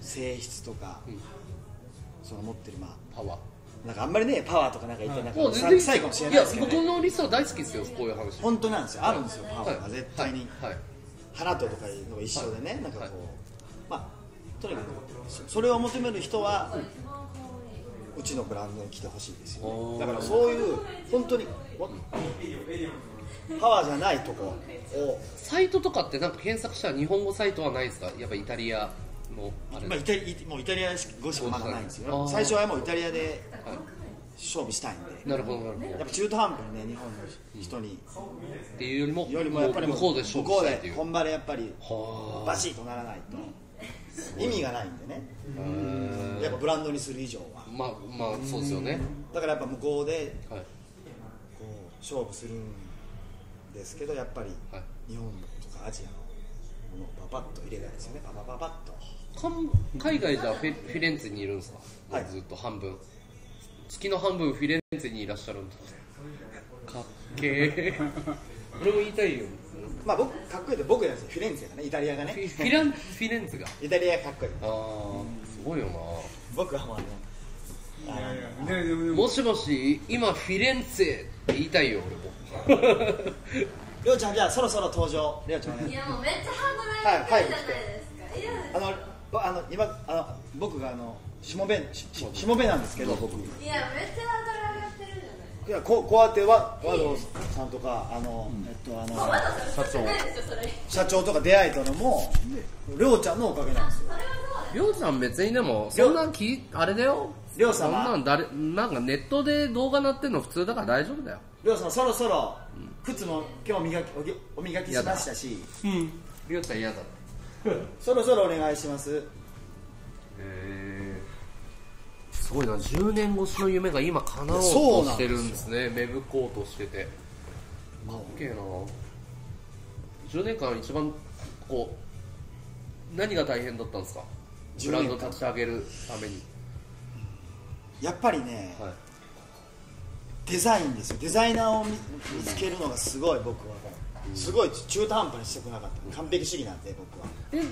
性質とかその持ってるまあパワーなんかあんまりねパワーとかなんか言ってなんか臭いかもしれないですけど、僕のリストは大好きですよ、こういう話。本当なんですよ、あるんですよパワーが絶対に。花とかいうのが一緒でね、なんかこうまあとにかくそれを求める人はうちのブランドに来てほしいですよね。だからそういう本当にパワーじゃないとこをサイトとかってなんか検索したら日本語サイトはないですか？やっぱイタリアのあれ、まあ、もうイタリア語しかないんですよ。最初はもうイタリアで勝負したいんで、なるほどなるほど、やっぱ中途半端にね、日本の人に、うん、っていうよりもやっぱり向こうで勝負したいっていう、向こうで本場でやっぱりバシッとならないと意味がないんでね、やっぱブランドにする以上は、まあまあそうですよね。だからやっぱ向こうでこう勝負するんですけど、やっぱり日本とかアジアのものをパパッと入れないですよね、パパパパッと。海外じゃフィレンツェにいるんですか、はい、ずっと半分月の半分フィレンツェにいらっしゃるんです。かっけー俺も言いたいよ、まあ僕かっこいいと僕なんですよ、フィレンツェがね、イタリアがね、フィレンツェがイタリアかっこいい、ああすごいよな。僕はもうもしもし今フィレンツェって言いたいよ俺も。りょうちゃんじゃあそろそろ登場、りょうちゃんね、いやもうめっちゃハードル上がってるじゃないですか。いや今僕がしもべなんですけど、僕いやめっちゃハードル上がってるじゃない。いやこうやってワドさんとか社長とか出会えたのもりょうちゃんのおかげなんですよ。りょうちゃん別にでもそんなんあれだよ、りょうさんはなんかネットで動画なってんの普通だから大丈夫だよ。りょうさんそろそろ靴も今日お磨きしましたし、りょうちゃん嫌だそろそろお願いします。すごいな、10年越しの夢が今叶おうとしてるんですね。芽吹こうとしててかっけえな。10年間一番こう何が大変だったんですか、ブランド立ち上げるために。やっぱりね、はい、デザインですよ。デザイナーを見つけるのがすごい、僕はすごい中途半端にしたくなかった、完璧主義なんで僕は。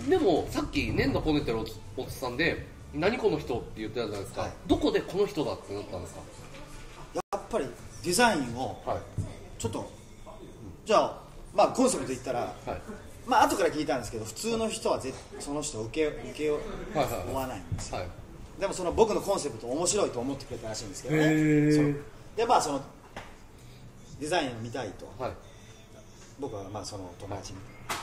でもさっき粘土こねてるおっさんで「何この人」って言ってたじゃないですか、はい、どこでこの人だってなったんですか。やっぱりデザインをちょっと、はい、じゃあまあコンセプト言ったら、はい、まあ後から聞いたんですけど、普通の人はその人を受け負わないんですよ。でもその僕のコンセプト面白いと思ってくれたらしいんですけどね。でまあそのデザインを見たいと、はい、僕はまあその友達に、は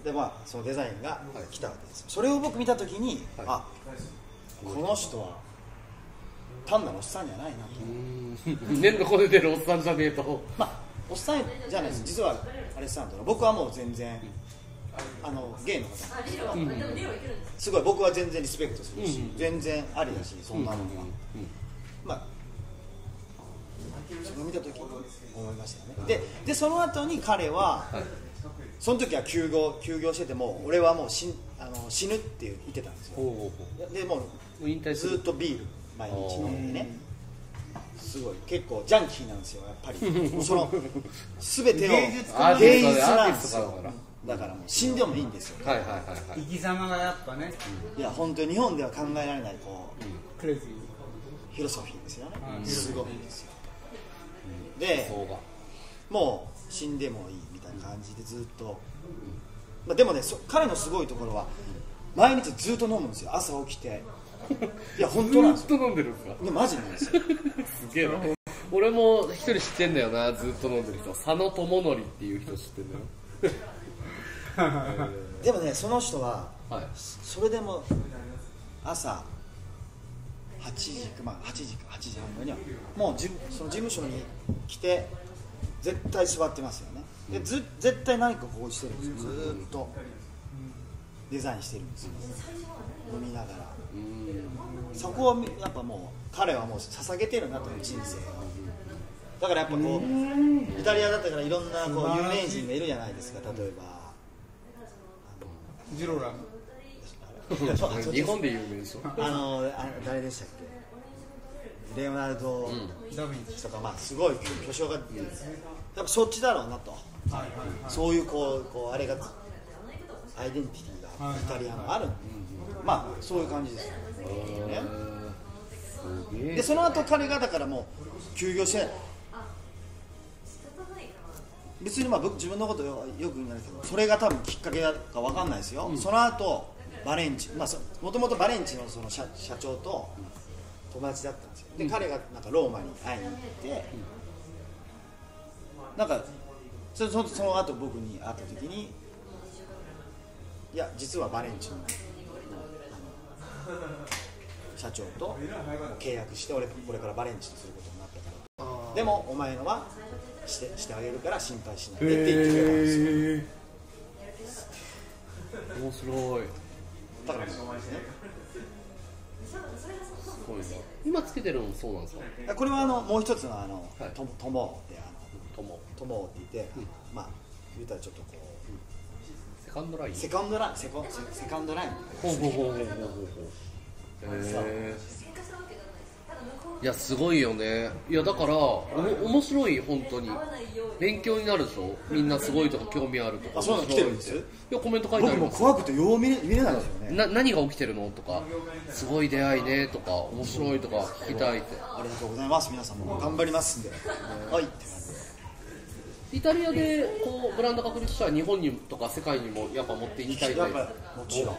い、でまあそのデザインが来たわけです、はい、それを僕見た時に、はい、あ、この人は単なるおっさんじゃないなと。年のこねてるおっさんじゃねえと。まあおっさんじゃないです、実はアレッサンドロ。僕はもう全然ゲイの方なんです。すごい僕は全然リスペクトするし、全然ありだし、そんなのはまあ自分見た時思いましたよね。でその後に彼はその時は休業してても、俺はもう死ぬって言ってたんですよ。でもうずっとビール毎日飲んでね、すごい結構ジャンキーなんですよやっぱり。その全てを芸術なんですよ。だからもう死んでもいいんですよ。生き様がやっぱね、いや本当に日本では考えられないこうクレイジーフィロソフィーですよね。すごいですよ。でもう死んでもいいみたいな感じでずっと、まあ、でもね彼のすごいところは毎日ずっと飲むんですよ。朝起きて、いや本当なんですよ、ずっと飲んでるんですか。マジなんですよすげえな。俺も一人知ってんだよな、ずっと飲んでる人、佐野智則っていう人知ってんだよでもねその人は、はい、それでも朝8時半にはもうその事務所に来て絶対座ってますよね。で絶対何かこうしてるんですよ、ずーっとデザインしてるんですよ、飲みながら。そこはやっぱもう彼はもう捧げてるなという人生を。だからやっぱこうイタリアだったからいろんなこう有名人がいるじゃないですか。例えばジローラ日本で有名でしょ。誰でしたっけ、レオナルド・ダ・ヴィンチとか、まあすごい巨匠が、やっぱそっちだろうなと。そういうこうあれがアイデンティティがイタリアのある、まあそういう感じですね。でその後彼がだからもう休業して、別にまあ僕自分のことよく言うんですけど、それが多分きっかけだかわかんないですよ。その後バレンチ、まあもともとバレンチのその社長と友達だったんですよ。で彼がなんかローマに会いに行って、なんかその後僕に会った時に、いや実はバレンチの社長と契約して、俺これからバレンチとすることになったから、でもお前のはしてあげるから心配しないでって言ってくれたんですよ。面白い。だからですね。今つけてるのもそうなんですか。これはもう一つのトモでって言って、まあ言うたらちょっとこうセカンドライン、いやすごいよね。いやだから面白い、本当に勉強になるでしょ。みんなすごいとか興味あるとか。そうなの来てるんですよ。いやコメント書いてある。僕も怖くてよう見れないですよね。何が起きてるのとか、すごい出会いねとか、面白いとか聞きたいって。ありがとうございます。皆さんも頑張りますんで。はい。イタリアでこうブランド確立したら日本にとか世界にもやっぱ持っていきたい。やっぱもちろん。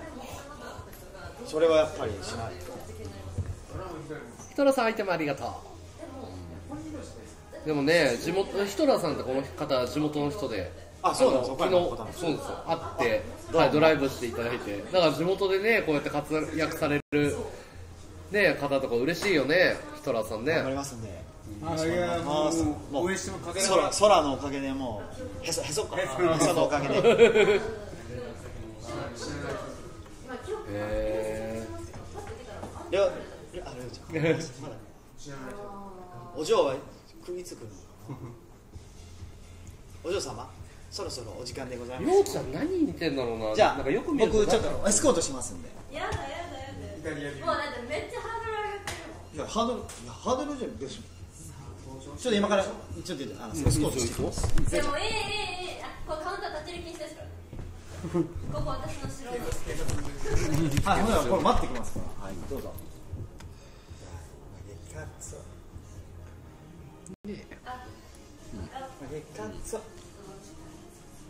それはやっぱりしないと。ヒトラーさん、アイテムありがとう。でもね、地元ヒトラーさんってこの方地元の人で、そうなんですよ。昨日そうですよ、会って、はい、ドライブしていただいて、だから地元でねこうやって活躍されるね方とか嬉しいよね、ヒトラーさんね。わかりますね。もう空のおかげで、もうへそか、へそのおかげで。いや。お嬢は首つくの。お嬢様、そろそろお時間でございます。ようちゃん何似てんだろうな。じゃあ僕ちょっとエスコートしますんで。やだやだやだ。もうだってめっちゃハードル上がってる。いやハードルじゃんです。ちょっと今からちょっとエスコートしてます。でもこれカウンター立ち入り禁止ですから。ここ私の白です。はい、ほらこれ待ってきますから。はい、どうぞ。カツオねえ、カツオ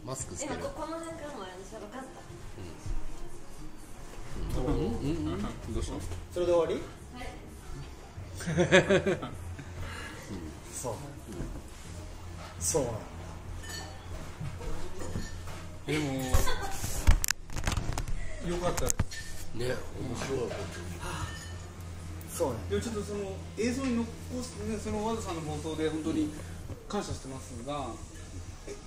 マスクしてる。今この辺からもあれでしょ、分かった。どうしたの、それで終わり。そうなんだ。でもよかったね、面白い。そうね、でもちょっとその映像に残す、ね、その和田さんの放送で本当に感謝してますが、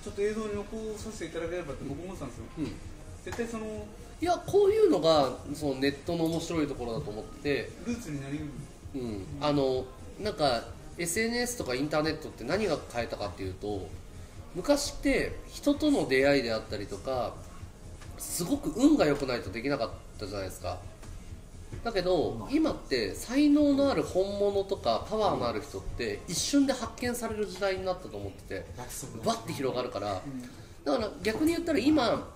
ちょっと映像に残させていただければって僕思ってたんですよ。絶対そのいや、こういうのがそのネットの面白いところだと思ってて、ルーツになりうる、なんか SNS とかインターネットって何が変えたかっていうと、昔って人との出会いであったりとか、すごく運が良くないとできなかったじゃないですか。だけど今って才能のある本物とかパワーのある人って一瞬で発見される時代になったと思ってて、バッて広がるから。だから逆に言ったら今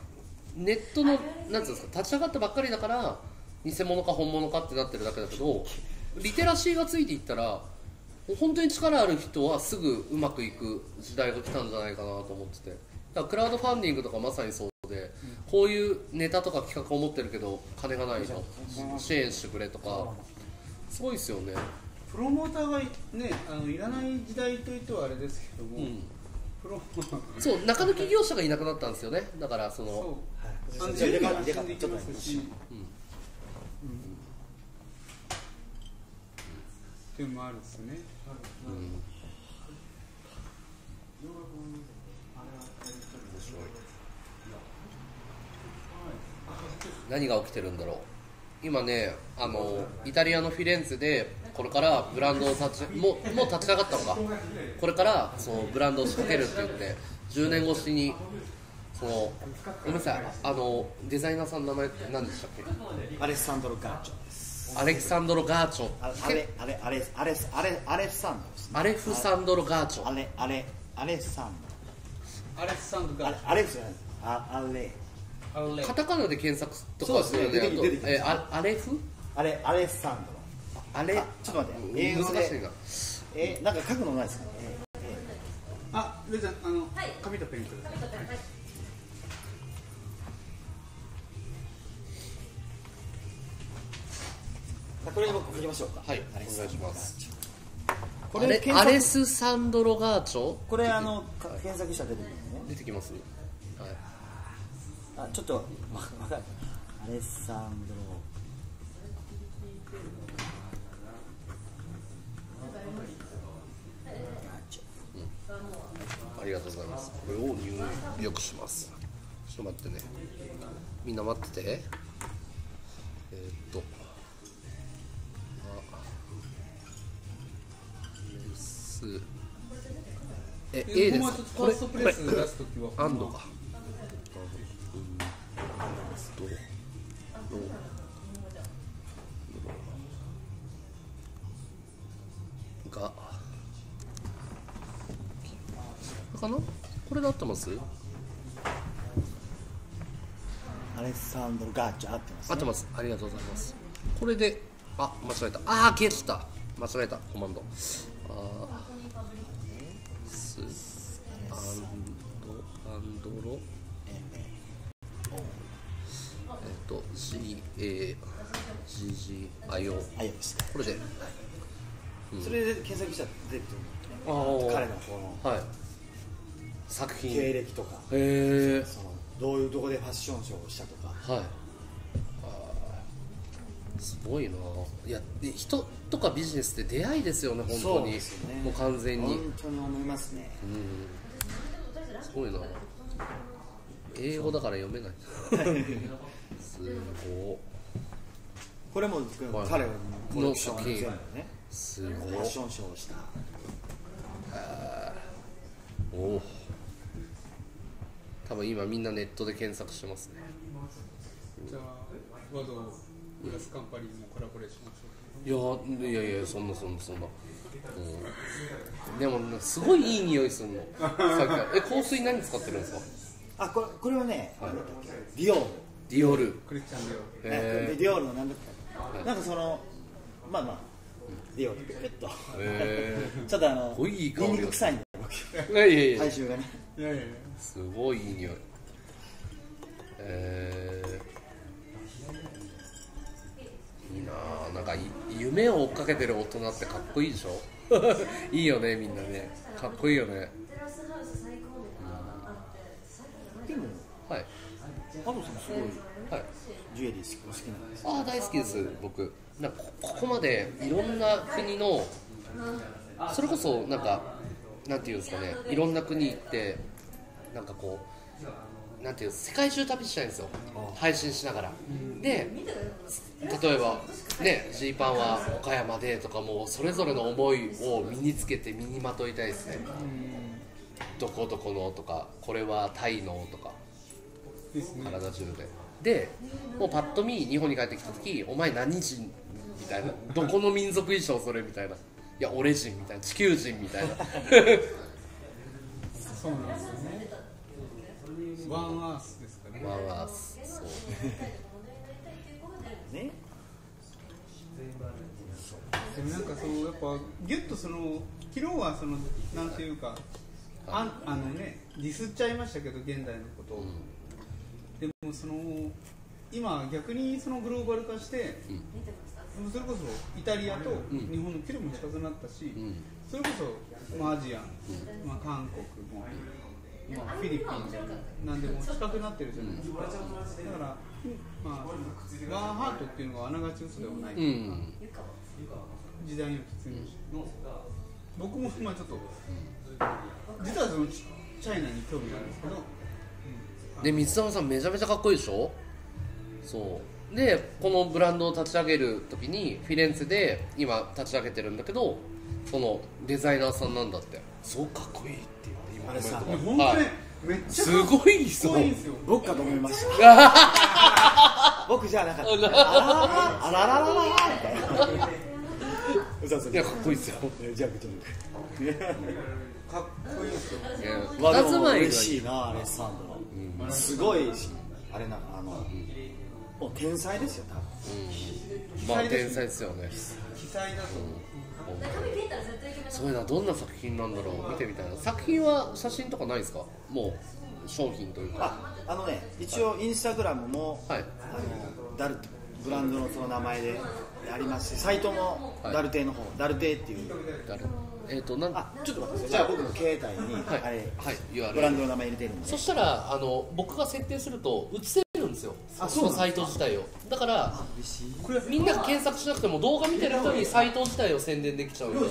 ネットのなんていうんですか、立ち上がったばっかりだから偽物か本物かってなってるだけだけど、リテラシーがついていったら本当に力ある人はすぐうまくいく時代が来たんじゃないかなと思ってて、だからクラウドファンディングとかまさにそうで、こういうネタとか企画を持ってるけど金がないと支援してくれとか、すごいですよね。プロモーターがね、いらない時代といってはあれですけども、そう中抜き業者がいなくなったんですよね。だからその安全ができますし、っていうのもあるんですね。何が起きてるんだろう。今ね、イタリアのフィレンツェでこれからブランドをもう立ち上がったのか、これからそのブランドを仕掛けるって言って10年越しにそのごめんなさい、デザイナーさんの名前って何でしたっけ。アレッサンドロ・ガーチョです。アレキサンドロ・ガーチョ、アレフサンドロ・ガーチョ、カタカナで検索とかするよね。アレッサンドロ。ちょっと待って、英語で。なんか書くのないですか。レイちゃん、紙とペンください。これに僕書きましょうか。はい、お願いします。これアレスサンドロガーチョ。これ検索したら出てくるね。出てきます。はい。ちょっと分かる。アレッサンドロありがとうございます。これを入力します。ちょっと待ってね。みんな待ってて。A です。これアンドか。かな？これで合ってます？アレッサンドロガーチャ合ってますね。合ってます。ありがとうございます。これで、あ、間違えた。ああ、消えた。間違えた。コマンド。アンドロ。GGIO。これで。それで検索したら出てくる。彼のこの。はい。作品経歴とか、どういうとこでファッションショーをしたとか、はい、すごいな。いや、人とかビジネスって出会いですよね、本当に。もう完全に本当に思いますね。すごいな。英語だから読めない。すごい。これも彼の作品、すごいファッションショーをした。お、多分今みんなネットで検索してますね。じゃあワドグラスカンパニーもコラボレーションしよう。いやそんな、でもすごいいい匂いするの。さっきから香水何使ってるんですか？あ、これはね、ディオールクリスチャンディオールの何だったなんか、そのまあディオールペットちょっとニンニク臭いんで。体臭がね、すごいいい匂い。いいなあ。なんか夢を追っかけてる大人ってかっこいいでしょ。いいよね、みんなね、かっこいいよね。でも、はい、加藤さんすごい、はい、ジュエリー好きなんですか？ああ、大好きです僕。なんかこまでいろんな国の、それこそなんていうんですかね、いろんな国行ってなんかこうなんていう世界中旅したいんですよ、配信しながら。で、例えばね、ジーパンは岡山でとか、もうそれぞれの思いを身につけて身にまといたいですね。どこどこのとか、これはタイのとか、体中でもうパッと見日本に帰ってきた時、お前何人みたいな、どこの民族衣装それみたいな。いや、俺人みたいな、地球人みたいな。そうなんですよね。ワンアースですかね。ワンアース。そう。ね。でもなんかやっぱギュッと昨日はなんていうか、ディスっちゃいましたけど現代のことを。でも今逆にグローバル化して。それこそイタリアと日本の距離も近くなったし、それこそアジア、韓国もフィリピンも何でも近くなってるじゃないですか。だからワンハートっていうのがあながち嘘ではないというか、時代には必要にして僕も今ちょっと実はチャイナに興味があるんですけど。で、水玉さんめちゃめちゃかっこいいでしょ。そうで、このブランドを立ち上げるときにフィレンツェで今立ち上げてるんだけど、そのデザイナーさんなんだって。そう、かっこいいって言われて、本当にめっちゃすごい人僕かと思いました。僕じゃなかった。あららららみたいな。いや、かっこいいですよ。じゃあ、かっこいいですよ。嬉しいな、アレッサンドロ。すごいあれな、天才ですよ、多分。まあ、天才ですよね。奇才だと思う。そういうのはどんな作品なんだろう、見てみたいな。作品は写真とかないですか？もう商品というか。一応インスタグラムもダルテブランドのその名前でありますし、サイトもダルテの方、ダルテっていう。あ、ちょっと待ってください。じゃあ僕の携帯にブランドの名前入れてるんで。そしたら僕が設定すると映せるんですよ、そのサイト自体を。だからみんなが検索しなくても動画見てる人にサイト自体を宣伝できちゃうよね。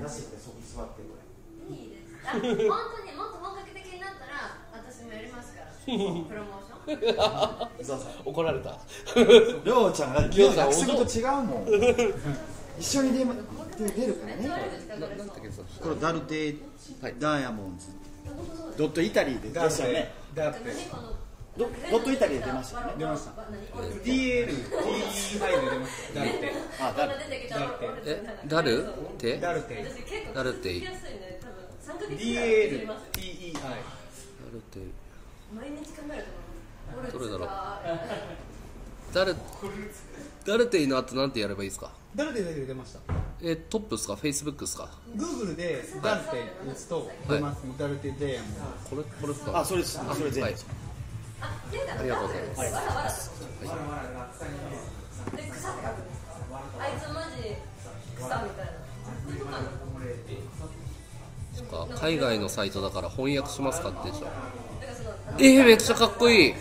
なしでそこ座ってこれ。いいです。あ、本当にもっと本格的になったら私もやりますから。プロモーション。怒られた。りょうちゃんが約束と違うもん。一緒に出るからね。これダルテダイヤモンズドットイタリーで出ましたね。ドットイタリーで出ましたね。出ました。DL、DEI で出ました。ダルテ。あ、ダルテ。え、ダルテ？ダルテ。ダルテ。DL、DEI。ダルテ。毎日考えると思う。どれだろう。ダルテイの後なんてやればいいですか？ダルテイだけで出ました。トップですか？フェイスブックですか？グーグルでダルテイ打つと出ます。ダルテイでこれですか？あ、それです。それ全部。ありがとうございます。で、草って書くんですか？あいつマジ草みたいな。そっか、海外のサイトだから翻訳しますかってでしょ。めっちゃかっこいい。ち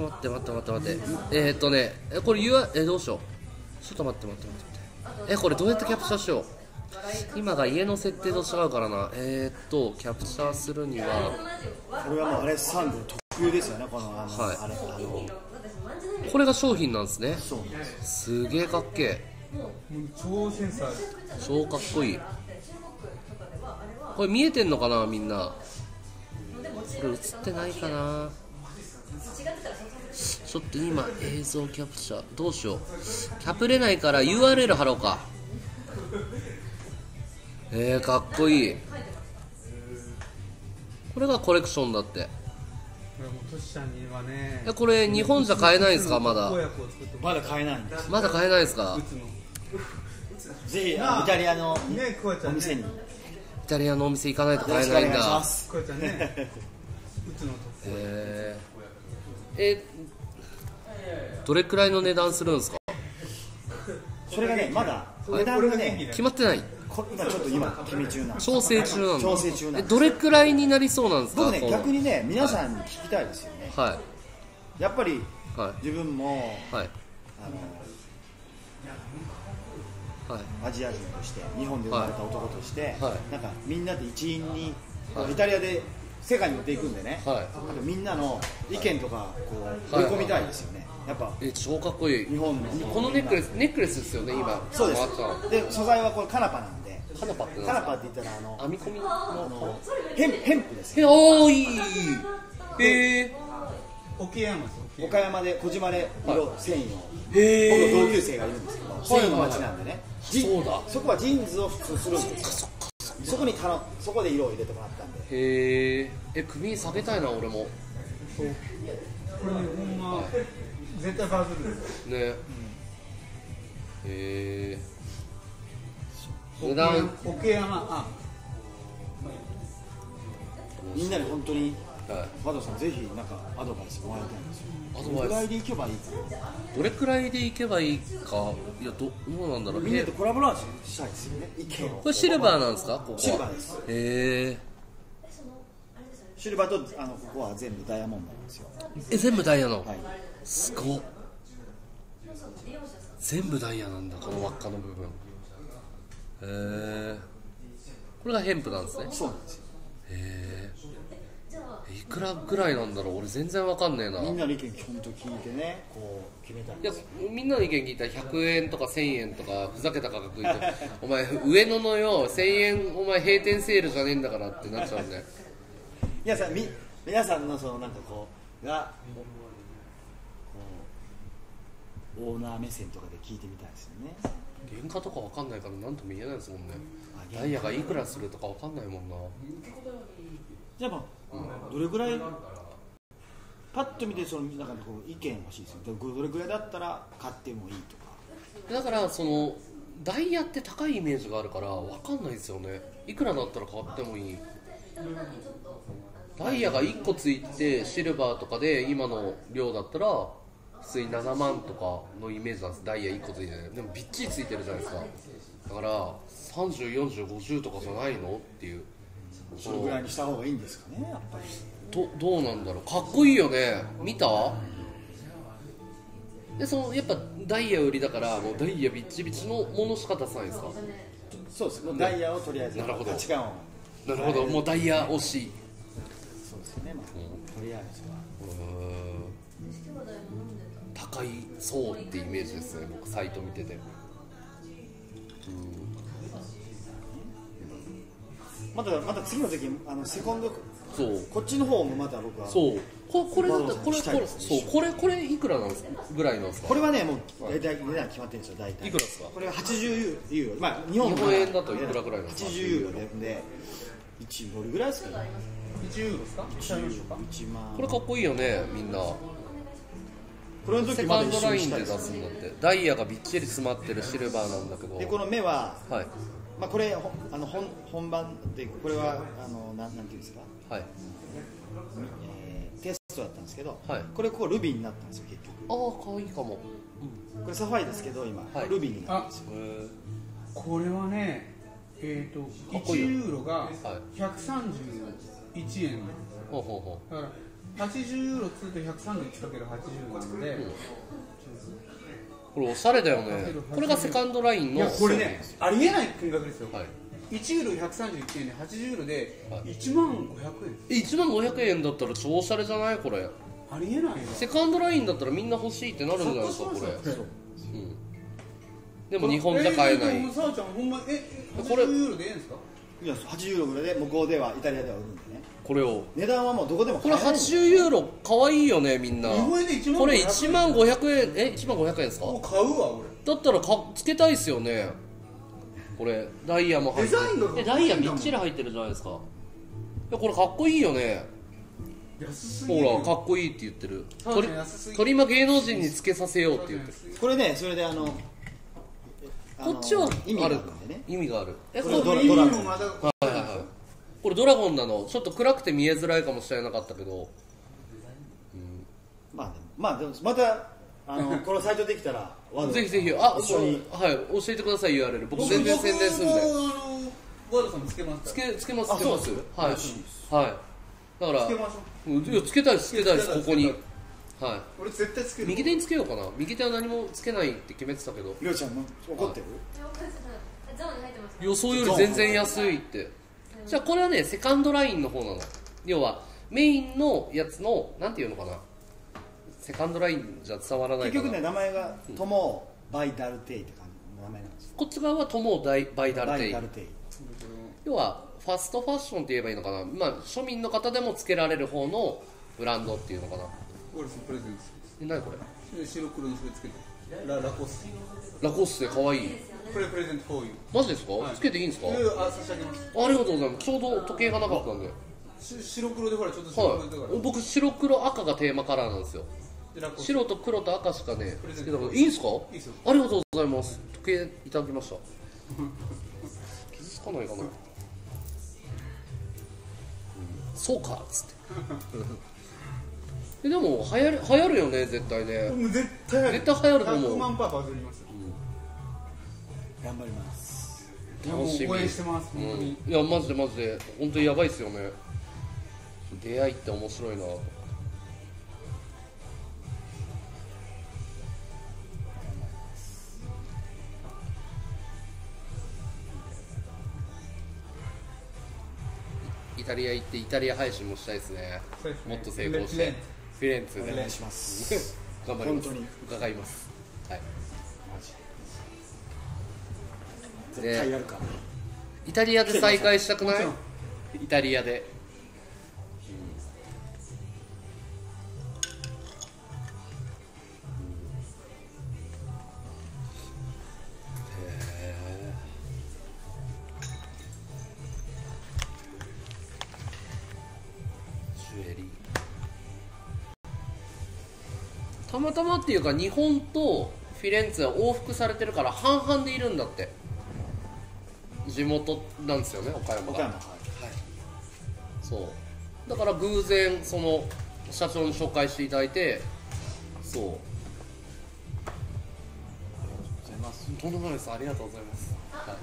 ょっと待ってこれどうしよう。ちょっと待ってこれどうやってキャプチャーしよう。今が家の設定と違うからな。キャプチャーするにはこれはもうあれサンド特有ですよね。このこれが商品なんですね。すげえかっけえ。超センサー、超かっこいい。これ見えてんのかなみんな。これ映ってないかな。ちょっと今映像キャプチャーどうしよう。キャプれないから URL 貼ろうか。かっこいい。これがコレクションだって。これ日本じゃ買えないんですか？まだ買えないんです。まだ買えないですか？ぜひイタリアのお店に、イタリアのお店行かないと買えないんだ。どれくらいの値段するんですか？それがね、まだ値段がね決まってない。今ちょっと調整中なんだ。調整中なんです。どれくらいになりそうなんですか？僕ね、逆にね、皆さんに聞きたいですよね。はい。やっぱり自分もアジア人として、日本で生まれた男として、なんかみんなで一員にイタリアで世界に持っていくんでね、みんなの意見とか追い込みたいですよね。やっぱ超かっこいい。日本のこのネックレスですよね今。そうです。で素材はこれカナパなんで。カナパって言ったら編み込みのヘンプですよ。おい岡山で小島で色繊維の僕の同級生がいるんですけど、繊維の町なんでね。そこはジーンズを普通するんですよ。そこで色を入れてもらったんで。へえ、首に下げたいな俺も。これほんま絶対バズるね。へえ。値段奥山、あ、みんなで本当に和道さんぜひなんかアドバイスもらいたいんですよ。どれくらいでいけばいいか。どれくらいでいけばいいか。いや、どうなんだろう。みんなでコラボレーションしたいですよね。これシルバーなんですか？シルバーです。へえ。シルバーとここは全部ダイヤモンドなんですよ。全部ダイヤの。すごっ。全部ダイヤなんだ、この輪っかの部分。へえ。これがヘンプなんですね。そうなんですよ。へえ。いくらぐらいなんだろう、俺全然わかんねえな。みんなの意見本当聞いてね、こう決めたい。いや、みんなの意見聞いたら100円とか1000円とかふざけた価格言ってお前上野のよ、1000円お前閉店セールじゃねえんだからってなっちゃうんで。皆さんのそのなんかこうオーナー目線とかで聞いてみたいですよね。原価とかわかんないから何とも言えないですもんね。ダイヤがいくらするとかわかんないもんな。じゃあどれぐらいパッと見てその中でこう意見欲しいですよ。どれぐらいだったら買ってもいいとか。だからそのダイヤって高いイメージがあるからわかんないですよね。いくらだったら買ってもいい。ダイヤが1個ついてシルバーとかで今の量だったら普通に7万とかのイメージなんです。ダイヤ1個ついてでもびっちりついてるじゃないですか。だから30、40、50とかじゃないのっていう。それぐらいにした方がいいんですかね、やっぱり。どうなんだろう。かっこいいよね。見た？で、やっぱダイヤ売りだからもうダイヤビッチビチのものしか出さないですか？そうですね、ダイヤをとりあえず価値観を、なるほど、もうダイヤ推し、そうですね、まあとりあえずは高いそうってイメージですね、僕サイト見てて。まだ次の時セコンド、そうこっちの方もまだ僕はそうこれだったらこれいくらなんですかぐらいなんですか。これはねもう大体値段決まってるんですよ。大体いくらですか。これは80ユーロ、まあ日本円だといくらぐらいなんですか。80ユーロで1ドルぐらいですかね。1ユーロですか。これかっこいいよねみんな。これの時セカンドラインで出すんだって、ダイヤがびっちり詰まってるシルバーなんだけど、でこの目ははい、まあこれ本番でこれはなんていうんですか、はい、テストだったんですけど、これここルビーになったんですよ結局。ああ可愛いかも。これサファイですけど今ルビーになったんですよ。これはね1ユーロが131円だから、80ユーロつうと 131×80 なんで、これおしゃれだよね。これがセカンドラインの、これねありえない金額ですよ。1ユーロ131円で80ユーロで1万500円、1万500円だったら超おしゃれじゃない。これありえないよ。セカンドラインだったらみんな欲しいってなるんじゃないですか。これでも日本じゃ買えない。でもさあちゃんほんま80ユーロでええんですか。いや80ユーロぐらいで向こうではイタリアでは売るんでね。これを値段はもうどこでも買えない。これ80ユーロかわいいよねみんな。日本円で1万500円、これ1万500円、1万500円ですか。もう買うわ俺だったらつけたいですよね。これダイヤも入ってる、ダイヤびっちり入ってるじゃないですか。いやこれかっこいいよね。ほらかっこいいって言ってる。とりま芸能人につけさせようって言ってる。これねそれでこっちは意味があるんでね、意味がある。これドラゴン、これドラゴンなの。ちょっと暗くて見えづらいかもしれなかったけど、まあでもまたこのサイトできたらぜひぜひ、あ、はい、教えてください URL。 僕全然宣伝するんで。ワードさんもつけますつけます。はい、だからつけたいです。ここにはい俺絶対つける。右手につけようかな。右手は何もつけないって決めてたけど、りょうちゃんも怒ってる。予想より全然安いって。じゃあこれはねセカンドラインの方なの。要はメインのやつのなんていうのかな、セカンドラインじゃ伝わらないかな。結局ね名前がトモーバイダルテイって感じの名前なんです。こっち側はトモーバイダルテイ。要はファストファッションって言えばいいのかな、まあ庶民の方でもつけられる方のブランドっていうのかな。これプレゼントです。何これ。白黒のそれつけてラコステ。ラコステかわいい。これプレゼントフォーユー。マジですか。つけていいんですか。あ、差し上げます。ありがとうございます。ちょうど時計がなかったんで。白黒でほらちょっと白黒だから。僕白黒赤がテーマカラーなんですよ。白と黒と赤しかね、いいんすか。ありがとうございます。時計いただきました。傷つかないかな。そうかっつってでも流行るよね絶対ね。絶対流行ると思う。100万パーバズりますよ。頑張ります。楽しみ。応援してます。いやマジで本当にやばいっすよね。出会いって面白いな。イタリア行ってイタリア配信もしたいですね。もっと成功してフィレンツェでお願いします。頑張ります。伺います。はい、絶対やるか。イタリアで再会したくない。イタリアでたまたまっていうか日本とフィレンツェは往復されてるから半々でいるんだって。地元なんですよね岡山が。岡山、はい、そうだから偶然その社長に紹介していただいて。そう、ありがとうございます。とんでもないです。ありがとうございます。はい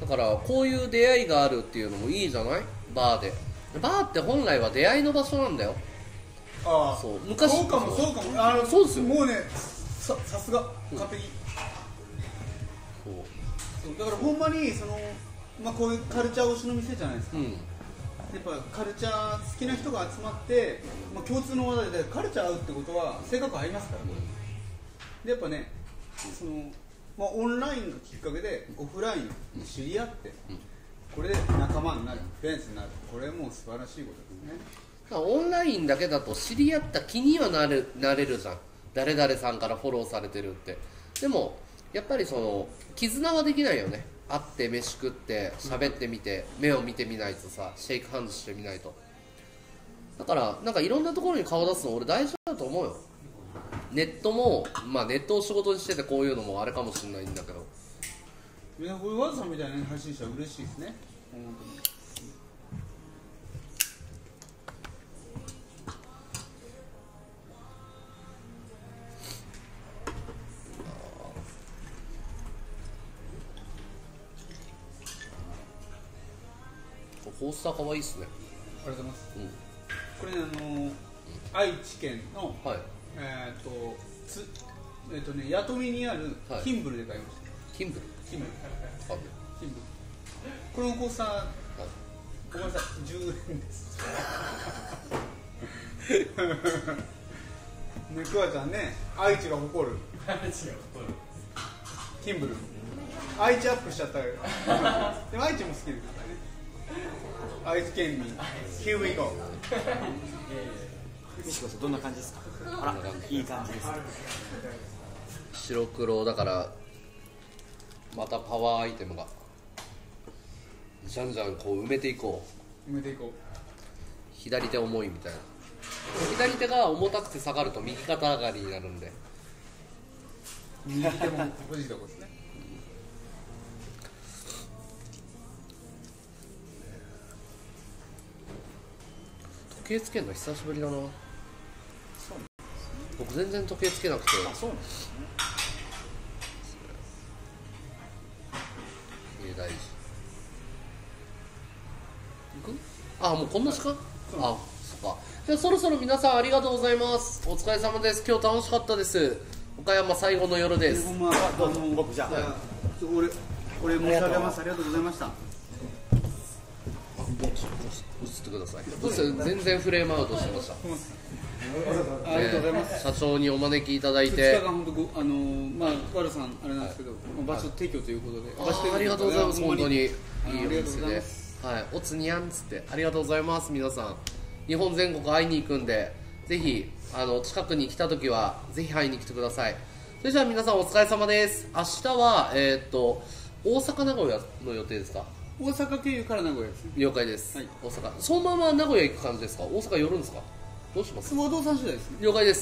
だからこういう出会いがあるっていうのもいいじゃない。バーで、バーって本来は出会いの場所なんだよ。ああそう、昔そうかもそうかも。そうですよ。もうねさすが完璧。だからほんまにその、まあ、こういうカルチャー推しの店じゃないですか、うん、やっぱカルチャー好きな人が集まって、まあ、共通の話題でカルチャー合うってことは性格合いますから、ね、でやっぱねその、まあ、オンラインがきっかけでオフラインに知り合って、うん、これで仲間になるフェンスになる、これもう素晴らしいことですね。オンラインだけだと知り合った気にはなれるじゃん、誰々さんからフォローされてるって。でもやっぱりその絆はできないよね。会って飯食って喋ってみて、目を見てみないとさ、シェイクハンドしてみないと。だからなんかいろんなところに顔出すの俺大事だと思うよ。ネットもまあネットを仕事にしててこういうのもあれかもしれないんだけど、いやこれ和田さんみたいな配信者は嬉しいですね本当に。コースター可愛いっすね。ありがとうございます。これね愛知県の弥富にあるキンブルで買いました。キンブル。キンブル。キンブル。このコースターごめんなさい10円です。ねくわちゃんね、愛知が誇る。愛知が誇る。キンブル。愛知アップしちゃったよ。でも愛知も好きですからね。愛知県民、Here we go。 西川さん、どんな感じですか？あら、いい感じです。白黒だから、またパワーアイテムがじゃんじゃんこう埋めていこう。左手重いみたいな、左手が重たくて下がると右肩上がりになるんで右手も欲しいとこですね。時計つけるの久しぶりだな。僕全然時計つけなくて。あ、そうなんですね。大事。あ、もうこんな時間。あ、そっか。じゃあそろそろ皆さんありがとうございます。お疲れ様です。今日楽しかったです。岡山最後の夜です。僕じゃあ。俺もありがとうございました。映ってください。全然フレームアウトしてました。ありがとうございます。社長にお招きいただいて。まあ和田さんあれなんですけど、場所提供ということで。ありがとうございます。本当にいいお店で。はい、おつにゃんつってありがとうございます皆さん。日本全国会いに行くんで、ぜひ近くに来た時はぜひ会いに来てください。それじゃあ皆さんお疲れ様です。明日は大阪名古屋の予定ですか。大阪経由から名古屋ですね。了解です。はい、大阪。そのまま名古屋行く感じですか。大阪寄るんですか。どうします。不動産次第ですね。了解です。